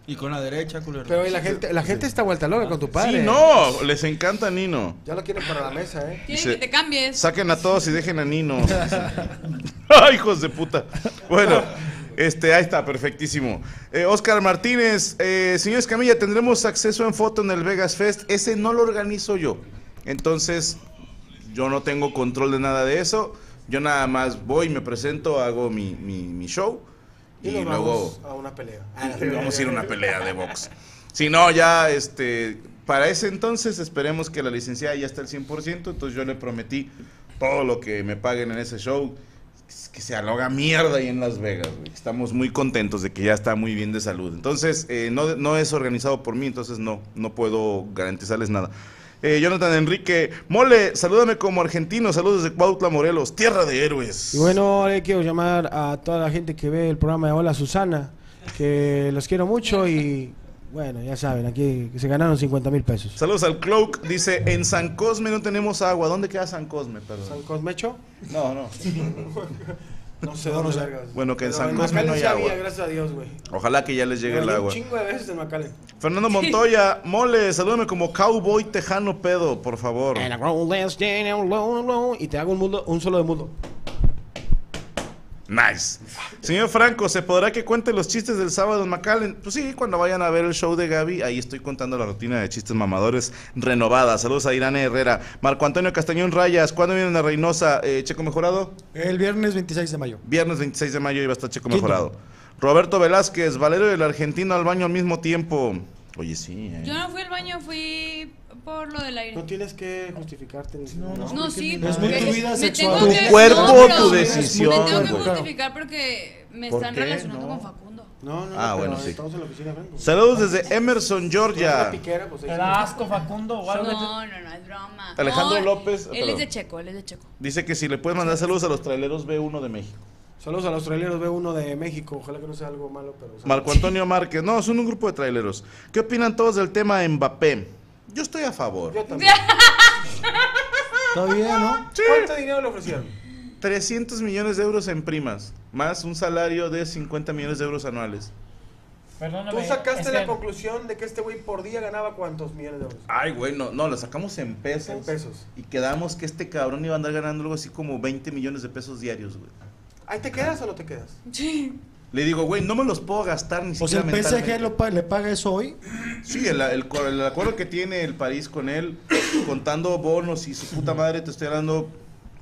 Y con la derecha, culero. Pero la gente, la gente sí. está vuelta loca ah, con tu padre. Sí, no, les encanta Nino. Ya lo quieren para la mesa, eh. Quieren que te cambies. Saquen a todos y dejen a Nino. Ay, hijos de puta. Bueno, Este, ahí está, perfectísimo. Eh, Oscar Martínez, eh, señor Escamilla, ¿tendremos acceso en foto en el Vegas Fest? Ese no lo organizo yo. Entonces, yo no tengo control de nada de eso. Yo nada más voy, me presento, hago mi, mi, mi show. Y, y luego... a una pelea. Vamos a ir a una pelea de box. Si no, ya, este... para ese entonces esperemos que la licenciada ya está al cien por ciento, entonces yo le prometí todo lo que me paguen en ese show, que se haga mierda ahí en Las Vegas, güey. Estamos muy contentos de que ya está muy bien de salud. Entonces, eh, no, no es organizado por mí, entonces no, no puedo garantizarles nada. Eh, Jonathan Enrique, Mole, salúdame como argentino, saludos desde Cuautla, Morelos, tierra de héroes. Y bueno, le quiero llamar a toda la gente que ve el programa de Hola Susana, que los quiero mucho y... bueno, ya saben, aquí se ganaron cincuenta mil pesos. Saludos al Cloak, dice, en San Cosme no tenemos agua. ¿Dónde queda San Cosme, perdón? ¿San Cosmecho? No, no. No sé dónde salgas. Bueno, que en San Cosme no hay agua. Gracias a Dios, güey. Ojalá que ya les llegue el agua. Un chingo de veces en Macalén. Fernando Montoya, Mole, salúdame como cowboy tejano pedo, por favor. Y te hago un, mundo, un solo de mundo. Nice. Señor Franco, ¿se podrá que cuente los chistes del sábado en McAllen? Pues sí, cuando vayan a ver el show de Gaby, ahí estoy contando la rutina de chistes mamadores renovada. Saludos a Irán Herrera. Marco Antonio Castañón Rayas, ¿cuándo vienen a Reynosa? Eh, ¿Checo Mejorado? El viernes veintiséis de mayo. Viernes veintiséis de mayo iba a estar Checo Quinto. Mejorado. Roberto Velázquez, Valero y el argentino al baño al mismo tiempo. Oye, sí. Eh. Yo no fui al baño, fui... por lo del aire. No tienes que justificarte. No, no, no sí. No es muy tu vida sexual. Tu cuerpo, no, tu decisión. Me tengo que justificar porque me están ¿por relacionando no? con Facundo. No, no, ah, bueno, sí. Estamos en la oficina, ¿no? Saludos desde Emerson, Georgia. Piquera, pues, ¿te da asco, Facundo? O algo. No, no, no, es broma. Alejandro no, López. Él es de Checo, él es de Checo. Dice que si le puedes mandar saludos a los traileros B uno de México. Saludos a los traileros B uno de México, ojalá que no sea algo malo. Pero saludos. Marco Antonio Márquez, no, son un grupo de traileros. ¿Qué opinan todos del tema Mbappé? Yo estoy a favor. Yo también. Todavía, ¿no? Sí. ¿Cuánto dinero le ofrecieron? trescientos millones de euros en primas, más un salario de cincuenta millones de euros anuales. Perdóname, tú sacaste la el... conclusión de que este güey por día ganaba cuántos millones de euros. Ay, güey, no, no, lo sacamos en pesos. En pesos. Y quedamos que este cabrón iba a andar ganando algo así como veinte millones de pesos diarios, güey. ¿Ahí te quedas o no te quedas? Sí. Le digo, güey, no me los puedo gastar ni siquiera mentalmente. O sea, ¿el P S G lo pa le paga eso hoy? Sí, el, el, el acuerdo que tiene el París con él, contando bonos y su puta madre, te estoy hablando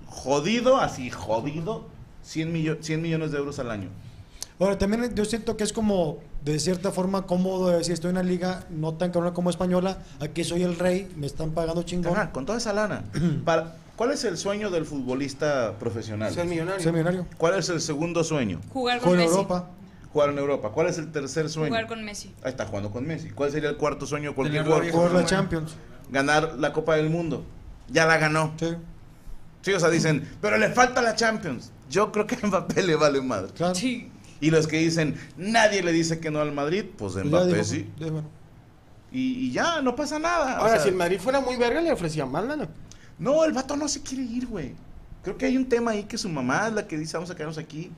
jodido, así jodido, cien millones de euros al año. Ahora, también yo siento que es como, de cierta forma, cómodo de decir, estoy en una liga no tan cabrona como española, aquí soy el rey, me están pagando chingón. Ajá, con toda esa lana. Para... ¿cuál es el sueño del futbolista profesional? Ser millonario. Ser millonario. ¿Cuál es el segundo sueño? Jugar con Messi. Europa. Jugar en Europa. ¿Cuál es el tercer sueño? Jugar con Messi. Ahí está jugando con Messi. ¿Cuál sería el cuarto sueño de cualquier jugador? Jugar la Champions. Ganar la Copa del Mundo. Ya la ganó. Sí. Sí, o sea, dicen, pero le falta la Champions. Yo creo que a Mbappé le vale madre. Claro. Sí. Y los que dicen, nadie le dice que no al Madrid, pues Mbappé digo, sí. Ya, bueno. y, y ya, no pasa nada. Ahora, o sea, si el Madrid fuera muy verga, le ofrecían más lana. No, el vato no se quiere ir, güey. Creo que hay un tema ahí que su mamá es la que dice, vamos a quedarnos aquí.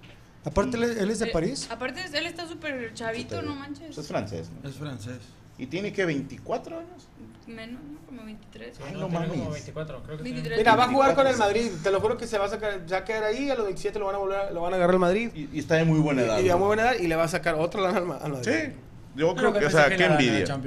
Aparte, y, él es de París. Eh, aparte, él está súper chavito, no manches. Pues es francés, ¿no? Es francés. ¿Y tiene que veinticuatro años? Menos, como veintitrés. Ay, no, no mames. Como veinticuatro, creo que veintitrés. Mira, va a jugar con el Madrid. Te lo juro que se va a sacar, ya quedar ahí, a los veintisiete lo van a volver, lo van a agarrar al Madrid. Y, y está de muy buena edad. Y, y de muy buena edad y le va a sacar otra lana al Madrid. Sí, yo creo no, que, o sea, que qué envidia.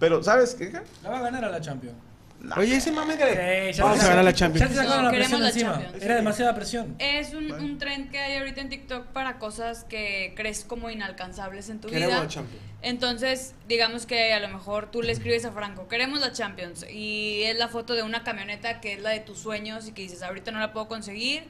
Pero, ¿sabes qué? La va a ganar a la Champions. La Oye, ese mame que sí, vamos a ganar la Champions. Ya te no, la presión la encima. Champions. Era demasiada presión. Es un, bueno. un trend que hay ahorita en TikTok para cosas que crees como inalcanzables en tu queremos vida. La Champions. Entonces, digamos que a lo mejor tú le escribes a Franco, queremos la Champions. Y es la foto de una camioneta que es la de tus sueños y que dices, ahorita no la puedo conseguir.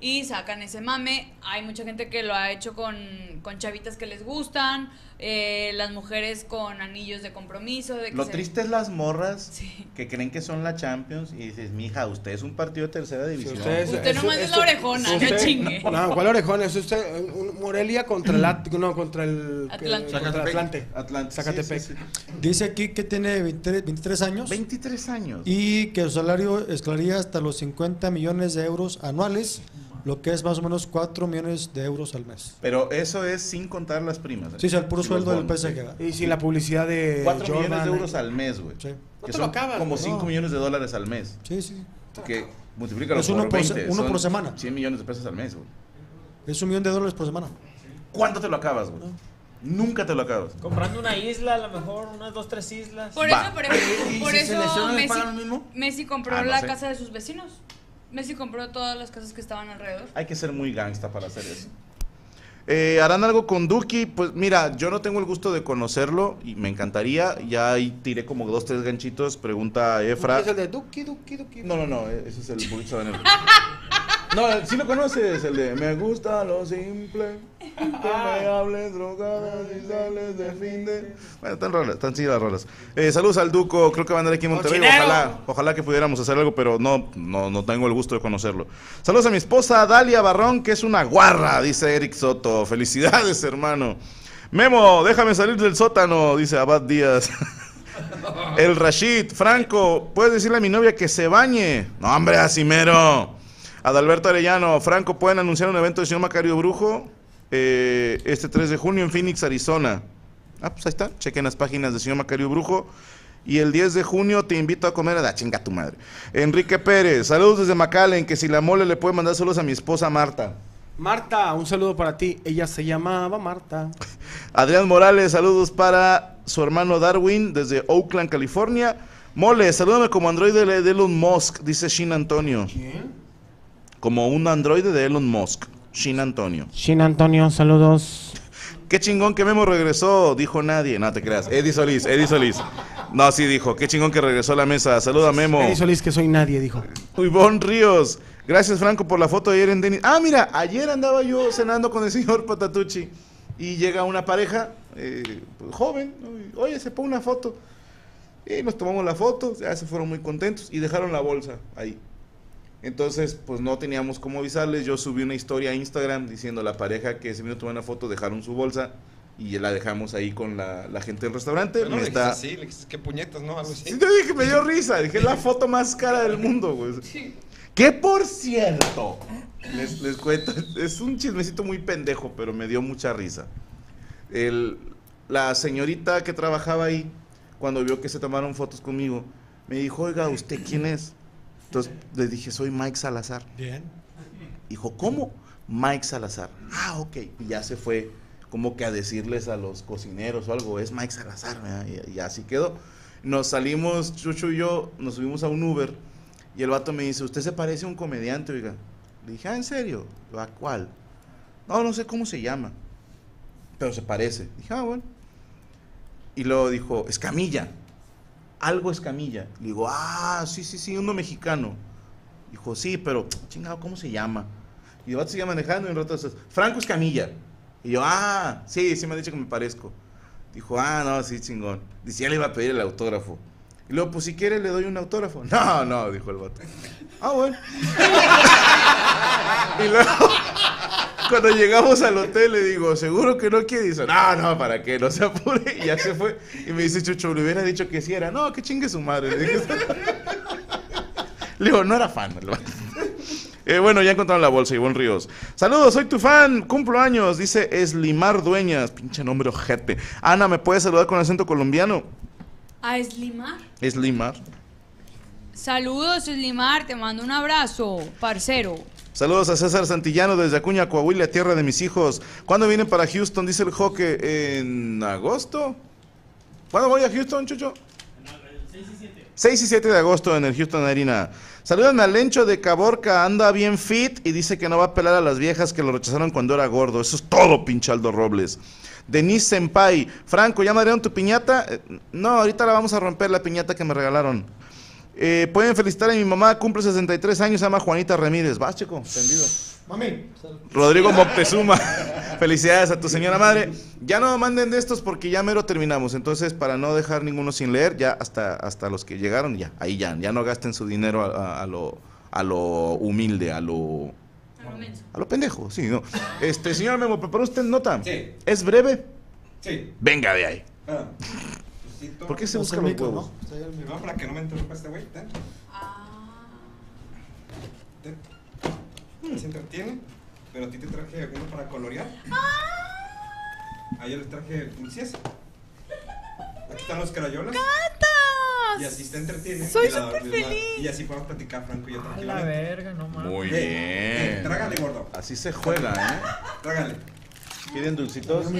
Y sacan ese mame. Hay mucha gente que lo ha hecho con, con chavitas que les gustan, eh, las mujeres con anillos de compromiso. De que lo se... triste es las morras sí. que creen que son la Champions y dices, mija, usted es un partido de tercera división. Sí, usted, es, usted nomás es, es, es la orejona, usted, no chingue. No, ¿cuál orejona? Es usted, un Morelia contra el, at, no, contra el Atlante. Contra Atlante. Atlante. Zacatepec. Sí, sí, sí. Dice aquí que tiene veintitrés años. veintitrés años. Y que su salario escalaría hasta los cincuenta millones de euros anuales. Lo que es más o menos cuatro millones de euros al mes. Pero eso es sin contar las primas. ¿Eh? Sí, o sea, el puro sueldo del P S G. Y sin la publicidad de cuatro millones de euros al mes, güey. Sí. No te lo acabas. Como cinco millones de dólares al mes. Sí, sí. Que multiplícalo por veinte. Es uno por semana. cien millones de pesos al mes, güey. Es un millón de dólares por semana. ¿Cuándo te lo acabas, güey? No. Nunca te lo acabas. Comprando una isla, a lo mejor unas dos, tres islas. Por Va. eso, por ejemplo, por eso Messi, Messi compró ah, no la sé. casa de sus vecinos. Messi compró todas las casas que estaban alrededor. Hay que ser muy gangsta para hacer eso. Eh, ¿Harán algo con Duki? Pues mira, yo no tengo el gusto de conocerlo y me encantaría. Ya ahí tiré como dos, tres ganchitos. Pregunta Efra. ¿Es el de Duki, Duki, Duki? No, no, no, ese es el burrito de Daniel. No, sí lo conoces, el de me gusta lo simple, que me hables drogadas y sales de fin de... Bueno, están rolas, están sí las rolas. Eh, saludos al Duco, creo que va a andar aquí en Monterrey. Ojalá, ojalá que pudiéramos hacer algo, pero no, no, no tengo el gusto de conocerlo. Saludos a mi esposa Dalia Barrón, que es una guarra, dice Eric Soto. Felicidades, hermano. Memo, déjame salir del sótano, dice Abad Díaz. El Rashid, Franco, ¿puedes decirle a mi novia que se bañe? No, hombre, así mero. Adalberto Arellano, Franco, ¿pueden anunciar un evento del señor Macario Brujo? Eh, este tres de junio en Phoenix, Arizona. Ah, pues ahí está, chequen las páginas del señor Macario Brujo. Y el diez de junio te invito a comer a la chinga tu madre. Enrique Pérez, saludos desde McAllen, que si la mole le puede mandar saludos a mi esposa Marta. Marta, un saludo para ti, ella se llamaba Marta. Adrián Morales, saludos para su hermano Darwin desde Oakland, California. Mole, salúdame como androide de Elon Musk, dice Shin Antonio. ¿Quién? Como un androide de Elon Musk, Shin Antonio. Shin Antonio, saludos. Qué chingón que Memo regresó, dijo nadie. No te creas, Eddie Solís, Eddie Solís. No, sí dijo, qué chingón que regresó a la mesa. Saluda a Memo. Eddie Solís, que soy nadie, dijo. Ivonne Ríos, gracias Franco por la foto de ayer en Denis. Ah, mira, ayer andaba yo cenando con el señor Patatucci y llega una pareja eh, joven. Oye, se pone una foto. Y nos tomamos la foto, ya se fueron muy contentos y dejaron la bolsa ahí. Entonces, pues no teníamos cómo avisarles. Yo subí una historia a Instagram diciendo la pareja que se vino a tomar una foto dejaron su bolsa y la dejamos ahí con la, la gente del restaurante. Pero me no, está... Sí, le dije, qué puñetas, ¿no? Algo así. Sí, yo dije, me dio risa. Dije, la foto más cara del mundo, güey. Sí. Que por cierto, les, les cuento, es un chismecito muy pendejo, pero me dio mucha risa. El, la señorita que trabajaba ahí, cuando vio que se tomaron fotos conmigo, me dijo, oiga, ¿usted quién es? Entonces le dije, soy Mike Salazar. Bien. Dijo, ¿cómo? Mike Salazar. Ah, ok. Y ya se fue como que a decirles a los cocineros o algo, es Mike Salazar, ¿verdad? Y, y así quedó. Nos salimos, Chucho y yo, nos subimos a un Uber y el vato me dice, usted se parece a un comediante, oiga. Le dije, ah, ¿en serio? ¿A cuál? No, no sé cómo se llama, pero se parece. Dije, ah, bueno. Y luego dijo, Escamilla. Algo Escamilla. Le digo, ah, sí, sí, sí, uno mexicano. Dijo, sí, pero, chingado, ¿cómo se llama? Y el vato sigue manejando y un rato, Franco Escamilla. Y yo, ah, sí, sí me ha dicho que me parezco. Dijo, ah, no, sí, chingón. Dice, ya le iba a pedir el autógrafo. Y luego, pues si quiere le doy un autógrafo. No, no, dijo el vato. Ah, bueno. Y luego, cuando llegamos al hotel, le digo, ¿seguro que no quiere? Dice, no, no, ¿para qué? No se apure. Y ya se fue. Y me dice, Chucho, le hubiera dicho que sí era. No, que chingue su madre. Le, dije, le digo, no era fan. Eh, bueno, ya encontraron la bolsa, Ivonne Ríos. Saludos, soy tu fan, cumplo años. Dice Eslimar Dueñas. Pinche nombre ojete. Ana, ¿me puedes saludar con acento colombiano? ¿A Eslimar? Eslimar. Saludos, Eslimar, te mando un abrazo, parcero. Saludos a César Santillano desde Acuña, Coahuila, tierra de mis hijos. ¿Cuándo vienen para Houston? Dice el Joque. ¿En agosto? ¿Cuándo voy a Houston, Chucho? seis y siete. seis y siete de agosto en el Houston Arena. Saludan al Lencho de Caborca, anda bien fit y dice que no va a pelar a las viejas que lo rechazaron cuando era gordo. Eso es todo, Pinchaldo Robles. Denise Senpai. Franco, ¿ya madrearon tu piñata? No, ahorita la vamos a romper, la piñata que me regalaron. Eh, pueden felicitar a mi mamá, cumple sesenta y tres años, se llama Juanita Ramírez. Vas, chico, entendido. Mami. Rodrigo Moctezuma. Felicidades a tu señora madre. Ya no manden de estos porque ya mero terminamos. Entonces, para no dejar ninguno sin leer, ya hasta, hasta los que llegaron, ya, ahí ya. Ya no gasten su dinero a, a, a, lo, a lo humilde, a lo... A lo menso. A lo pendejo, sí, no. Este, señor Memo, ¿preparó usted nota? Sí. ¿Es breve? Sí. Venga de ahí. Ah. ¿Por qué se busca los huevos? No, para que no me interrumpa este güey. Se entretiene, pero a ti te traje alguno para colorear. Ayer les traje dulces. Aquí están los carayolas. Y así te entretiene. Soy súper feliz. Y así podemos platicar, Franco y yo tranquilamente. A la verga, no mames. Muy bien. Trágale, gordo. Así se juega, ¿eh? Trágale. ¿Piden dulcitos? Sí.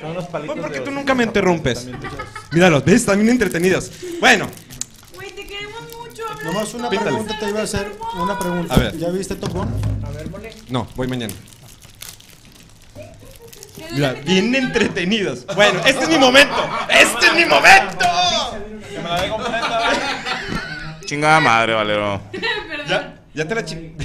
Son unos palitos. Pues porque tú nunca me interrumpes. Míralos, ¿ves? Están bien entretenidas. Bueno. Güey, te queremos mucho. Nomás una Píntale. pregunta te iba a hacer. Una pregunta. A ver. ¿Ya viste Top Gun? A ver, mole. No, voy mañana. Mira, bien entretenidas. Bueno, este es mi momento. ¡Este es mi momento! Que me la dé completa. Chingada madre, Valero. ¿Ya? Ya te la ching...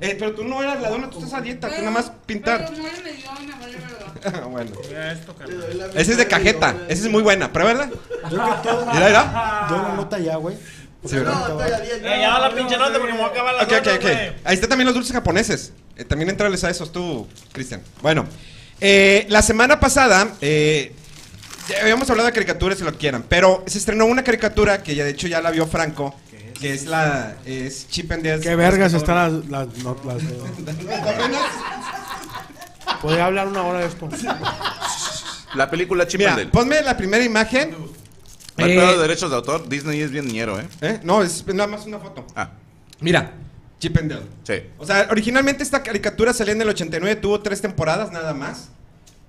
Eh, pero tú no eras la dona, tú estás a dieta, pero, tú nada más pintar. Pero no me dio una madre, ¿verdad? Bueno. Ese es de cajeta, esa es muy buena, pruébala. Yo creo que todo... Mira, mira. Yo no nota ya, güey. Sí, no, no, estoy a dieta. Eh, ya va la pinche nota porque me voy a acabar la nota. Ok, ok, ok. Ahí están también los dulces japoneses. Eh, también entrales a esos tú, Cristian. Bueno. Eh, la semana pasada, eh, habíamos hablado de caricaturas, si lo quieran, pero se estrenó una caricatura que ya de hecho ya la vio Franco, que es la... es Chip and Dale. Qué vergas están las... las, no, las podría hablar una hora de esto. La película Chip and Dale. Ponme la primera imagen. No hay eh, pedo de derechos de autor, Disney es bien niñero, ¿eh? ¿eh? No, es nada más una foto. Ah. Mira. Chip and Dale. Sí. O sea, originalmente esta caricatura salía en el ochenta y nueve, tuvo tres temporadas nada más.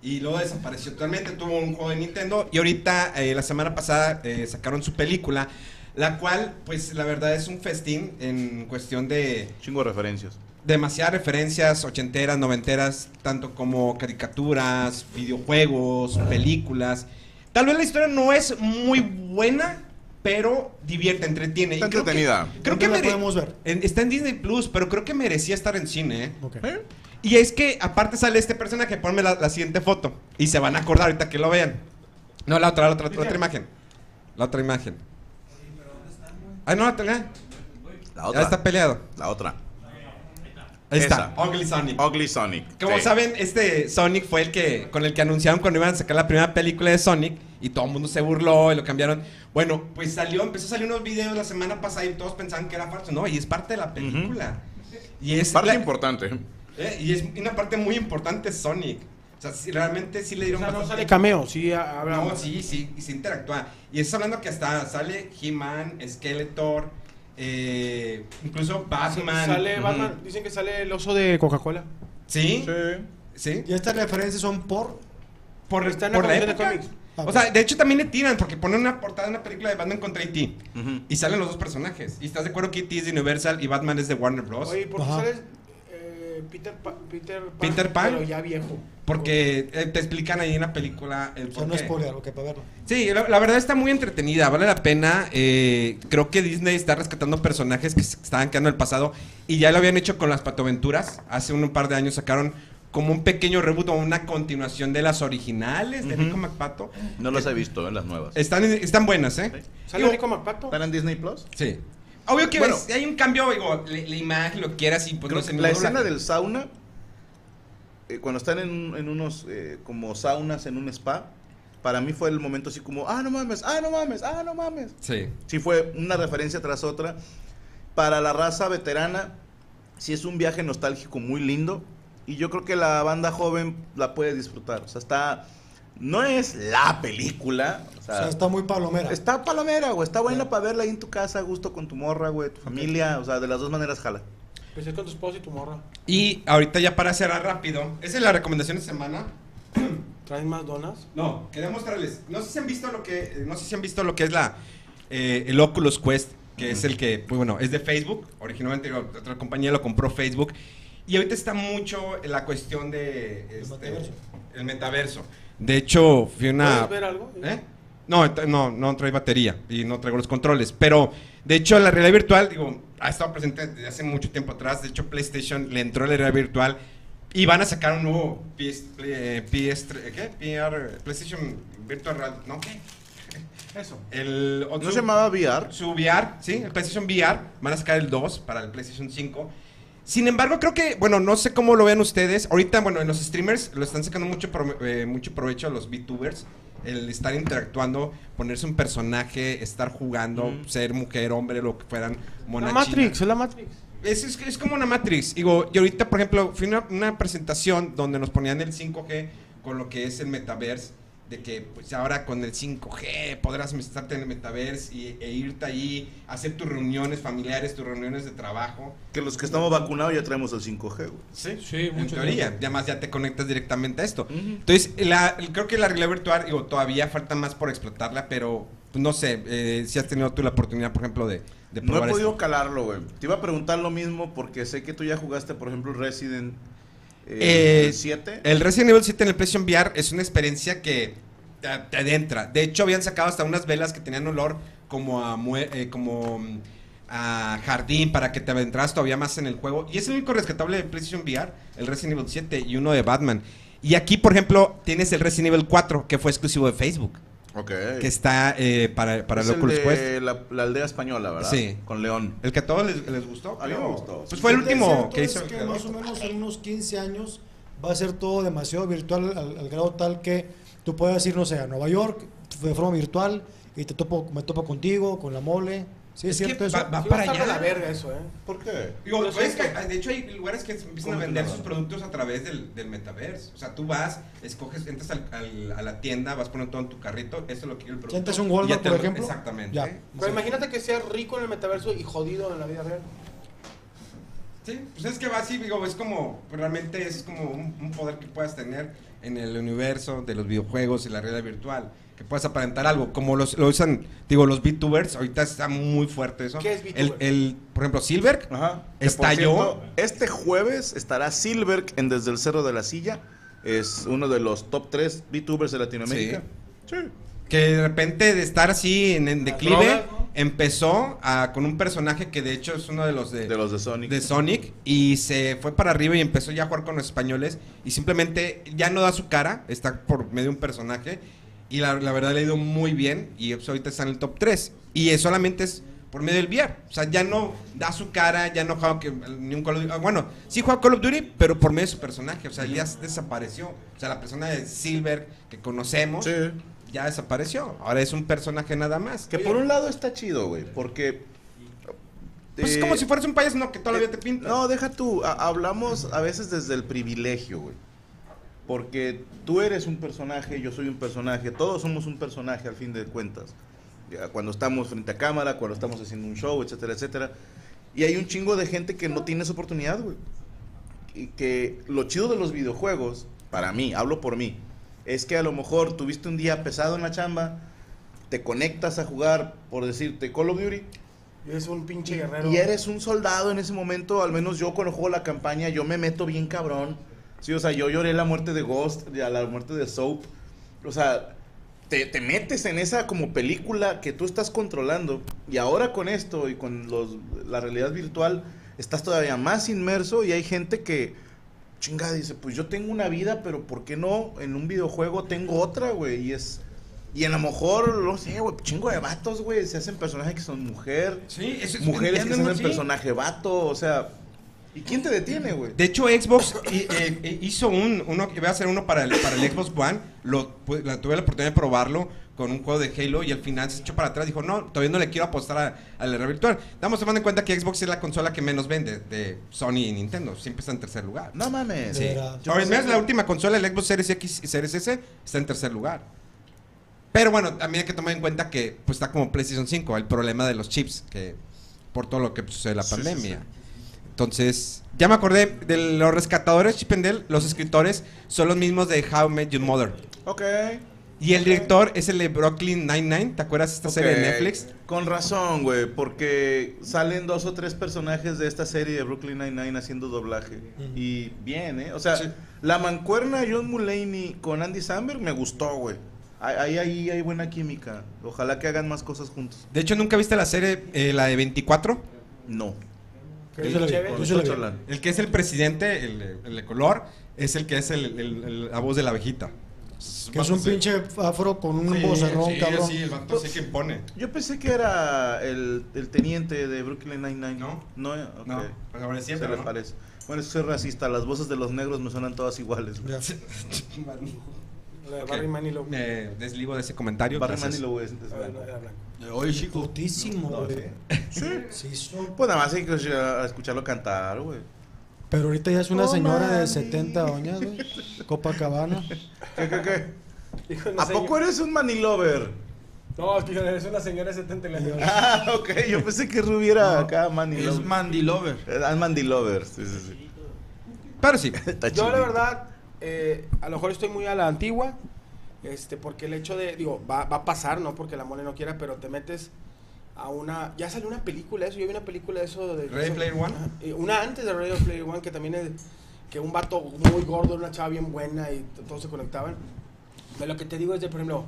Y luego desapareció totalmente, tuvo un juego de Nintendo. Y ahorita, eh, la semana pasada, eh, sacaron su película, la cual, pues, la verdad es un festín en cuestión de... Chingo de referencias. Demasiadas referencias, ochenteras, noventeras, tanto como caricaturas, videojuegos, películas. Tal vez la historia no es muy buena, pero divierte, entretiene. Está entretenida. Creo que, creo que la podemos ver. Está en Disney Plus, pero creo que merecía estar en cine, ¿eh? Okay. ¿Eh? Y es que, aparte sale este personaje, ponme la, la siguiente foto. Y se van a acordar ahorita que lo vean. No, la otra, la otra, la otra imagen. La otra imagen. Ah, no, la pelea. La otra. Ya está peleado. La otra. Ahí está. Esa. Ugly Sonic. Ugly Sonic. Como sí. saben, este Sonic fue el que con el que anunciaron cuando iban a sacar la primera película de Sonic y todo el mundo se burló y lo cambiaron. Bueno, pues salió, empezó a salir unos videos la semana pasada y todos pensaban que era falso. No, y es parte de la película. Uh-huh. Y es parte la, importante. Eh, y es una parte muy importante Sonic. O sea, si realmente sí le dieron... O sea, no sale cameo, sí habla... No, sí, sí, y se interactúa. Y estás hablando que hasta sale He-Man, Skeletor, eh, incluso Batman. Sale Batman, dicen que sale el oso de Coca-Cola. ¿Sí? Sí. ¿Sí? Y estas referencias son por... Por, ¿Están por la época? De cómics. O sea, de hecho también le tiran, porque ponen una portada de una película de Batman contra E T Uh-huh. Y salen los dos personajes. ¿Y estás de acuerdo que E T es de Universal y Batman es de Warner Bros? Oye, ¿por qué sales...? Peter, pa Peter, Pan, Peter Pan, pero ya viejo. Porque eh, te explican ahí en la película el porqué. No es spoiler, lo que para verlo. Sí, la, la verdad está muy entretenida, vale la pena. Eh, creo que Disney está rescatando personajes que se estaban quedando del pasado y ya lo habían hecho con las Patoaventuras. Hace un, un par de años sacaron como un pequeño reboot o una continuación de las originales de uh-huh. Rico MacPato. No las he visto, en las nuevas. Están, están buenas, ¿eh? ¿Sale Rico MacPato? ¿Están en Disney Plus? Sí. Obvio que bueno, ves, hay un cambio, digo, la imagen, lo que quieras y pues no se me... La escena del sauna, eh, cuando están en, en unos, eh, como saunas en un spa, para mí fue el momento así como, ah, no mames, ah, no mames, ah, no mames. Sí. Sí fue una referencia tras otra. Para la raza veterana, sí es un viaje nostálgico muy lindo y yo creo que la banda joven la puede disfrutar, o sea, está... No es la película. O sea, o sea, está muy palomera. Está palomera, güey. Está buena yeah. para verla ahí en tu casa, a gusto con tu morra, güey, tu familia. Okay. O sea, de las dos maneras jala. Pues es con tu esposo y tu morra. Y ahorita ya para cerrar rápido. Esa es la recomendación de semana. ¿Traen más donas? No, quería mostrarles. No sé si han visto lo que, no sé si han visto lo que es la eh, el Oculus Quest, que uh-huh. es el que, pues bueno, es de Facebook. Originalmente otra compañía lo compró Facebook. Y ahorita está mucho la cuestión de este, el metaverso. El metaverso. De hecho, fui una... ¿Puedes ver algo? ¿Eh? No, no, no trae batería y no traigo los controles. Pero, de hecho, la realidad virtual, digo, ha estado presente desde hace mucho tiempo atrás. De hecho, PlayStation le entró a la realidad virtual y van a sacar un nuevo P S, P S, ¿qué? P R, PlayStation Virtual Reality, ¿no? ¿Qué? Eso. El, ¿No su, se llamaba V R? Su V R, sí, el PlayStation V R. Van a sacar el dos para el PlayStation cinco. Sin embargo, creo que, bueno, no sé cómo lo vean ustedes. Ahorita, bueno, en los streamers lo están sacando mucho, pro, eh, mucho provecho a los VTubers. El estar interactuando, ponerse un personaje, estar jugando, mm. ser mujer, hombre, lo que fueran. Mona la china. Matrix, es la Matrix. Es, es, es como una Matrix. Digo, y ahorita, por ejemplo, fui a una, una presentación donde nos ponían el cinco G con lo que es el metaverse. de que pues ahora con el cinco G podrás estarte en el metaverso y, e irte ahí, hacer tus reuniones familiares, tus reuniones de trabajo. Que los que estamos vacunados ya traemos el cinco G, güey. Sí, sí, en teoría. Tiempo. Además ya te conectas directamente a esto. Uh-huh. Entonces, la, creo que la realidad virtual, digo, todavía falta más por explotarla, pero pues, no sé, eh, si has tenido tú la oportunidad, por ejemplo, de, de probar. No he podido esto. calarlo, güey. Te iba a preguntar lo mismo porque sé que tú ya jugaste, por ejemplo, Resident Eh, ¿siete? El Resident Evil siete en el PlayStation V R es una experiencia que te, te adentra. De hecho, habían sacado hasta unas velas que tenían olor como a, eh, como a jardín para que te adentras todavía más en el juego. Y es el único rescatable de PlayStation V R, el Resident Evil siete y uno de Batman. Y aquí, por ejemplo, tienes el Resident Evil cuatro, que fue exclusivo de Facebook. Okay. Que está eh, para, para es el Oculus Quest. La, la aldea española, ¿verdad? Sí. Con León. El que a todos les, les gustó. A mí me gustó. Pues fue el último que hizo. Es que más o menos en unos quince años va a ser todo demasiado virtual al, al grado tal que tú puedas ir, no sé, a Nueva York de forma virtual y te topo, me topo contigo, con la mole. Sí, es cierto, eso va, va sí, para allá. La verga eso, ¿eh? ¿Por qué? Digo, pues es que, de hecho, hay lugares que empiezan a vender sus productos a través del, del metaverso. O sea, tú vas, escoges, entras al, al, a la tienda, vas poniendo todo en tu carrito, eso es lo que quiere el producto. ¿Entras un Walmart, por ejemplo? Exactamente. ¿Eh? Pero sí, imagínate que seas rico en el metaverso y jodido en la vida real. Sí, pues es que va así, digo, es como, realmente es como un, un poder que puedas tener en el universo de los videojuegos y la realidad virtual, que puedas aparentar algo, como los, lo usan, digo, los VTubers, ahorita está muy fuerte eso. ¿Qué es VTuber? El, el, por ejemplo, Silverg estalló. Este jueves estará Silverg en Desde el Cerro de la Silla, es uno de los top tres VTubers de Latinoamérica. Sí. Sí. Que de repente de estar así en, en declive, drogas, ¿no? Empezó a, con un personaje que de hecho es uno de los de, de los de Sonic. De Sonic y se fue para arriba y empezó ya a jugar con los españoles y simplemente ya no da su cara, está por medio de un personaje. Y la, la verdad le ha ido muy bien y pues, ahorita está en el top tres. Y eh, solamente es por medio del V R. O sea, ya no da su cara, ya no juega que, ni un Call of Duty. Bueno, sí juega Call of Duty, pero por medio de su personaje. O sea, ya desapareció. O sea, la persona de Silver que conocemos, sí, ya desapareció. Ahora es un personaje nada más. Que por un lado está chido, güey, porque... Pues eh, es como si fueras un payasno que todavía eh, te pinta. No, deja tú. A hablamos a veces desde el privilegio, güey. Porque tú eres un personaje, yo soy un personaje, todos somos un personaje al fin de cuentas. Ya, cuando estamos frente a cámara, cuando estamos haciendo un show, etcétera, etcétera. Y hay un chingo de gente que no tiene esa oportunidad, güey. Y que lo chido de los videojuegos, para mí, hablo por mí, es que a lo mejor tuviste un día pesado en la chamba, te conectas a jugar, por decirte, Call of Duty. Y eres un pinche guerrero. Y eres un soldado en ese momento, al menos yo cuando juego la campaña, yo me meto bien cabrón. Sí, o sea, yo lloré la muerte de Ghost, la muerte de Soap. O sea, te, te metes en esa como película que tú estás controlando. Y ahora con esto y con los, la realidad virtual, estás todavía más inmerso. Y hay gente que, chingada, dice, pues yo tengo una vida, pero ¿por qué no en un videojuego tengo otra, güey? Y es... Y a lo mejor, no sé, güey, chingo de vatos, güey. Se hacen personajes que son mujer. Sí, eso es... Mujeres que se hacen personaje vato, o sea... ¿Y quién te detiene, güey? De hecho, Xbox eh, hizo un, uno, iba a hacer uno para el, para el Xbox One, lo, la, tuve la oportunidad de probarlo con un juego de Halo y al final se echó para atrás, dijo, no, todavía no le quiero apostar a, a la realidad virtual. Estamos tomando en cuenta que Xbox es la consola que menos vende de Sony y Nintendo, siempre está en tercer lugar. No mames. Sí. Ahora, no sé, la última consola, el Xbox Series X y Series S, está en tercer lugar. Pero bueno, también hay que tomar en cuenta que pues está como PlayStation cinco, el problema de los chips, que por todo lo que sucede pues, la sí, pandemia. Sí, sí. Entonces, ya me acordé de los rescatadores Chip and Dale, los escritores son los mismos de How I Met Your Mother. Ok. Y el okay. director es el de Brooklyn Nine-Nine, ¿te acuerdas esta okay. serie de Netflix? Con razón, güey, porque salen dos o tres personajes de esta serie de Brooklyn Nine-Nine haciendo doblaje. Mm-hmm. Y bien, ¿eh? O sea, sí, la mancuerna John Mulaney con Andy Samberg me gustó, güey. Ahí, ahí hay buena química. Ojalá que hagan más cosas juntos. De hecho, ¿nunca viste la serie, eh, la de veinticuatro? No. El, el, el, el que es el presidente, el, el de color, es el que es el, el, el, la voz de la abejita. Que es un sí. pinche afro con un sí, vocerrón, sí, cabrón. Sí, el vato sí que impone. Yo pensé que era el, el teniente de Brooklyn Nine-Nine. No, no, okay. no. Pero siempre, Se ¿no? parece. Bueno, soy racista, las voces de los negros me suenan todas iguales. Yeah. La de okay. Barry Manilow. Eh, desligo de ese comentario. Barry Manilow es blanco. Oye, chico. Justísimo, güey. Sí. Sí, son... Pues nada más hay que escucharlo cantar, güey. Pero ahorita ya es una oh, señora man. de setenta años, güey. Copacabana. ¿Qué, qué, qué? Dijo, ¿a señora? Poco eres un manilover? No, es que eres una señora de setenta años. Ah, ok, yo pensé que Ruby era no, acá manilover. Es mandilover. Es mandilover, sí, sí, sí. Pero sí. Está yo la verdad, eh, a lo mejor estoy muy a la antigua, este, porque el hecho de, digo, va, va a pasar, no porque la mole no quiera, pero te metes a una, ya salió una película de eso, yo vi una película de eso. De, ¿Ready Player One? Una, una antes de Ready Player One, que también es, que un vato muy gordo, una chava bien buena y todos se conectaban. Pero lo que te digo es de, por ejemplo,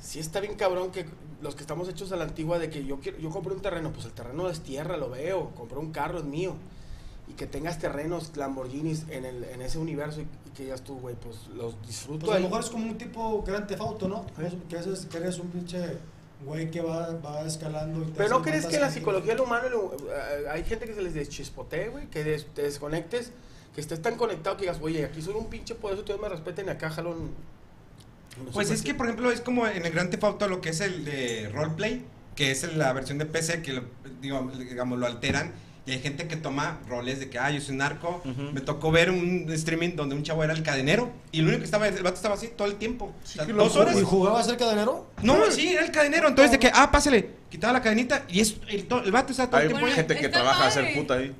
si está bien cabrón que los que estamos hechos a la antigua de que yo quiero, yo compré un terreno, pues el terreno es tierra, lo veo, compré un carro, es mío. Y que tengas terrenos, Lamborghinis en, el, en ese universo y, y que digas tú, güey, pues los disfruto. Pues a lo mejor es como un tipo Grand Theft Auto, ¿no? ¿Eh? Que haces, que eres un pinche güey que va, va escalando. Y te pero no crees que la psicología del humano, lo, hay gente que se les deschispotee, güey, que des, te desconectes, que estés tan conectado que digas, oye, aquí soy un pinche poderoso, ustedes me respeten y acá jalón. No pues es que, por ejemplo, es como en el Grand Theft Auto lo que es el de roleplay, que es la versión de P C que, lo, digamos, digamos, lo alteran. Y hay gente que toma roles de que, ah, yo soy un narco. Uh-huh. Me tocó ver un streaming donde un chavo era el cadenero. Y lo único que estaba, el vato estaba así todo el tiempo. Sí, o sea, dos horas. ¿Y jugaba a ser cadenero? No, no, sí, era el cadenero. Entonces, de que, ah, pásale, quitaba la cadenita. Y es, el, el vato estaba todo el tiempo. Hay gente que trabaja a ser puta ahí.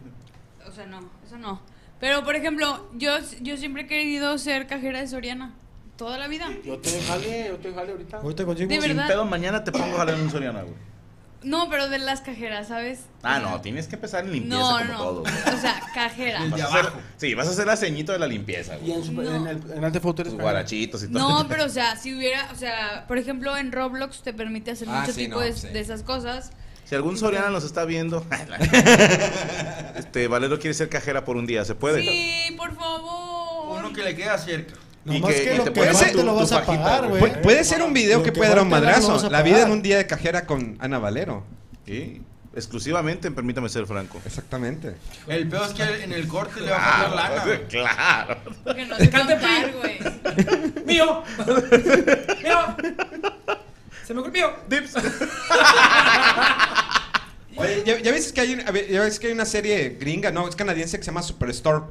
O sea, no, eso no. Pero, por ejemplo, yo, yo siempre he querido ser cajera de Soriana. Toda la vida. Yo te jale, yo te jale ahorita. Hoy te consigo. Sin pedo, mañana te pongo a jalar en un Soriana, güey. No, pero de las cajeras, ¿sabes? Ah, no, tienes que empezar en limpieza no, como no. todo. Güey. O sea, cajera. Vas a hacer, sí, vas a hacer la ceñito de la limpieza, güey. Y en, su, no. en el en antefoto eres guarachitos y todo. No, pero o sea, si hubiera, o sea, por ejemplo, en Roblox te permite hacer ah, mucho sí, tipo no, de, sí. de esas cosas. Si algún Soriana nos está viendo, este Valero quiere ser cajera por un día, ¿se puede? Sí, por favor. Uno que le queda cerca. No y más que, que lo que hace te lo vas a pagar, güey. Puede, puede ser un video lo que, que pueda dar un madrazo. La vida en un día de cajera con Ana Valero. Sí, exclusivamente en Permítame Ser Franco. Exactamente. El peor es que en el corte le va a faltar lana. Claro, claro. Porque no se cantar, güey. Mío. Mío. Se me ocurrió. Dips. Oye, ya, ya ves que hay, a ver, ya ves que hay una serie gringa, no, es canadiense que se llama Superstore.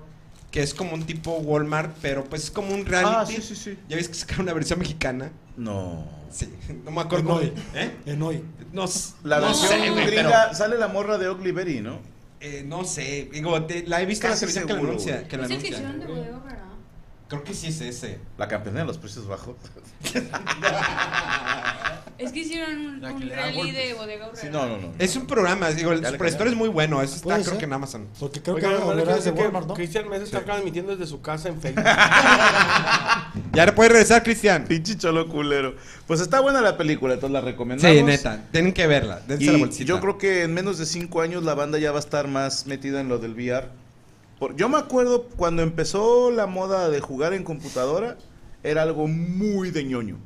Que es como un tipo Walmart, pero pues es como un reality. Ah, sí, sí, sí. ¿Ya ves que sacaron una versión mexicana? No. Sí, no me acuerdo. En hoy. ¿Eh? En hoy. No, la no versión sé, gringa pero... sale la morra de Ugly Berry, ¿no? Eh, no sé. Digo, te, la he visto en la televisión que la anuncia. Que la ¿Es anuncia. El que de bodega, ¿verdad? Creo que sí es ese. La campeona de los precios bajos. Es que hicieron un rally de Bodega Aurrera. Sí, no, no, no. Es un programa, digo, el Superstore es muy bueno. Eso está, creo ser? que en Amazon. Porque creo Oiga, que Aurrera es de Walmart, ¿no? Cristian Mesa sí. está transmitiendo desde su casa en Facebook. Ya le puedes regresar, Cristian. Pinche cholo culero. Pues está buena la película, entonces la recomendamos. Sí, neta. Tienen que verla. Dense y la bolsita. Yo creo que en menos de cinco años la banda ya va a estar más metida en lo del V R. Por, yo me acuerdo cuando empezó la moda de jugar en computadora, era algo muy de ñoño.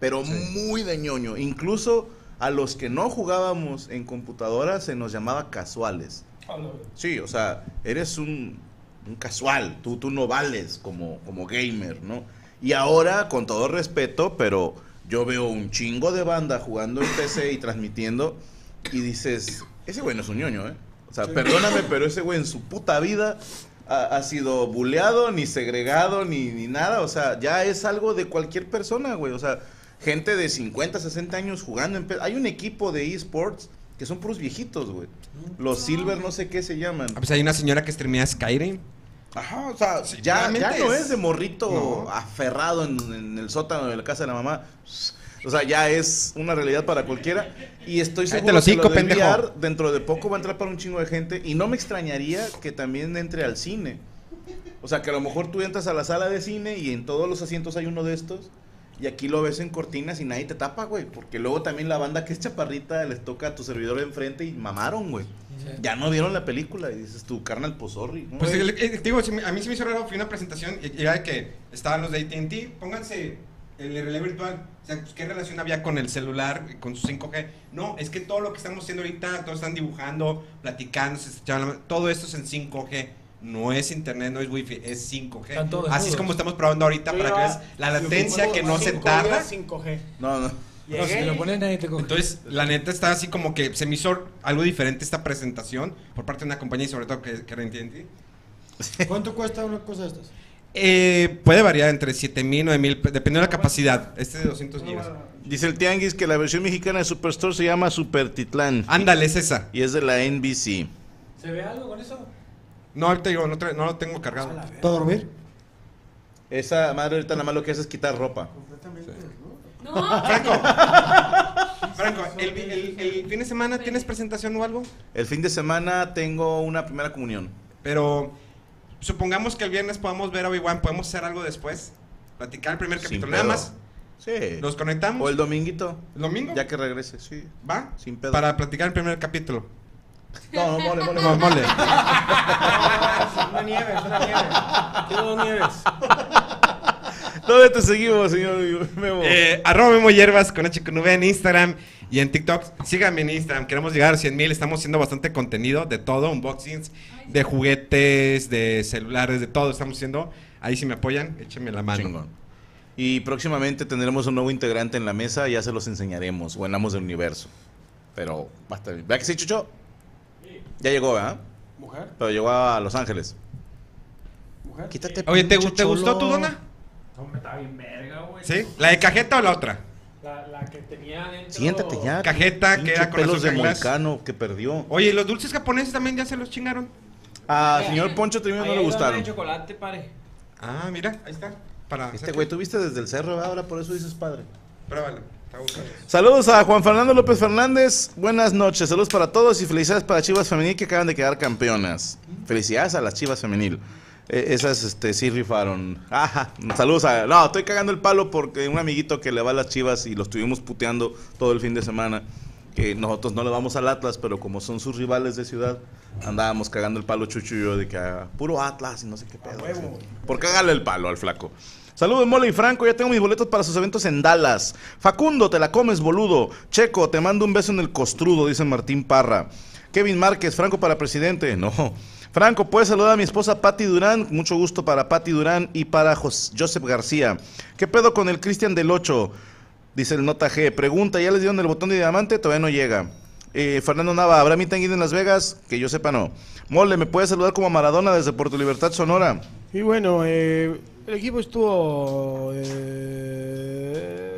Pero sí. muy de ñoño. Incluso a los que no jugábamos en computadora se nos llamaba casuales. Sí, o sea, eres un, un casual. Tú, tú no vales como, como gamer, ¿no? Y ahora, con todo respeto, pero yo veo un chingo de banda jugando en P C y transmitiendo. Y dices, ese güey no es un ñoño, ¿eh? O sea, sí. perdóname, pero ese güey en su puta vida... ha sido buleado, ni segregado, ni, ni nada. O sea, ya es algo de cualquier persona, güey. O sea, gente de cincuenta, sesenta años jugando en... Hay un equipo de eSports que son puros viejitos, güey. Los Silver no sé qué se llaman. Ah, pues hay una señora que streamea Skyrim. Ajá, o sea, sí, ya, ya no es de morrito no. aferrado en, en el sótano de la casa de la mamá. O sea, ya es una realidad para cualquiera. Y estoy seguro lo sigo, que lo de V R, dentro de poco va a entrar para un chingo de gente. Y no me extrañaría que también entre al cine. O sea, que a lo mejor tú entras a la sala de cine y en todos los asientos hay uno de estos. Y aquí lo ves en cortinas y nadie te tapa, güey. Porque luego también la banda que es chaparrita les toca a tu servidor de enfrente y mamaron, güey. Sí. Ya no vieron la película y dices, tu carnal, pues sorry. ¿No? Pues eh, digo, a mí se me hizo raro. Fui a una presentación y era que estaban los de A T and T. Pónganse... el relé virtual, o sea, pues, ¿qué relación había con el celular, con su cinco G? No, es que todo lo que estamos haciendo ahorita, todos están dibujando, platicando, se llaman, todo esto es en cinco G, no es internet, no es wifi, es cinco G. Así es como estamos probando ahorita, para que veas la latencia que no se tarda. cinco G. No, no. No, si lo ponen, nadie te coge. Entonces, la neta está así como que se me hizo algo diferente esta presentación por parte de una compañía y sobre todo que, que era en T N T. ¿Cuánto cuesta una cosa de estas? Eh, puede variar entre siete mil, nueve mil, dependiendo de la capacidad. Este es de doscientos gigas. Dice el Tianguis que la versión mexicana de Superstore se llama Supertitlán. Ándale, es esa. Y es de la N B C. ¿Se ve algo con eso? No, ahorita yo no, no lo tengo cargado. ¿Puedo dormir? Esa madre ahorita nada más lo que hace es quitar ropa. Completamente. Sí. No. Franco, Franco, el, el, el fin de semana ¿tienes presentación o algo? El fin de semana tengo una primera comunión. Pero supongamos que el viernes podamos ver a Obi-Wan, ¿podemos hacer algo después? Platicar el primer capítulo, sin nada pedo. Más. Sí. ¿Nos conectamos? O el dominguito. ¿El domingo? Ya que regrese, sí. ¿Va? Sin pedo. Para platicar el primer capítulo. No, no, mole, mole, mole. mole. Una nieve, una nieve. Quiero dos nieves. ¿Dónde te seguimos, señor Memo? Eh, arroba Memo Hierbas con H Q N V en Instagram y en TikTok. Síganme en Instagram, queremos llegar a cien mil. Estamos haciendo bastante contenido de todo, unboxings, de juguetes, de celulares, de todo. Estamos haciendo, ahí si me apoyan, échenme la mano. Chingón. Y próximamente tendremos un nuevo integrante en la mesa, ya se los enseñaremos, o en Amos del Universo. Pero basta. ¿Verdad que sí, Chucho? Sí. Ya llegó, ¿verdad? Mujer. Pero llegó a Los Ángeles. Mujer. Quítate. Oye, ¿te, ¿te gustó tu dona? Está bien verga, güey. ¿Sí? ¿La de cajeta o la otra? La, la que tenía dentro. Siéntate ya. Cajeta que era con los de Moicano que perdió. Oye, los dulces japoneses también ya se los chingaron. Ah, señor Poncho también no le gustaron. Chocolate, padre. Ah, mira, ahí está. Para este güey, tú viste desde el cerro, ahora por eso dices padre. Pruébalo. Saludos a Juan Fernando López Fernández. Buenas noches, saludos para todos y felicidades para Chivas Femenil que acaban de quedar campeonas. Felicidades a las Chivas Femenil. Esas este, sí rifaron. Ajá, saludos a... No, estoy cagando el palo porque un amiguito que le va a las Chivas y lo estuvimos puteando todo el fin de semana, que nosotros no le vamos al Atlas, pero como son sus rivales de ciudad, andábamos cagando el palo Chucho y yo de que ah, puro Atlas y no sé qué pedo. Ah, bueno. Por cagarle el palo al flaco. Saludos Mole y Franco, ya tengo mis boletos para sus eventos en Dallas. Facundo, te la comes, boludo. Checo, te mando un beso en el costrudo, dice Martín Parra. Kevin Márquez, Franco para presidente. No... Franco, puedes saludar a mi esposa Patti Durán. Mucho gusto para Patti Durán y para Jos Joseph García. ¿Qué pedo con el Cristian del ocho? Dice el Nota G. Pregunta, ¿ya les dieron el botón de diamante? Todavía no llega. Eh, Fernando Nava, ¿habrá meet and greet en Las Vegas? Que yo sepa no. Mole, ¿me puedes saludar como a Maradona desde Puerto Libertad, Sonora? Y bueno, eh, el equipo estuvo... Eh...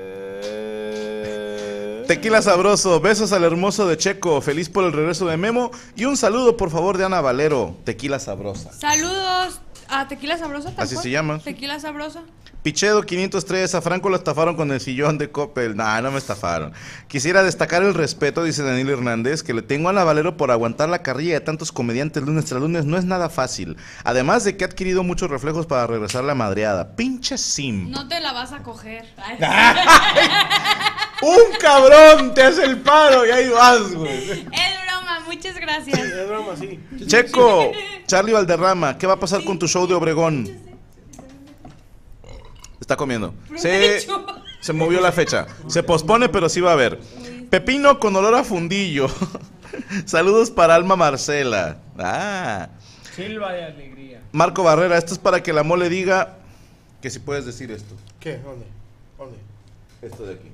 Tequila sabroso, besos al hermoso de Checo, feliz por el regreso de Memo y un saludo por favor de Ana Valero, Tequila Sabrosa. Saludos a Tequila Sabrosa también. Así se llama. Tequila Sabrosa. Pichedo quinientos tres, a Franco lo estafaron con el sillón de Coppel. Nah, no me estafaron. Quisiera destacar el respeto, dice Daniel Hernández, que le tengo a Ana Valero por aguantar la carrilla de tantos comediantes lunes tras lunes. No es nada fácil. Además de que ha adquirido muchos reflejos para regresar la madreada. Pinche simp. No te la vas a coger. Un cabrón te hace el paro y ahí vas, güey. Es broma, muchas gracias. Es broma, sí. Checo, Charlie Valderrama, ¿qué va a pasar sí, con tu show de Obregón? Está comiendo. Se, se movió la fecha. Se pospone, pero sí va a haber. Pepino con olor a fundillo. Saludos para Alma Marcela. Ah. Silva de alegría. Marco Barrera, esto es para que la mole diga que si puedes decir esto. ¿Qué? ¿Dónde? ¿Dónde? Esto de aquí.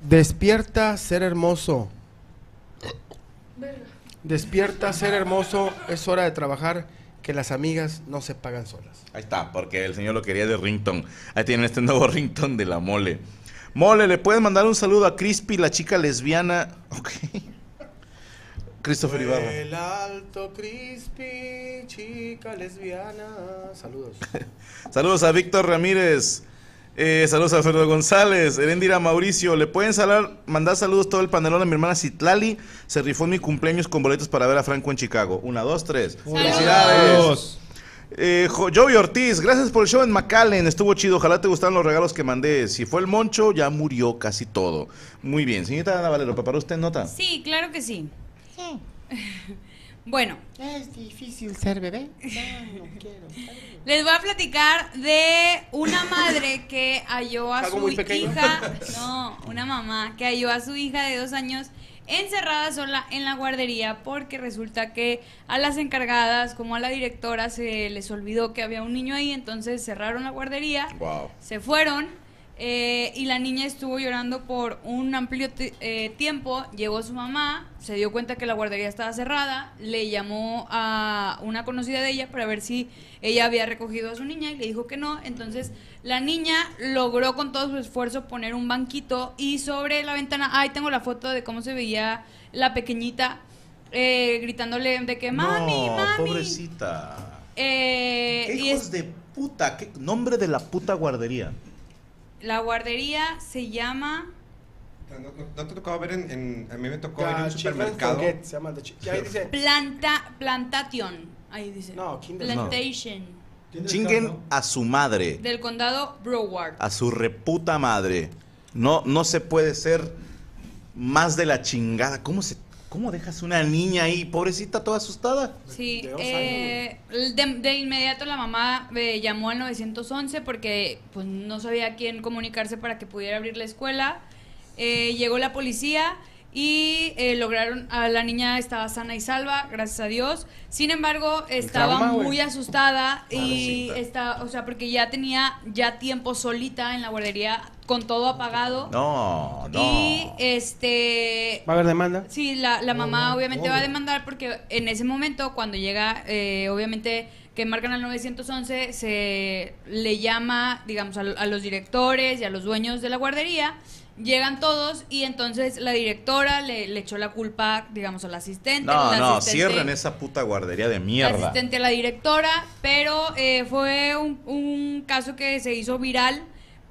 Despierta, ser hermoso. Despierta, ser hermoso. Es hora de trabajar. Que las amigas no se pagan solas. Ahí está, porque el señor lo quería de ringtone. Ahí tienen este nuevo ringtone de la mole. Mole, ¿le puedes mandar un saludo a Crispy, la chica lesbiana? Ok. Christopher Ibarra. El alto Crispy, chica lesbiana. Saludos. Saludos a Víctor Ramírez. Eh, saludos a Ferdo González, Herendira Mauricio. ¿Le pueden salar, mandar saludos todo el panelón a mi hermana Citlali? Se rifó en mi cumpleaños con boletos para ver a Franco en Chicago. Una, dos, tres. ¡Felicidades! Eh, Joey Ortiz, gracias por el show en McAllen. Estuvo chido, ojalá te gustaran los regalos que mandé. Si fue el Moncho, ya murió casi todo. Muy bien, señorita Ana Valero, ¿preparó usted nota? Sí, claro que sí. Sí. Bueno. Es difícil ser bebé. No, no quiero. Les voy a platicar de una madre que halló a su hija. No, una mamá que halló a su hija de dos años encerrada sola en la guardería porque resulta que a las encargadas como a la directora se les olvidó que había un niño ahí, entonces cerraron la guardería. Wow. Se fueron. Eh, y la niña estuvo llorando por un amplio eh, tiempo. Llegó su mamá, se dio cuenta que la guardería estaba cerrada, le llamó a una conocida de ella para ver si ella había recogido a su niña y le dijo que no. Entonces la niña logró con todo su esfuerzo poner un banquito y sobre la ventana, ahí tengo la foto de cómo se veía la pequeñita eh, gritándole de que mami, no, mami. Pobrecita. Eh, ¿Qué hijos es, de puta? ¿Qué nombre de la puta guardería? La guardería se llama... ¿No, no, no te tocaba ver en, en... A mí me tocó ver en un supermercado. Forget, se llama the ahí dice... Planta, plantation. Ahí dice. No, plantation. No. Chinguen a su madre. Del condado Broward. A su reputa madre. No, no se puede ser más de la chingada. ¿Cómo se... ¿Cómo dejas una niña ahí, pobrecita, toda asustada? Sí, eh, de, de inmediato la mamá eh, llamó al nueve once porque pues no sabía a quién comunicarse para que pudiera abrir la escuela. Eh, llegó la policía y eh, lograron, a la niña estaba sana y salva, gracias a Dios. Sin embargo, estaba trauma, muy wey. asustada y está, o sea, porque ya tenía ya tiempo solita en la guardería, con todo apagado. No, no. Y este... ¿Va a haber demanda? Sí, la, la mamá no, obviamente obvio. va a demandar porque en ese momento cuando llega, eh, obviamente que marcan al nueve once, se le llama, digamos, a, a los directores y a los dueños de la guardería. Llegan todos y entonces la directora le, le echó la culpa, digamos, a la asistente. No, la no, asistente, cierren esa puta guardería de mierda. La asistente a la directora, pero eh, fue un, un caso que se hizo viral.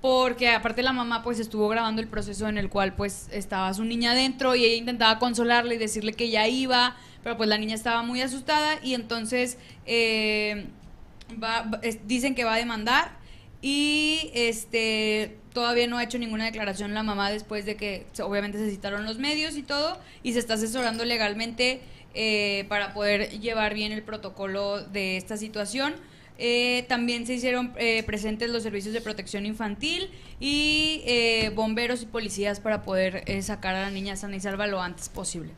Porque aparte la mamá pues estuvo grabando el proceso en el cual pues estaba su niña adentro y ella intentaba consolarle y decirle que ya iba, pero pues la niña estaba muy asustada y entonces eh, va, es, dicen que va a demandar y este todavía no ha hecho ninguna declaración la mamá después de que obviamente se citaron los medios y todo y se está asesorando legalmente eh, para poder llevar bien el protocolo de esta situación. Eh, también se hicieron eh, presentes los servicios de protección infantil y eh, bomberos y policías para poder eh, sacar a la niña sana y salva lo antes posible.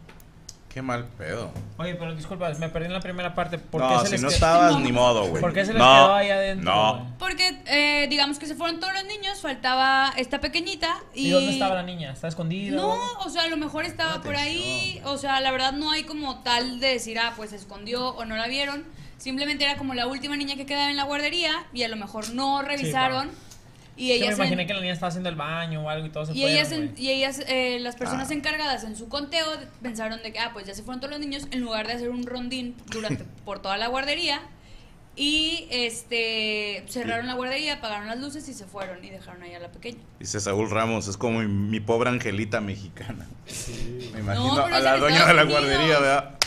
Qué mal pedo. Oye, pero disculpa, me perdí en la primera parte. ¿Por no, qué se si no estabas, no, ni modo, güey. ¿Por qué se les no, quedó ahí adentro? No. Porque, eh, digamos que se fueron todos los niños, faltaba esta pequeñita. ¿Y, ¿Y dónde estaba la niña? ¿Está escondida? No, o sea, a lo mejor estaba Atención. por ahí. O sea, la verdad no hay como tal de decir, ah, pues se escondió o no la vieron. Simplemente era como la última niña que quedaba en la guardería y a lo mejor no revisaron. Sí, claro. Y ella me imaginé que la niña estaba haciendo el baño o algo y todo se fue. Y ellas, en, y ellas eh, las personas ah. encargadas en su conteo pensaron de que, ah, pues ya se fueron todos los niños, en lugar de hacer un rondín durante por toda la guardería. Y este cerraron la guardería, apagaron las luces y se fueron y dejaron ahí a la pequeña. Dice Saúl Ramos, es como mi, mi pobre angelita mexicana. Sí. Me imagino no, a la dueña de la Unidos. guardería, ¿verdad?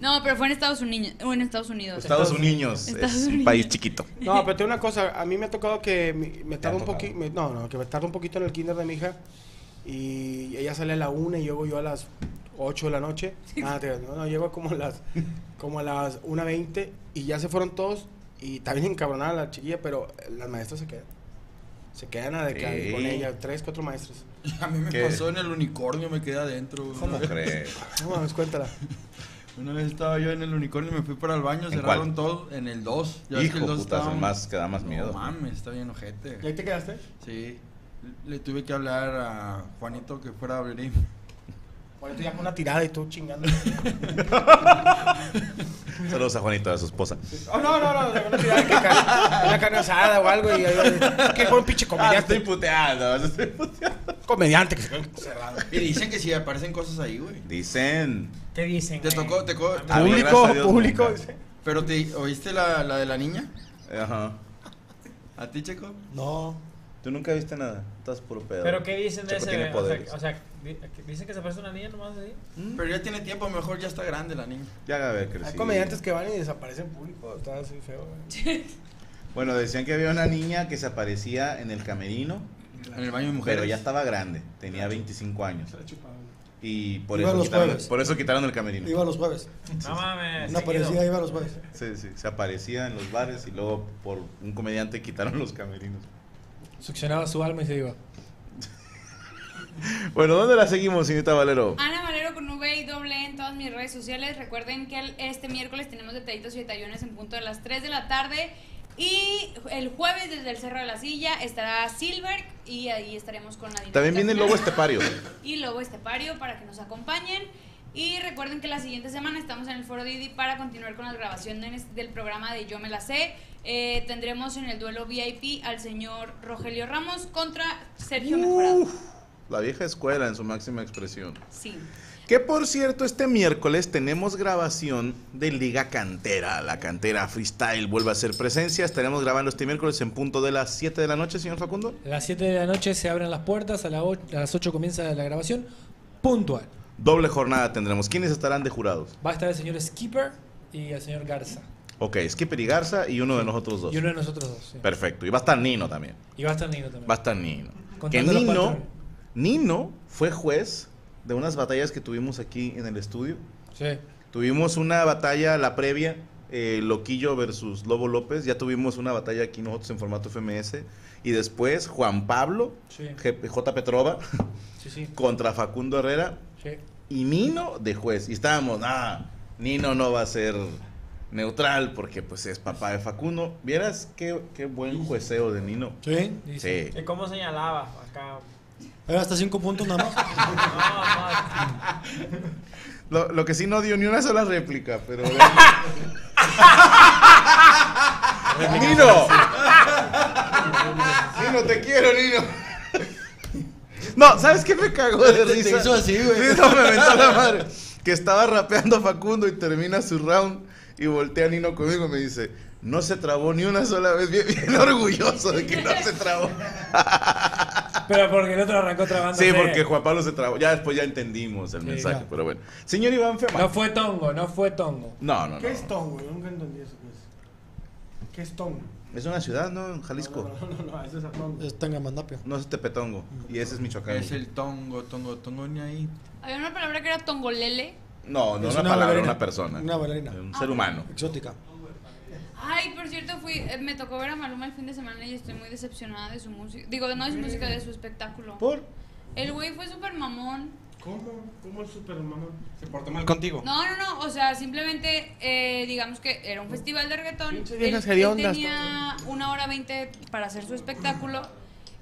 No, pero fue en Estados Unidos. En Estados Unidos. Estados Unidos, Estados Unidos. Es un país chiquito. No, pero tengo una cosa. A mí me ha tocado que me, me tarda un poquito. No, no, que me tarda un poquito en el kinder de mi hija. Y ella sale a la una y llego yo a las ocho de la noche. Ah, no, no, llego como a las como a las una veinte. Y ya se fueron todos. Y está bien encabronada la chiquilla, pero las maestras se quedan. Se quedan a decar sí. con ella, tres, cuatro maestras. A mí me ¿Qué? pasó en el unicornio, me quedé adentro. ¿Cómo crees? No mames, cuéntala. Una vez estaba yo en el unicornio, me fui para el baño, cerraron todo en el dos. Ya ves que el dos estaba más, que da más miedo. No mames, está bien ojete. ¿Y ahí te quedaste? Sí. Le tuve que hablar a Juanito que fuera a abrir. Juanito ya con una tirada y todo chingando. Saludos a Juanito, a su esposa. Oh, no, no, no, una tirada que ca una carne asada o algo y que fue un pinche comediante. Ah, estoy puteado, estoy puteado. Comediante que se quedó cerrado. Y dicen que sí aparecen cosas ahí, güey. Dicen. ¿Qué dicen? Te tocó, te tocó. Público, Dios, público. Nunca. Pero te oíste la, la de la niña. Ajá. ¿A ti, Checo? No. Tú nunca viste nada, estás puro pedo. ¿Pero qué dicen de Checo ese? O sea, o sea, ¿dicen que se parece una niña nomás así? ¿Mm? Pero ya tiene tiempo, mejor ya está grande la niña. Ya va a haber crecido. Hay comediantes que van y desaparecen público, está así feo. Bueno, decían que había una niña que se aparecía en el camerino. En el baño de mujeres. Pero ya estaba grande, tenía veinticinco años. Se la chupaba. Y por eso, quitaron, por eso quitaron el camerino. Iba los jueves. No mames. Una aparecida iba los jueves. Sí, sí, se aparecía en los bares y luego por un comediante quitaron los camerinos. Succionaba su alma y se iba. Bueno, ¿dónde la seguimos, señorita Valero? Ana Valero con V y doble en todas mis redes sociales. Recuerden que el, este miércoles tenemos detallitos y detallones en punto de las tres de la tarde. Y el jueves desde el Cerro de la Silla estará Silver y ahí estaremos con la dinámica. También viene Lobo Estepario. Y Lobo Estepario para que nos acompañen. Y recuerden que la siguiente semana estamos en el Foro Didi para continuar con las grabaciones del programa de Yo Me La Sé. Eh, tendremos en el duelo V I P al señor Rogelio Ramos contra Sergio uh, Mejorado. La vieja escuela en su máxima expresión. Sí. Que por cierto, este miércoles tenemos grabación de Liga Cantera. La Cantera Freestyle vuelve a hacer presencia. Estaremos grabando este miércoles en punto de las siete de la noche, señor Facundo. A las siete de la noche se abren las puertas, a, la a las ocho comienza la grabación. Puntual. Doble jornada tendremos. ¿Quiénes estarán de jurados? Va a estar el señor Skipper y el señor Garza. Ok, Skipper y Garza y uno de nosotros dos. Y uno de nosotros dos, sí. Perfecto. Y va a estar Nino también. Y va a estar Nino también. Va a estar Nino. Que Nino, Nino fue juez de unas batallas que tuvimos aquí en el estudio. Sí. Tuvimos una batalla, la previa, eh, Loquillo versus Lobo López. Ya tuvimos una batalla aquí nosotros en formato F M S. Y después Juan Pablo, sí. J. Petrova, sí, sí. contra Facundo Herrera. Sí. Y Nino de juez. Y estábamos, ah, Nino no va a ser neutral porque pues es papá de Facundo. ¿Vieras qué, qué buen jueceo de Nino? Sí, sí. ¿Y cómo señalaba acá? Era hasta cinco puntos nada más. lo, lo que sí no dio ni una sola réplica, pero... ¡Nino! ¡Nino, te quiero, Nino! No, ¿sabes qué me cagó de risa? Te hizo así, güey. No, me aventó la madre. Que estaba rapeando Facundo y termina su round y voltea a Nino conmigo y me dice... No se trabó ni una sola vez. Bien, bien orgulloso de que no se trabó. Pero porque el otro arrancó trabando. Sí, porque Juan Pablo se trabó. Ya después ya entendimos el sí, mensaje, claro. Pero bueno. Señor Iván Fema. No fue tongo, no fue tongo. No, no, no. ¿Qué es tongo? Yo nunca entendí eso. ¿Qué es tongo? Es una ciudad, ¿no? En Jalisco. No, no, no, no, no ese es el tongo. Es Tangamandapio. No, es Tepetongo. Y ese es Michoacán. Es el tongo, tongo, tongo ni ahí. Había una palabra que era tongolele. No, no es una, una palabra, bailarina. Una persona. Una bailarina. Un ah, ser humano. Exótica. Ay, por cierto, fui, eh, me tocó ver a Maluma el fin de semana y estoy muy decepcionada de su música. Digo, no de su música, de su espectáculo. ¿Por? El güey fue súper mamón. ¿Cómo? ¿Cómo es súper mamón? ¿Se portó mal contigo? No, no, no, o sea, simplemente, eh, digamos que era un festival de reggaetón. Él, él tenía una hora veinte para hacer su espectáculo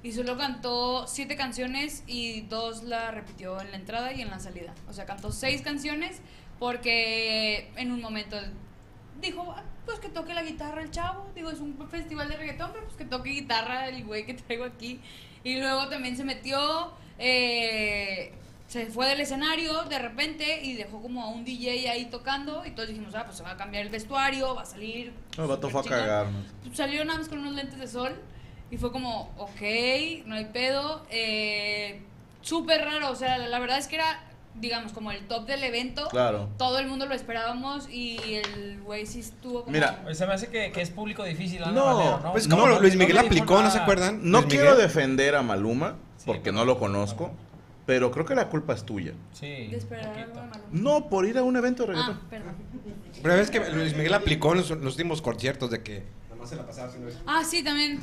y solo cantó siete canciones y dos la repitió en la entrada y en la salida. O sea, cantó seis canciones porque en un momento... dijo, pues que toque la guitarra el chavo. Digo, es un festival de reggaetón, pero pues que toque guitarra el güey que traigo aquí. Y luego también se metió, eh, se fue del escenario de repente y dejó como a un D J ahí tocando. Y todos dijimos, ah, pues se va a cambiar el vestuario, va a salir. El vato fue a cagar. Salió nada más con unos lentes de sol y fue como, ok, no hay pedo. Eh, súper raro, o sea, la, la verdad es que era... digamos, como el top del evento. Claro. Todo el mundo lo esperábamos y el güey sí estuvo como... Mira, se me hace que, que es público difícil. No, no, no, pues como no, Luis Miguel no aplicó, nada. ¿No se acuerdan? No quiero defender a Maluma, sí, porque no lo conozco, Maluma. Pero creo que la culpa es tuya. Sí. De esperar algo de Maluma. No, por ir a un evento de reggaetón. Ah, perdón. Pero es que Luis Miguel aplicó en los, los últimos conciertos de que... Nada más se la pasaba sin... Ah, sí, también.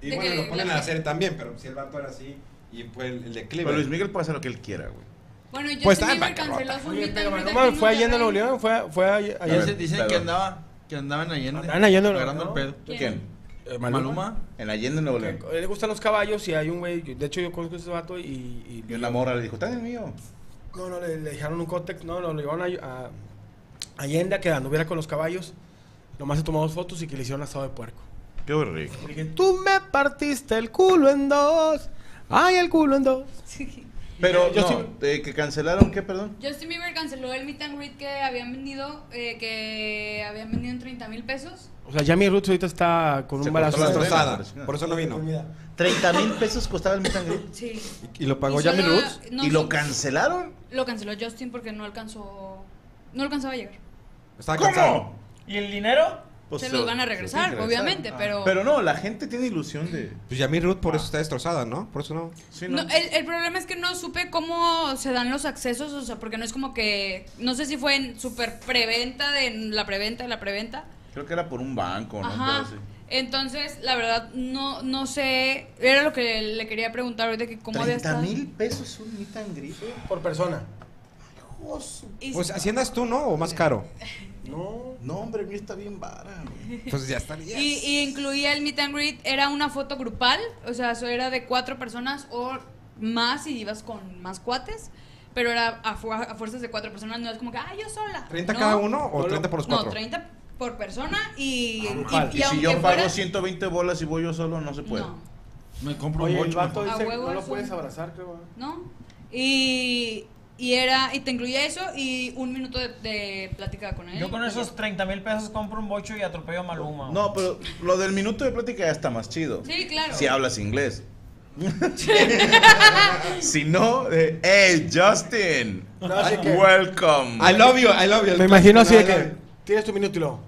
Y de bueno, que, lo ponen la... a hacer también, pero si el vato era así y pues el declive... Pero Luis Miguel puede hacer lo que él quiera, güey. Bueno, yo pues también me canceló su vida. Pero Maluma fue allá en Nuevo León, fue, fue allá. Dicen, dicen que andaba, que andaba en Allende. Andaba en Allende, agarrando el pedo. ¿Quién? ¿Quién? Maluma. Maluma. En Allende, Nuevo León. Le gustan los caballos y hay un güey, de hecho yo conozco a ese vato y... Y, y la morra le dijo, ¿estás en mío? No, no, le, le dejaron un cótex, no, lo llevaron a, a Allende a que anduviera con los caballos. Nomás se tomó dos fotos y que le hicieron asado de puerco. Qué rico. Le dije, tú me partiste el culo en dos. Ay, el culo en dos. Sí. Pero Justin, no, eh, que cancelaron, ¿qué, perdón? Justin Bieber canceló el meet and greet que habían vendido, eh, que habían vendido en treinta mil pesos. O sea, Jamie Roots ahorita está con se un balazo destrozada, por eso no vino. treinta mil pesos costaba el meet and greet. Sí. ¿Y, y lo pagó Jamie Roots? No, ¿y lo cancelaron? Lo canceló Justin porque no alcanzó, no alcanzaba a llegar. Estaba cansado. ¿Cómo? ¿Y el dinero? O se los van a regresar, regresar obviamente, ah. pero... Pero no, la gente tiene ilusión de... Pues Jamil Ruth por ah. eso está destrozada, ¿no? Por eso no... Sí, no. no el, el problema es que no supe cómo se dan los accesos, o sea, porque no es como que... No sé si fue en super preventa, de la preventa, de la preventa. Creo que era por un banco, ¿no? Ajá. Entonces, la verdad, no no sé... Era lo que le quería preguntar ahorita, que cómo... treinta mil pesos un meet and greet por persona. Pues, pues así andas tú, ¿no? ¿O más caro? No, no, hombre, mí está bien vara. Pues ya estaría. Y, y incluía el meet and greet, era una foto grupal, o sea, eso era de cuatro personas o más y ibas con más cuates, pero era a, fu a fuerzas de cuatro personas, no es como que, ah, yo sola. ¿treinta no, cada uno o treinta por los cuatro? No, treinta por persona y... Ah, y, y, y, y si yo pago ciento veinte bolas y voy yo solo, no se puede. No. Me compro Oye, un el vato dice, no lo puedes abrazar, creo. No, y... Y era, y te incluía eso y un minuto de, de plática con él. Yo con esos treinta mil pesos compro un bocho y atropello a Maluma. No, pero lo del minuto de plática ya está más chido. Sí, claro. Si hablas inglés. Si no, eh, hey, Justin, no, sí que, welcome. I love you, I love you. Me imagino así de que tienes tu minuto y luego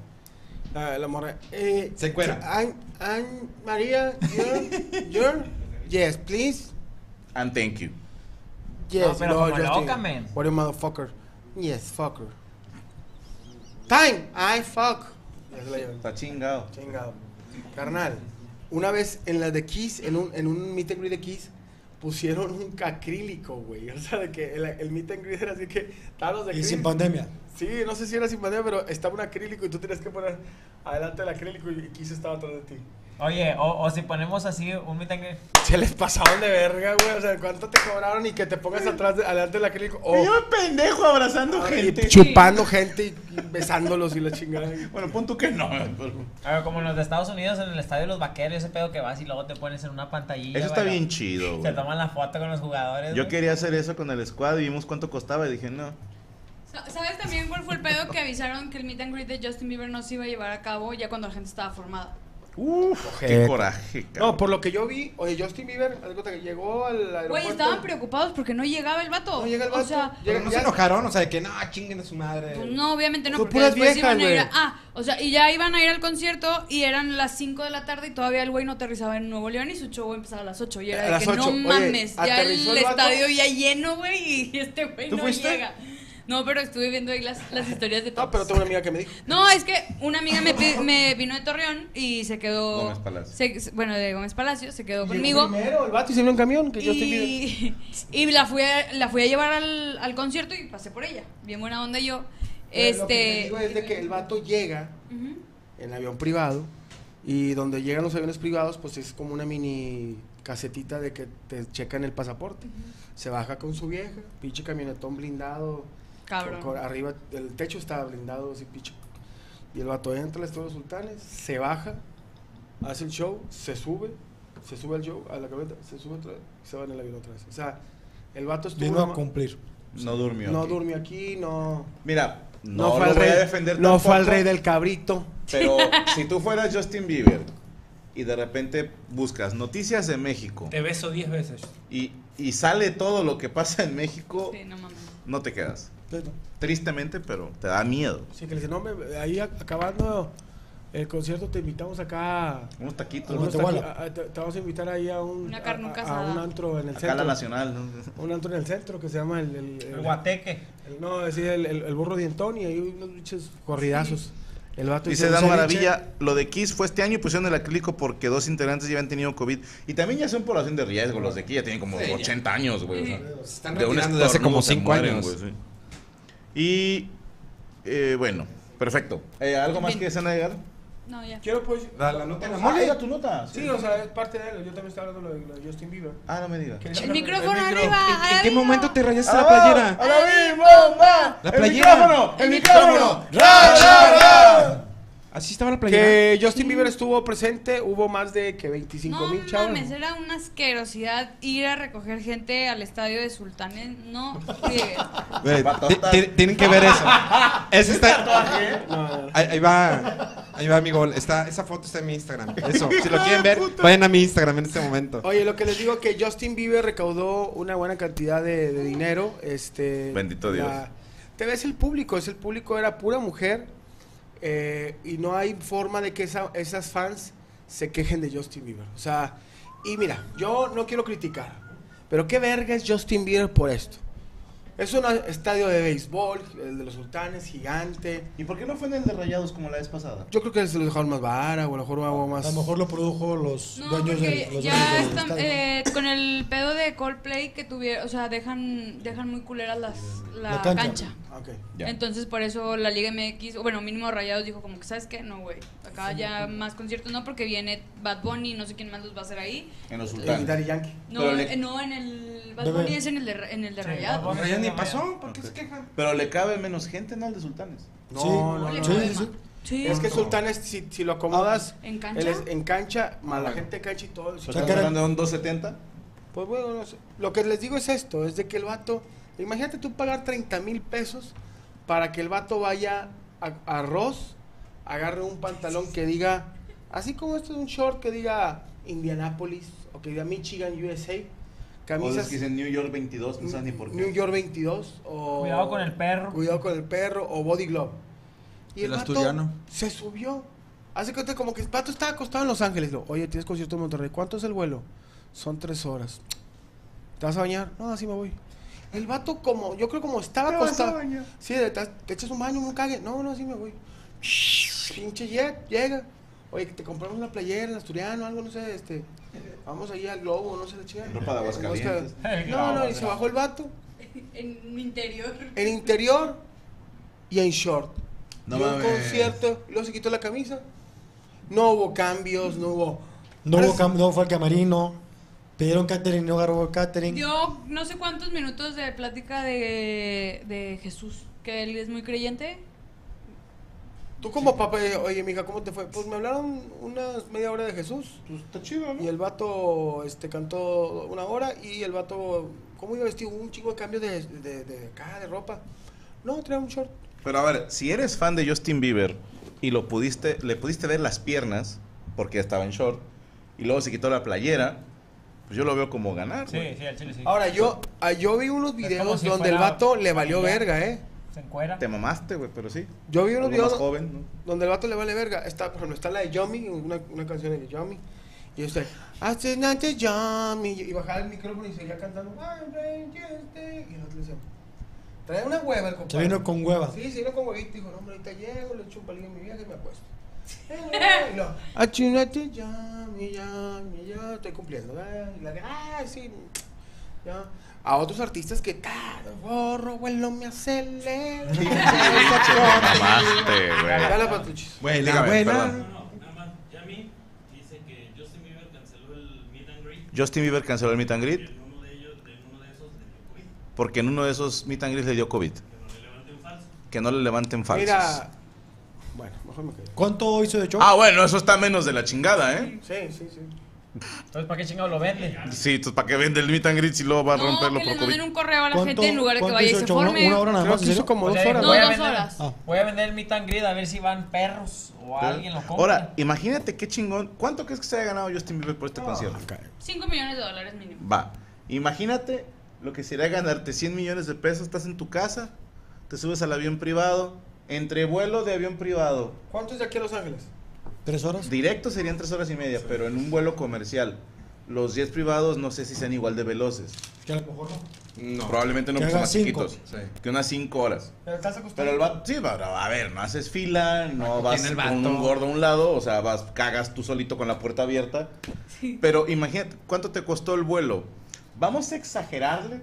la, la morra. Eh, Se encuentra. I'm, I'm María, you're, you're, yes, please. And thank you. Yes, no, no, Justin. What a motherfucker. Yes, fucker. Time, I fuck. Está chingado. Chingado. Carnal, una vez en la de Kiss, en un, en un meet and greet de Kiss, pusieron un acrílico, güey. O sea, de que el, el meet and greet era así que... Tablos de y Chris, sin pandemia. Sí, no sé si era sin pandemia, pero estaba un acrílico y tú tenías que poner adelante el acrílico y Kiss estaba atrás de ti. Oye, o, o si ponemos así un meet and greet. Se les pasaron de verga, güey. O sea, ¿cuánto te cobraron? Y que te pongas atrás, de, adelante del acrílico. Oh. Yo pendejo abrazando ah, gente. Y chupando gente y besándolos y la chingada. Bueno, pon tú que no. A ver, como en los de Estados Unidos, en el estadio de los Vaqueros, ese pedo que vas y luego te pones en una pantallilla. Eso está bueno, bien chido, güey. Te toman la foto con los jugadores. Yo wey. quería hacer eso con el squad y vimos cuánto costaba y dije, no. ¿Sabes también cuál fue el pedo que avisaron que el meet and greet de Justin Bieber no se iba a llevar a cabo ya cuando la gente estaba formada? Uf, Ojeta. Qué coraje, cabrón. No, por lo que yo vi, oye, Justin Bieber que llegó al aeropuerto. Güey, estaban preocupados porque no llegaba el vato. No llega el vato. O sea, llega, no ya. se enojaron, o sea, de que no, chinguen a su madre. Pues no, obviamente no, Son porque puras después viejas, iban a ir a, Ah, o sea, y ya iban a ir al concierto y eran las cinco de la tarde y todavía el güey no aterrizaba en Nuevo León y su show empezaba a las ocho. Y era de que ocho. No mames, oye, ya el, el estadio ya lleno, güey, y este güey no fuiste? llega. No, pero estuve viendo ahí las, las historias de todos. No, pero tengo una amiga que me dijo. No, es que una amiga me, me vino de Torreón y se quedó. Gómez Palacio. Se, bueno, de Gómez Palacio, se quedó conmigo. Primero, el vato y se vio un camión que y, yo estoy Y la fui a, la fui a llevar al, al concierto y pasé por ella. Bien buena onda yo. Pero este. Lo que digo es de que el vato llega uh-huh. en avión privado y donde llegan los aviones privados, pues es como una mini casetita de que te checan el pasaporte. Uh-huh. Se baja con su vieja, pinche camionetón blindado. Cabrón. Arriba, el techo estaba blindado así, picho. Y el vato entra al Estadio de los Sultanes, se baja, hace el show, se sube, se sube al show, a la camioneta, se sube otra vez, se va en el avión otra vez. O sea, el vato estuvo... Vino a cumplir. No durmió No aquí. durmió aquí, no... Mira, no, no fue al rey, voy a defender no fue al rey del cabrito. Pero si tú fueras Justin Bieber y de repente buscas noticias de México... Te beso diez veces. Y, y sale todo lo que pasa en México, sí, no, mames. no te quedas. No. Tristemente, pero te da miedo. Sí, que le dicen, no, me, ahí acabando el concierto te invitamos acá unos taquitos, a unos taquitos a, a, te, te vamos a invitar ahí a un Una a, a un antro en el acá centro. La nacional, ¿no? Un antro en el centro que se llama el, el, el, el Guateque. El, no, es decir, el, el, el burro dientón y ahí unos bichos corridazos. Sí. El vato dice Dan Maravilla, biche. Lo de Kiss fue este año y pusieron el acrílico porque dos integrantes ya habían tenido COVID. Y también ya son población de riesgo, los de Kiss ya tienen como sí, ochenta ya. años, güey. Sí. O sea, de un estornudo, hace como cinco mueren, años, güey. Sí. Y, eh, bueno, perfecto. Eh, ¿Algo más que desean agregar? No, ya. Quiero pues... La, la nota. Ah, no, diga tu nota. Sí, sí, o sea, es parte de él. Yo también estaba hablando de lo de Justin Bieber. Ah, no me digas. El micrófono arriba. ¿En, ¿en qué momento te rayaste ah, la playera? ¡Ahora mismo, ma! ¡La playera! ¡El micrófono! ¡El micrófono! ¡Ra, ra, ra! Así estaba la playera. Que Justin Bieber estuvo presente. Hubo más de que veinticinco mil chavos. No mames, era una asquerosidad ir a recoger gente al estadio de Sultanes. No, tienen que ver eso. Eso está. Ahí va, ahí va mi gol. Está, esa foto está en mi Instagram. Eso, si lo quieren ver, vayan a mi Instagram en este momento. Oye, lo que les digo que Justin Bieber recaudó una buena cantidad de, de dinero. Este. Bendito Dios. La, te ves el público, es el público era pura mujer. Eh, y no hay forma de que esa, esas fans se quejen de Justin Bieber. O sea, y mira, yo no quiero criticar, pero qué verga es Justin Bieber por esto. Es un estadio de béisbol, el de los Sultanes, gigante. ¿Y por qué no fue en el de Rayados como la vez pasada? Yo creo que se lo dejaron más vara, o a lo mejor algo más... A lo mejor lo produjo los no, dueños del los ya dueños están, del eh, con el pedo de Coldplay que tuvieron, o sea, dejan dejan muy culeras las, la, la cancha. cancha. Okay. Yeah. Entonces, por eso la Liga M X, o bueno, mínimo Rayados dijo como que, ¿sabes qué? No, güey, acá sí, ya no, más conciertos no, porque viene Bad Bunny, no sé quién más los va a hacer ahí. En los Sultanes. Daddy Yankee. No, le... no, en el Bad Bunny es en el de, en el de sí, Rayados. Rayados ni pasó, ¿por qué okay. se quejan? Pero le cabe menos gente, ¿no? Al de Sultanes. No, sí, no, no. Sí, sí, sí. Sí. Es que Sultanes, si, si lo acomodas en cancha, es, en cancha más la gente en cancha y todo. ¿Estás hablando de un dos setenta? Pues bueno, no sé. Lo que les digo es esto, es de que el vato... Imagínate tú pagar treinta mil pesos para que el vato vaya a, a Ross, agarre un pantalón que diga, así como esto es un short que diga Indianapolis o que diga Michigan, U S A. Camisas, o los que dicen New York veintidós, no sabes ni por qué. New York veintidós o... Cuidado con el perro. Cuidado con el perro o Body Glove. Y el, el vato asturiano se subió. Hace que como que el vato estaba acostado en Los Ángeles. Lo, Oye, tienes concierto en Monterrey. ¿Cuánto es el vuelo? Son tres horas. ¿Te vas a bañar? No, así me voy. El vato como, yo creo como estaba acostado. Sí, te, te echas un baño, un cague. No, no, así me voy. Pinche jet, llega. Oye, te compramos una playera, el asturiano, algo, no sé, este... Vamos allí al globo, no sé la chica. Ropa de Aguascalientes. No, no, y se bajó el vato. En interior. En interior y en short. No mames. Dio un concierto, luego se quitó la camisa. No hubo cambios, no hubo... No hubo cambios, no fue al camarino. Pidieron catering, no agarró catering. Yo no sé cuántos minutos de plática de, de Jesús, que él es muy creyente. Tú como papá, oye, mija, ¿cómo te fue? Pues me hablaron unas media hora de Jesús. Pues está chido, ¿no? Y el vato este, cantó una hora y el vato, ¿cómo iba vestido? Un chingo de cambios de, de, de caja, de ropa. No, trae un short. Pero a ver, si eres fan de Justin Bieber y lo pudiste, le pudiste ver las piernas, porque estaba en short, y luego se quitó la playera, pues yo lo veo como ganar. Sí, wey. Sí, al chile sí. Ahora, yo, yo vi unos videos si donde el vato le valió verga, ¿eh? Se encuera. Te mamaste, güey, pero sí. Yo vi unos videos joven, ¿no? Donde el vato le vale verga. Está, por ejemplo, está la de Yomi, una, una canción de Yomi. Y yo estoy, hace noche Yomi. Y bajaba el micrófono y seguía cantando. Y el otro le decía, trae una hueva el compadre. Se vino con hueva. Sí, se vino con huevito. Dijo, no, hombre, ahorita llego, le echo un palillo a mi vieja y me acuesto. Y no, hace noche Yomi, Yomi, ya estoy cumpliendo. Y la de, ah, sí. Ya. A otros artistas que cada borro, vuelo me acelera. Te mamaste, güey. Dale patuchis. Bueno, perdón. No, no, nada más. Ya a mí dice que Justin Bieber canceló el meet and greet. Justin Bieber canceló el meet and greet. En uno de ellos, en uno de esos le dio COVID. Porque en uno de esos meet and greet le dio COVID. Que no le levanten falsos. Que no le levanten falsos. Mira. Bueno, mejor me quedo. ¿Cuánto hizo de show? Ah, bueno, eso está menos de la chingada, ¿eh? Sí, sí, sí. Entonces, ¿para qué chingado lo vende? Sí, entonces, ¿para qué vende el meet and greet si luego va a no, romperlo por COVID? No, que le manden un correo a la gente en lugar de que vaya y se forme. Una hora nada más, hizo como dos horas. No, voy a vender, horas. Ah. Voy a vender el meet and greet a ver si van perros o ¿sí? alguien lo compra. Ahora, imagínate qué chingón. ¿Cuánto crees que se haya ganado Justin Bieber por este oh, concierto? cinco millones de dólares mínimo. Va, imagínate lo que sería ganarte cien millones de pesos. Estás en tu casa, te subes al avión privado, entre vuelo de avión privado. ¿Cuánto es de aquí a Los Ángeles? ¿Tres horas? Directo serían tres horas y media, sí, pero en un vuelo comercial. Los jets privados no sé si sean igual de veloces. Que a lo mejor no. no probablemente no, porque son más chiquitos. Sí. Que unas cinco horas. Pero estás acostumbrado. Pero el vato, sí, pero a ver, no haces fila, no vas con un gordo a un lado, o sea, vas, cagas tú solito con la puerta abierta. Sí. Pero imagínate, ¿cuánto te costó el vuelo? Vamos a exagerarle,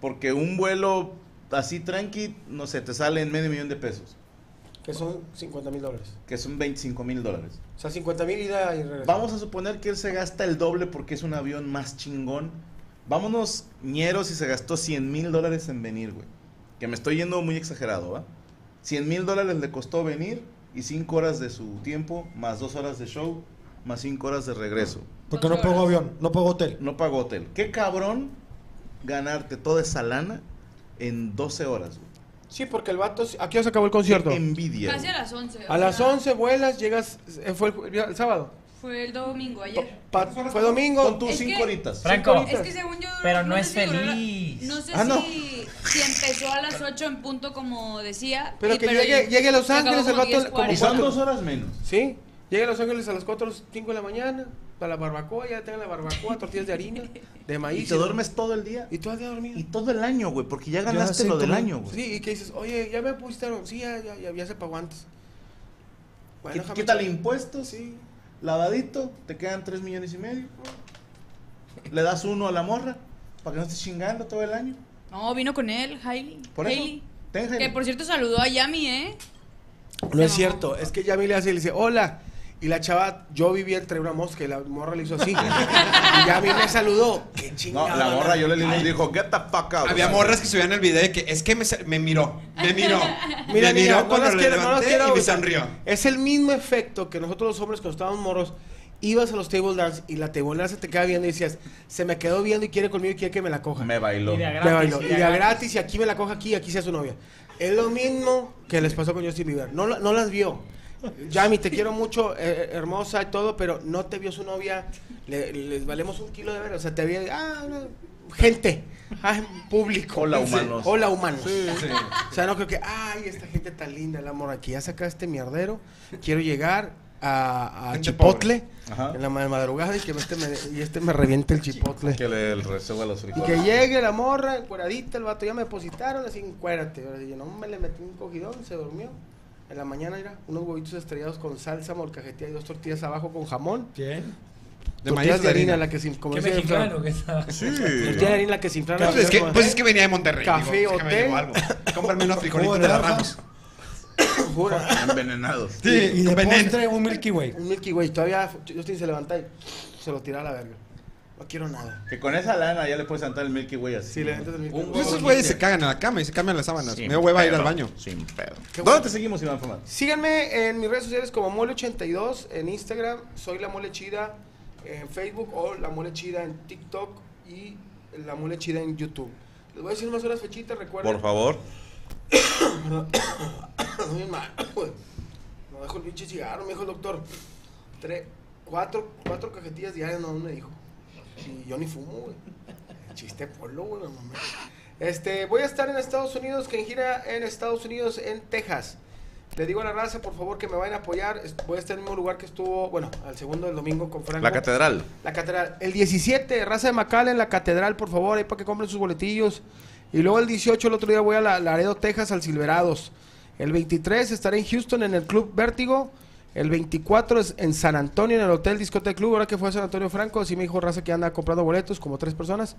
porque un vuelo así tranqui, no sé, te sale en medio millón de pesos. Que son cincuenta mil dólares. Que son veinticinco mil dólares. O sea, cincuenta mil ida y regreso. Vamos a suponer que él se gasta el doble porque es un avión más chingón. Vámonos, ñeros, y se gastó cien mil dólares en venir, güey. Que me estoy yendo muy exagerado, ¿va? cien mil dólares le costó venir y cinco horas de su tiempo, más dos horas de show, más cinco horas de regreso. Porque no pagó avión, no pagó hotel. No pagó hotel. Qué cabrón ganarte toda esa lana en doce horas, güey. Sí, porque el vato... ¿A qué hora se acabó el concierto? Qué envidia. Casi a las once. A las once vuelas, llegas... ¿Fue el, el sábado? Fue el domingo, ayer. Pa fue domingo. Con tus cinco horitas. Franco, cinco horitas. Es que según yo... Pero no, no es feliz. La, no sé ah, no. Si, si empezó a las ocho en punto, como decía. Pero y, que pero llegue, llegue a Los Ángeles el vato... Como son dos horas menos. Sí. Llegue a Los Ángeles a las cuatro o cinco de la mañana. para la barbacoa, ya tengan la barbacoa, tortillas de harina, de maíz. Y te duermes todo el día. Y todo el día dormido. Y todo el año, güey, porque ya ganaste ya lo del año, güey. Sí, y que dices, oye, ya me pusieron, sí, ya, ya, ya, ya se pagó antes. Bueno, quítale impuestos, sí, lavadito, te quedan tres millones y medio. Le das uno a la morra, para que no estés chingando todo el año. No, vino con él, Hailey. Por Hailey. Eso, ten, que por cierto saludó a Yami, ¿eh? No se es mamó. Cierto, es que Yami le hace y le dice, hola. Y la chava, yo vivía entre una mosca y la morra le hizo así. Y Yami me saludó. Qué chingada. No, la morra yo le, le dijo, get the fuck out. Había morras que subían el video y que es que me, me miró, me miró. Mira, me miró cuando le levanté y me sonrió. Es el mismo efecto que nosotros los hombres cuando estábamos morros. Ibas a los table dance y la table dance te queda viendo y decías, se me quedó viendo y quiere conmigo y quiere que me la coja. Me bailó. Y de gratis. Me bailó. Y de gratis. gratis y aquí me la coja aquí y aquí sea su novia. Es lo mismo que les pasó con Justin Bieber. No, no las vio. Yami, te quiero mucho, eh, hermosa y todo, pero no te vio su novia. Le, les valemos un kilo de ver. O sea, te vi, ah, no, gente, ah, público. Hola, humanos. Sí. Hola, humanos. Sí, sí. O sea, no creo que, ay, esta gente tan linda, la morra, aquí ya sacaste mierdero, quiero llegar a, a Chipotle en la madrugada y que este me, y este me reviente el Chipotle. Que le el resuelva los frijoles. Y que llegue la morra, encueradita, el vato, ya me depositaron, así encuérate. Y yo, no, me le metí un cogidón, se durmió. En la mañana era unos huevitos estrellados con salsa, molcajete y dos tortillas abajo con jamón. ¿Quién? De maíz de harina, la que se inflaron. ¿Qué mexicano que estaba? Sí. Tortillas de harina, la que se inflaron. Pues, es que, pues es que venía de Monterrey. Café, digo, hotel. Comprarme unos frijolitos de la Ramos. Envenenados. Sí, y de postre un Milky Way. Un Milky Way. Todavía Justin se levanta y se lo tira a la verga. No quiero nada. Que con esa lana ya le puedes sentar el Milky Way así. Sí, le metes el Milky Way. Uh, Esos güeyes se cagan a la cama y se cambian las sábanas. Me da hueva ir al baño. Sin pedo. ¿Dónde bueno. te seguimos, Iván Forman? Síganme en mis redes sociales como Mole ochenta y dos en Instagram. Soy La Mole Chida en Facebook o La Mole Chida en TikTok y La Mole Chida en YouTube. Les voy a decir más unas fechitas, recuerden. Por favor. Muy mal, güey. No dejo el pinche cigarro, me dijo el doctor. Tres, cuatro, cuatro cajetillas diarias, no, me dijo. Y yo ni fumo, güey. Chiste polo, güey, no mames. Este, voy a estar en Estados Unidos, que en gira en Estados Unidos, en Texas. Le digo a la raza, por favor, que me vayan a apoyar. Voy a estar en el mismo lugar que estuvo, bueno, al segundo del domingo con Franco. La Catedral. La Catedral. El diecisiete, raza de Macal en la Catedral, por favor, ahí para que compren sus boletillos. Y luego el dieciocho, el otro día voy a la, Laredo, Texas, al Silverados. El veintitrés estaré en Houston en el Club Vértigo. El veinticuatro es en San Antonio, en el Hotel Discoteca Club. Ahora que fue a San Antonio Franco, sí me dijo raza que anda comprando boletos, como tres personas.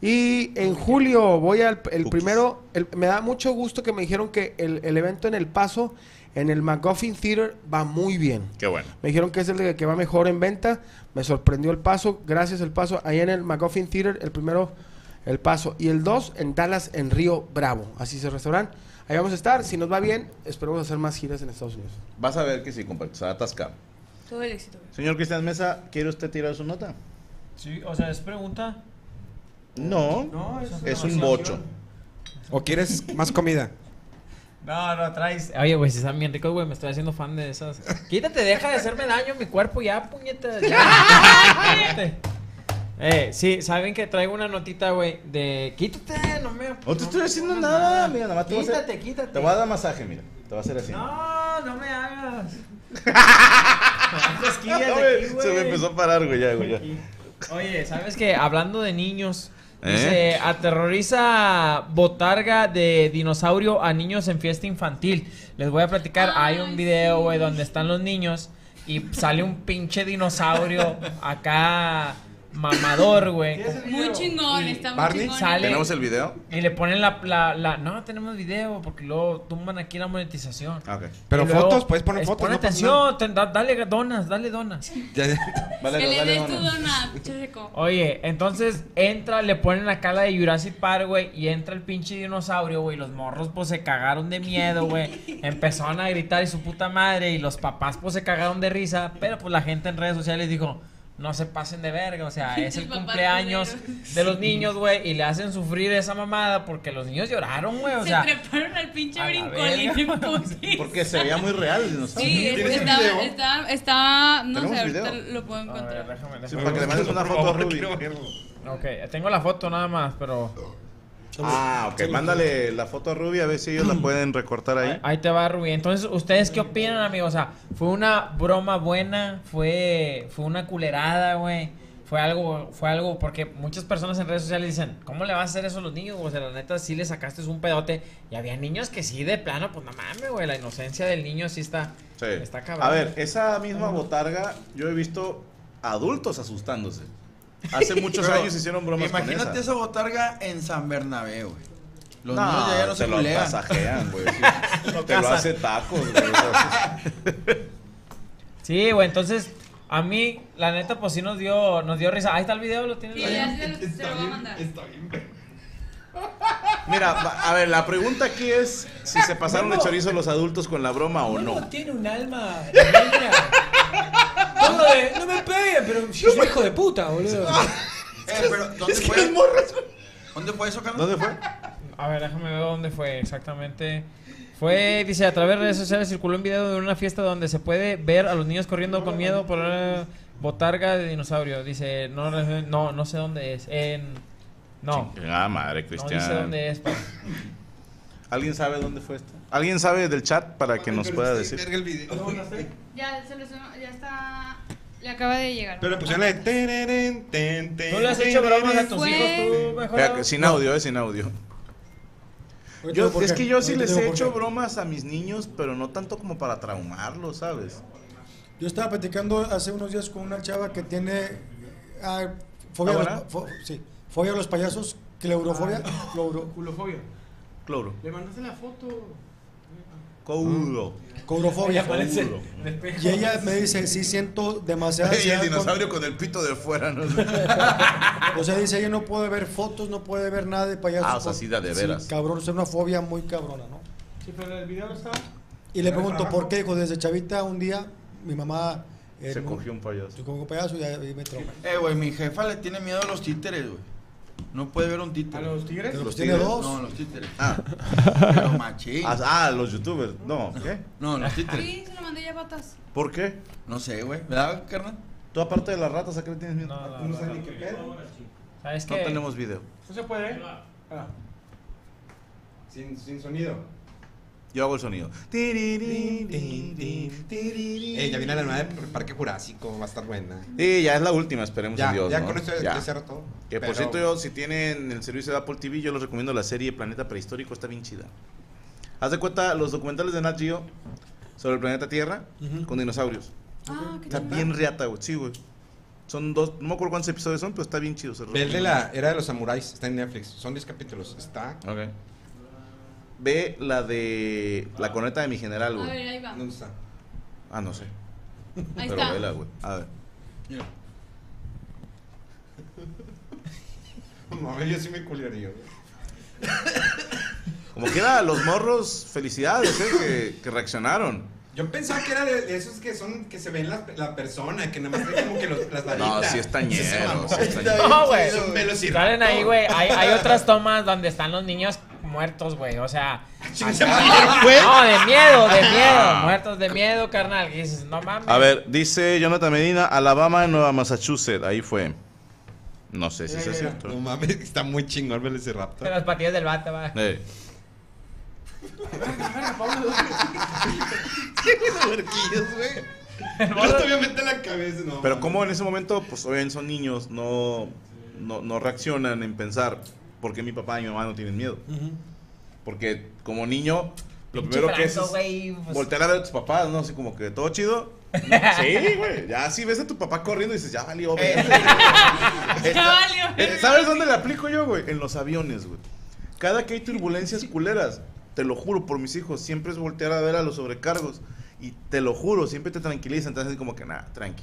Y en julio voy al el primero. El, me da mucho gusto que me dijeron que el, el evento en El Paso, en el McGuffin Theater, va muy bien. Qué bueno. Me dijeron que es el que va mejor en venta. Me sorprendió El Paso. Gracias, El Paso. Ahí en el McGuffin Theater, el primero, El Paso. Y el dos en Dallas, en Río Bravo. Así se restauran. Ahí vamos a estar, si nos va bien, esperamos hacer más giras en Estados Unidos. Vas a ver que sí, compadre, se atasca. Todo el éxito. Señor Cristian Mesa, ¿quiere usted tirar su nota? Sí, o sea, ¿es pregunta? No, no es, es un bocho. ¿O quieres más comida? No, no, traes... Oye, güey, si están bien ricos, güey, me estoy haciendo fan de esas. Quítate, deja de hacerme daño mi cuerpo ya, puñeta. Ya. Eh, sí, saben que traigo una notita, güey, de quítate, no me... No te estoy haciendo nada, mira, nada más te voy a hacer... Quítate, quítate. Te voy a dar masaje, mira, te voy a hacer así. No, no me hagas. Se me empezó a parar, güey, ya, güey, ya. Oye, ¿sabes qué? Hablando de niños, dice, aterroriza botarga de dinosaurio a niños en fiesta infantil. Les voy a platicar, hay un video, güey, donde están los niños y sale un pinche dinosaurio acá... Mamador, güey. Muy chingón, y está muy Barney, chingón. Sale, ¿tenemos el video? Y le ponen la, la, la... No, tenemos video, porque luego tumban aquí la monetización. Okay. Pero luego, fotos, puedes poner fotos. Pon no atención, ten, da, dale donas, dale donas. Vale, que le dale des tu dona, chico. Oye, entonces entra, le ponen acá la de Jurassic Park, güey, y entra el pinche dinosaurio, güey. Los morros, pues, se cagaron de miedo, güey. Empezaron a gritar y su puta madre, y los papás, pues, se cagaron de risa. Pero, pues, la gente en redes sociales dijo... No se pasen de verga, o sea, es el, el cumpleaños primero de los niños, güey, y le hacen sufrir esa mamada porque los niños lloraron, güey, o se sea. Se treparon al pinche brincolín. Porque se veía muy real el dinosaurio. Sí, estaba, estaba, estaba, no sé, ahorita lo puedo encontrar. A ver, déjame, déjame. Sí, para que le mandes una foto a Rudy. Ok, tengo la foto nada más, pero... Ah, ok. Mándale la foto a Ruby a ver si ellos la pueden recortar ahí. Ahí te va, Ruby. Entonces, ¿ustedes qué opinan, amigos? O sea, ¿fue una broma buena? ¿Fue, fue una culerada, güey? Fue algo, fue algo, porque muchas personas en redes sociales dicen, ¿cómo le vas a hacer eso a los niños? O sea, la neta, sí le sacaste un pedote. Y había niños que sí, de plano, pues no mames, güey. La inocencia del niño sí está, sí. está cabrón. A ver, esa misma botarga, yo he visto adultos asustándose. Hace muchos Pero, años hicieron bromas con esa. Imagínate esa botarga en San Bernabé, güey. Los no, niños ya, ya no se lo culean. Pasajean, güey. Sí. Lo te casan. Lo hace tacos, güey. Sí, güey, entonces... A mí, la neta, pues sí nos dio, nos dio risa. Ahí está el video, lo tienes. Sí, ya se lo, se lo voy a mandar. Está bien, está bien. Mira, a ver, la pregunta aquí es si se pasaron de chorizo los adultos con la broma o no. No tiene un alma. No, de, no me peguen, pero yo soy hijo de puta, boludo. Eh, pero, ¿dónde es fue? ¿Dónde fue eso, Carlos? ¿Dónde fue? A ver, déjame ver dónde fue exactamente. Fue, dice, a través de redes sociales circuló un video de una fiesta donde se puede ver a los niños corriendo con miedo por una botarga de dinosaurio. Dice, no, no, no sé dónde es. En, no. Ah, madre, Cristian. No sé dónde es. Pa. ¿Alguien sabe dónde fue esto? ¿Alguien sabe del chat para que nos pueda decir? El video. No, no sé. Ya, se lo sumo, ya está... Le acaba de llegar. Pero pues ya le... ¿No le has hecho bromas a tus hijos tú, mejor? Sin audio, es sin audio. Yo, es que yo sí les he hecho bromas a mis niños, pero no tanto como para traumarlos, ¿sabes? Yo estaba platicando hace unos días con una chava que tiene ah, fobia, a los, fo, sí, fobia a los payasos, cleurofobia, ah, cloro. Culofobia. Cloro. Le mandaste la foto. Couro. Courofobia. Y ella me dice, sí siento demasiada ansiedad. Y el dinosaurio con, con el pito de fuera, ¿no? O sea, dice, ella no puede ver fotos, no puede ver nada de payasos. Ah, o sea, sí, de veras. Sí, cabrón, es una fobia muy cabrona, ¿no? Sí, pero el video está... Y le pregunto, ¿por qué? Dijo, desde chavita un día, mi mamá... Eh, se cogió un payaso. Se cogió un payaso y ahí me trauma. Eh, güey, mi jefa le tiene miedo a los títeres, güey. No puede ver un títere. ¿A los tigres? ¿Los, ¿Los tigres? Tiene dos. No, los títeres. Ah, pero machín. Ah, los youtubers. No, ¿qué? No, los títeres. Sí, se lo mandé ya patas. ¿Por qué? No sé, güey. ¿Verdad, carnal? Tú, aparte de las ratas, ¿a qué le tienes miedo? No, no, no sabes ni qué pedo. ¿Sabes qué? No tenemos video. ¿No se puede? Ah. Sin, sin sonido. Yo hago el sonido. Eh, ya viene la nueva de Parque Jurásico, va a estar buena. Sí, ya es la última, esperemos ya, en Dios. Ya, ¿no? Con esto ya cierro todo. Que pero... por cierto, yo, si tienen el servicio de Apple T V, yo les recomiendo la serie Planeta Prehistórico, está bien chida. Haz de cuenta los documentales de Nat Geo sobre el planeta Tierra uh-huh. con dinosaurios. Ah, está bien reata, güey. Sí, güey. Son dos, no me acuerdo cuántos episodios son, pero está bien chido. El de la era de los samuráis, está en Netflix. Son diez capítulos, está. Ok. Ve la de la corneta de mi general, güey. A ver, ahí va. ¿Dónde está? Ah, no sé. Ahí pero está. Vela, güey. A ver. Mira. No, yo sí me culiaría, güey. Como quiera, los morros, felicidades, ¿eh? Que, que reaccionaron. Yo pensaba que era de esos que son, que se ven la, la persona, que nada más ven como que los, las varitas. No, sí es tañero. Sí es tañero. No, güey. Salen ahí, güey. Hay, hay otras tomas donde están los niños muertos, güey, o sea, acá, se murieron, güey. No, de miedo, de miedo, muertos de miedo, carnal, y dices, no mames. A ver, dice Jonathan Medina, Alabama, Nueva Massachusetts, ahí fue. No sé si eh, eso es cierto. No mames, está muy chingón ver ese rapto. De las patillas del bate, va. Eh. Pero obviamente la cabeza, no. Pero como en ese momento, pues obviamente son niños, no, no, no reaccionan en pensar. Porque mi papá y mi mamá no tienen miedo. Uh-huh. Porque como niño, lo pinche primero franco, que es, wey, pues... voltear a ver a tus papás, ¿no? Así como que todo chido. No, sí, güey. Ya si ves a tu papá corriendo y dices, ya valió. ¿Sabes dónde le aplico yo, güey? En los aviones, güey. Cada que hay turbulencias culeras, te lo juro por mis hijos, siempre es voltear a ver a los sobrecargos. Y te lo juro, siempre te tranquilizan. Entonces es como que nada, tranqui.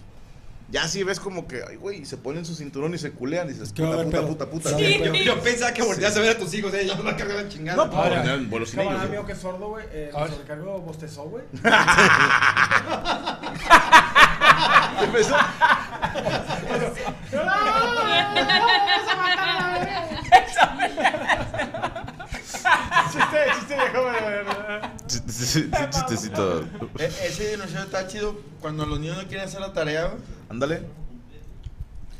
Ya si sí ves como que, ay, güey, se ponen su cinturón y se culean. Y dices, puta, ver, puta, puta, puta, puta. Sí, yo, yo pensaba que volteas sí. a ver a tus hijos, ellos eh, no la cargan chingada. No, pues, ahora, no, los cinillos, cabrón, amigo, que sordo, güey. Eh, ¿Lo sobrecargo bostezó, güey? ¿Qué pensó? Chiste, chiste, déjame. Chistecito. Ese dinosaurio está chido cuando los niños no quieren hacer la tarea, güey. Ándale.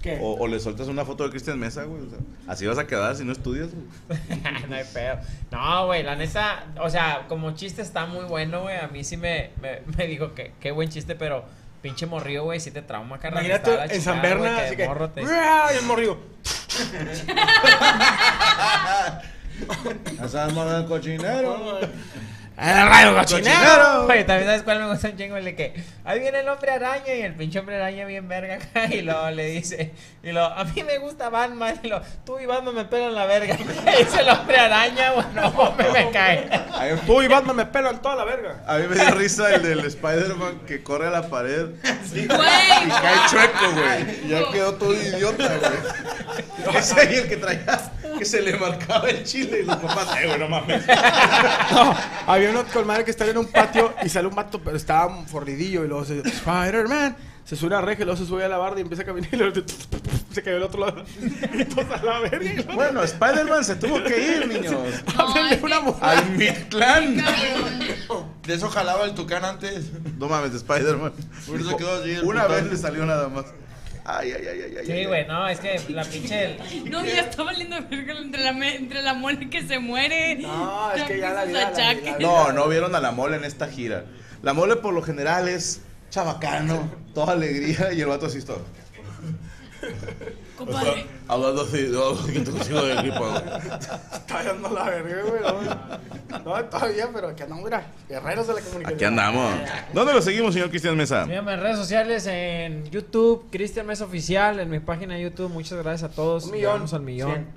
¿Qué? O, o le sueltas una foto de Cristian Mesa, güey. O sea, así vas a quedar si no estudias, güey. No hay pedo. No, güey, la neta, o sea, como chiste está muy bueno, güey. A mí sí me, me, me dijo que qué buen chiste, pero pinche morrío, güey, sí te trauma, carnal. Imagínate en chingada, San Bernardo, así que. Morro te... ¡Y el morrío! ¡Asamos el cochinero! ¡El rayo cochinero! Oye, también sabes cuál me gusta un chingo, el de que ahí viene el hombre araña y el pinche hombre araña bien verga acá y luego le dice, y luego, a mí me gusta Batman, y luego, tú y Batman me pelan la verga. Y dice el hombre araña, bueno, hombre, me cae. Tú y Batman me pelan toda la verga. A mí me dio risa el del Spider-Man que corre a la pared. Sí, y, güey, y cae chueco, güey. Y ya quedó todo idiota, güey. Ese ahí el que traía, que se le marcaba el chile y los papás, eh, güey, no mames. No, había uno con madre que estaba en un patio y sale un vato, pero estaba forridillo y luego se Spider-Man, se sube a reja y luego se sube a la barda y empieza a caminar y luego se cayó al otro lado. Y todos a la verga. Bueno, Spider-Man se tuvo que ir, niños. Háblenle una mujer. Al Mictlán. De eso jalaba el Tucán antes. No mames, Spider-Man. Por eso quedó así. Una vez le salió nada más. Ay, ay, ay, ay, ay. Sí, güey, no, es que la pinche. No, ya está valiendo verga entre la, me, entre la mole que se muere. No, es que ya la, vi, la, la, vi, la vi. No, no vieron a la mole en esta gira. La mole por lo general es chabacano, toda alegría y el vato así está. Compadre. O sea, hablando así, no, que te consigo de aquí, está dando la verga, güey. No, todavía, pero aquí andamos, mira. Guerreros de la comunicación. Aquí andamos. ¿Dónde lo seguimos, señor Cristian Mesa? Síganme en redes sociales, en YouTube, Cristian Mesa Oficial, en mi página de YouTube. Muchas gracias a todos. Un millón. Vamos al millón. Cien.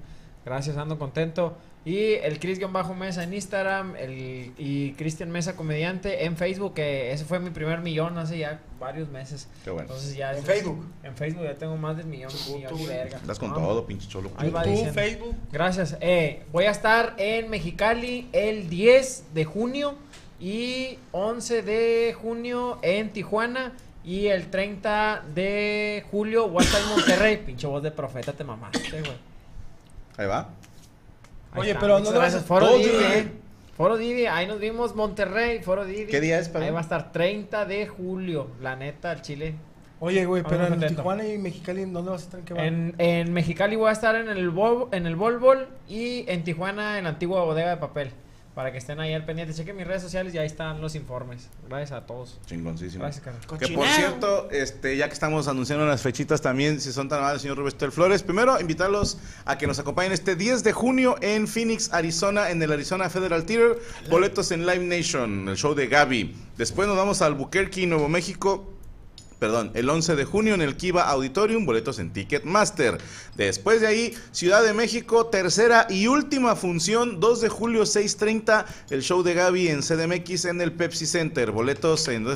Gracias, ando contento. Y el Cris-Mesa en Instagram, el, y Cristian Mesa Comediante en Facebook, que ese fue mi primer millón hace ya varios meses. Qué bueno. Entonces ya ¿en es, Facebook? En Facebook ya tengo más del millón. Tú, millón tú, verga. Estás con no, todo, pinche cholo. Ahí va diciendo. Facebook. Gracias. Eh, voy a estar en Mexicali el diez de junio y once de junio en Tijuana. Y el treinta de julio voy a estar en Monterrey. Pinche voz de profeta, te mamaste, güey. Ahí va. Oye, está, pero no te vas a Foro Divi, eh. Foro Divi, ahí nos vimos, Monterrey, Foro Divi. ¿Qué día es, padre? Ahí va a estar treinta de julio, la neta, al Chile. Oye, güey, pero en Tijuana y Mexicali, ¿dónde vas a estar? ¿Qué va? En, en Mexicali voy a estar en el Bol, en el Bol Bol, y en Tijuana en la antigua bodega de papel. Para que estén ahí al pendiente, chequen mis redes sociales y ahí están los informes. Gracias a todos. Chingoncísimo. Gracias, Carlos. Que por cierto, este, ya que estamos anunciando las fechitas también, si son tan amables, señor Roberto Flores, primero invitarlos a que nos acompañen este diez de junio en Phoenix, Arizona, en el Arizona Federal Theater. Boletos en Live Nation, el show de Gaby. Después nos vamos a Albuquerque, Nuevo México. Perdón, el once de junio en el Kiva Auditorium, boletos en Ticketmaster. Después de ahí, Ciudad de México, tercera y última función, dos de julio, seis treinta, el show de Gaby en C D M X en el Pepsi Center, boletos en...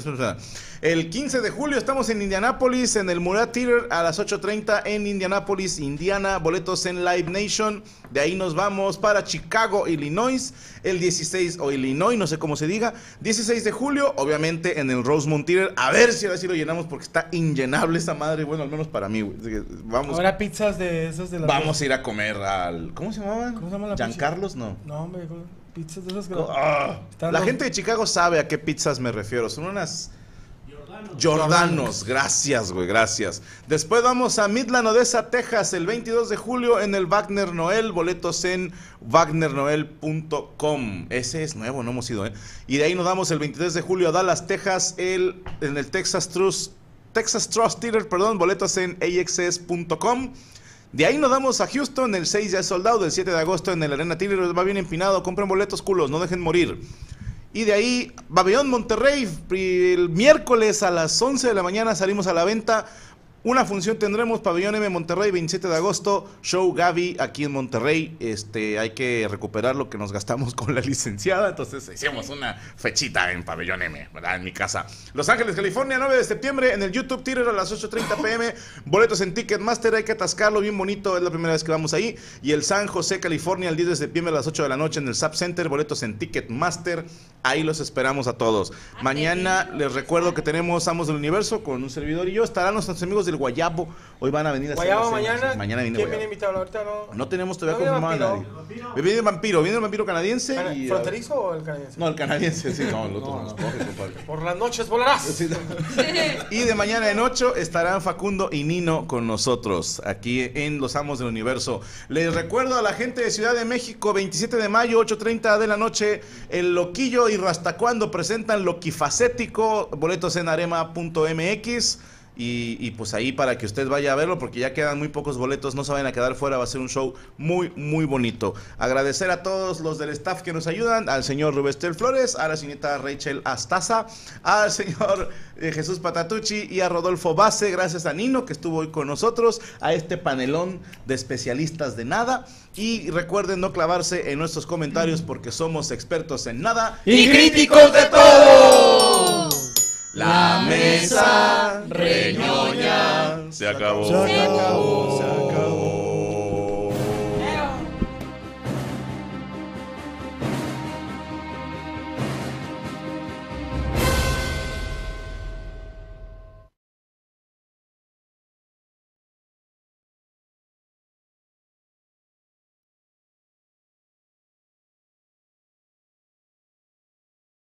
El quince de julio estamos en Indianápolis, en el Murat Theater, a las ocho treinta en Indianápolis, Indiana, boletos en Live Nation. De ahí nos vamos para Chicago, Illinois, el dieciséis, o Illinois, no sé cómo se diga, dieciséis de julio, obviamente en el Rosemont Theater, a ver si ahora sí lo llenamos, porque está inllenable esa madre, bueno, al menos para mí, güey. Vamos. Ahora pizzas de esas de la... Vamos vez. A ir a comer al... ¿Cómo se llamaban? ¿Cómo se llama la pizza? ¿Giancarlos? No. No, hombre, pizzas de esas que... Ah, la los... gente de Chicago sabe a qué pizzas me refiero, son unas... Jordanos, gracias, güey, gracias. Después vamos a Midland, Odessa, Texas, el veintidós de julio en el Wagner Noel, boletos en wagner noel punto com. Ese es nuevo, no hemos ido, ¿eh? Y de ahí nos damos el veintitrés de julio a Dallas, Texas, el, en el Texas Trust, Texas Trust Theater, perdón, boletos en a x s punto com. De ahí nos damos a Houston, el seis ya soldado, el siete de agosto en el Arena Theater, va bien empinado, compren boletos, culos, no dejen morir. Y de ahí, Pabellón Monterrey, el miércoles a las once de la mañana salimos a la venta. Una función tendremos, Pabellón M Monterrey, veintisiete de agosto, show Gaby aquí en Monterrey. Este, hay que recuperar lo que nos gastamos con la licenciada, entonces hicimos una fechita en Pabellón M, ¿verdad? En mi casa. Los Ángeles, California, nueve de septiembre, en el YouTube Theater a las ocho treinta p m, boletos en Ticketmaster, hay que atascarlo, bien bonito, es la primera vez que vamos ahí. Y el San José, California, el diez de septiembre a las ocho de la noche en el S A P Center, boletos en Ticketmaster, ahí los esperamos a todos. Mañana les recuerdo que tenemos Amos del Universo con un servidor y yo, estarán nuestros amigos de del Guayabo. Hoy van a venir a hacer Guayabo mañana. Mañana viene ¿Quién viene invitado? Ahorita no. No tenemos todavía no confirmado a nadie. Viene el vampiro, viene el vampiro canadiense. Cana y, ¿Fronterizo o el canadiense? No, el canadiense, sí. No, el otro no, no, no. Coge, por las noches volarás. Sí, no. Y de mañana en ocho estarán Facundo y Nino con nosotros aquí en Los Amos del Universo. Les recuerdo a la gente de Ciudad de México, veintisiete de mayo, ocho treinta de la noche, el Loquillo y Rastacuando presentan Loquifacético, boletos en arema punto m x. Y, y pues ahí para que usted vaya a verlo, porque ya quedan muy pocos boletos, no se vayan a quedar fuera, va a ser un show muy, muy bonito. Agradecer a todos los del staff que nos ayudan, al señor Rubestel Flores, a la señorita Rachel Astaza, al señor eh, Jesús Patatucci y a Rodolfo Base, gracias a Nino que estuvo hoy con nosotros, a este panelón de especialistas de nada. Y recuerden no clavarse en nuestros comentarios porque somos expertos en nada y críticos de todo. La mesa reñoña se acabó. Se acabó. Se acabó.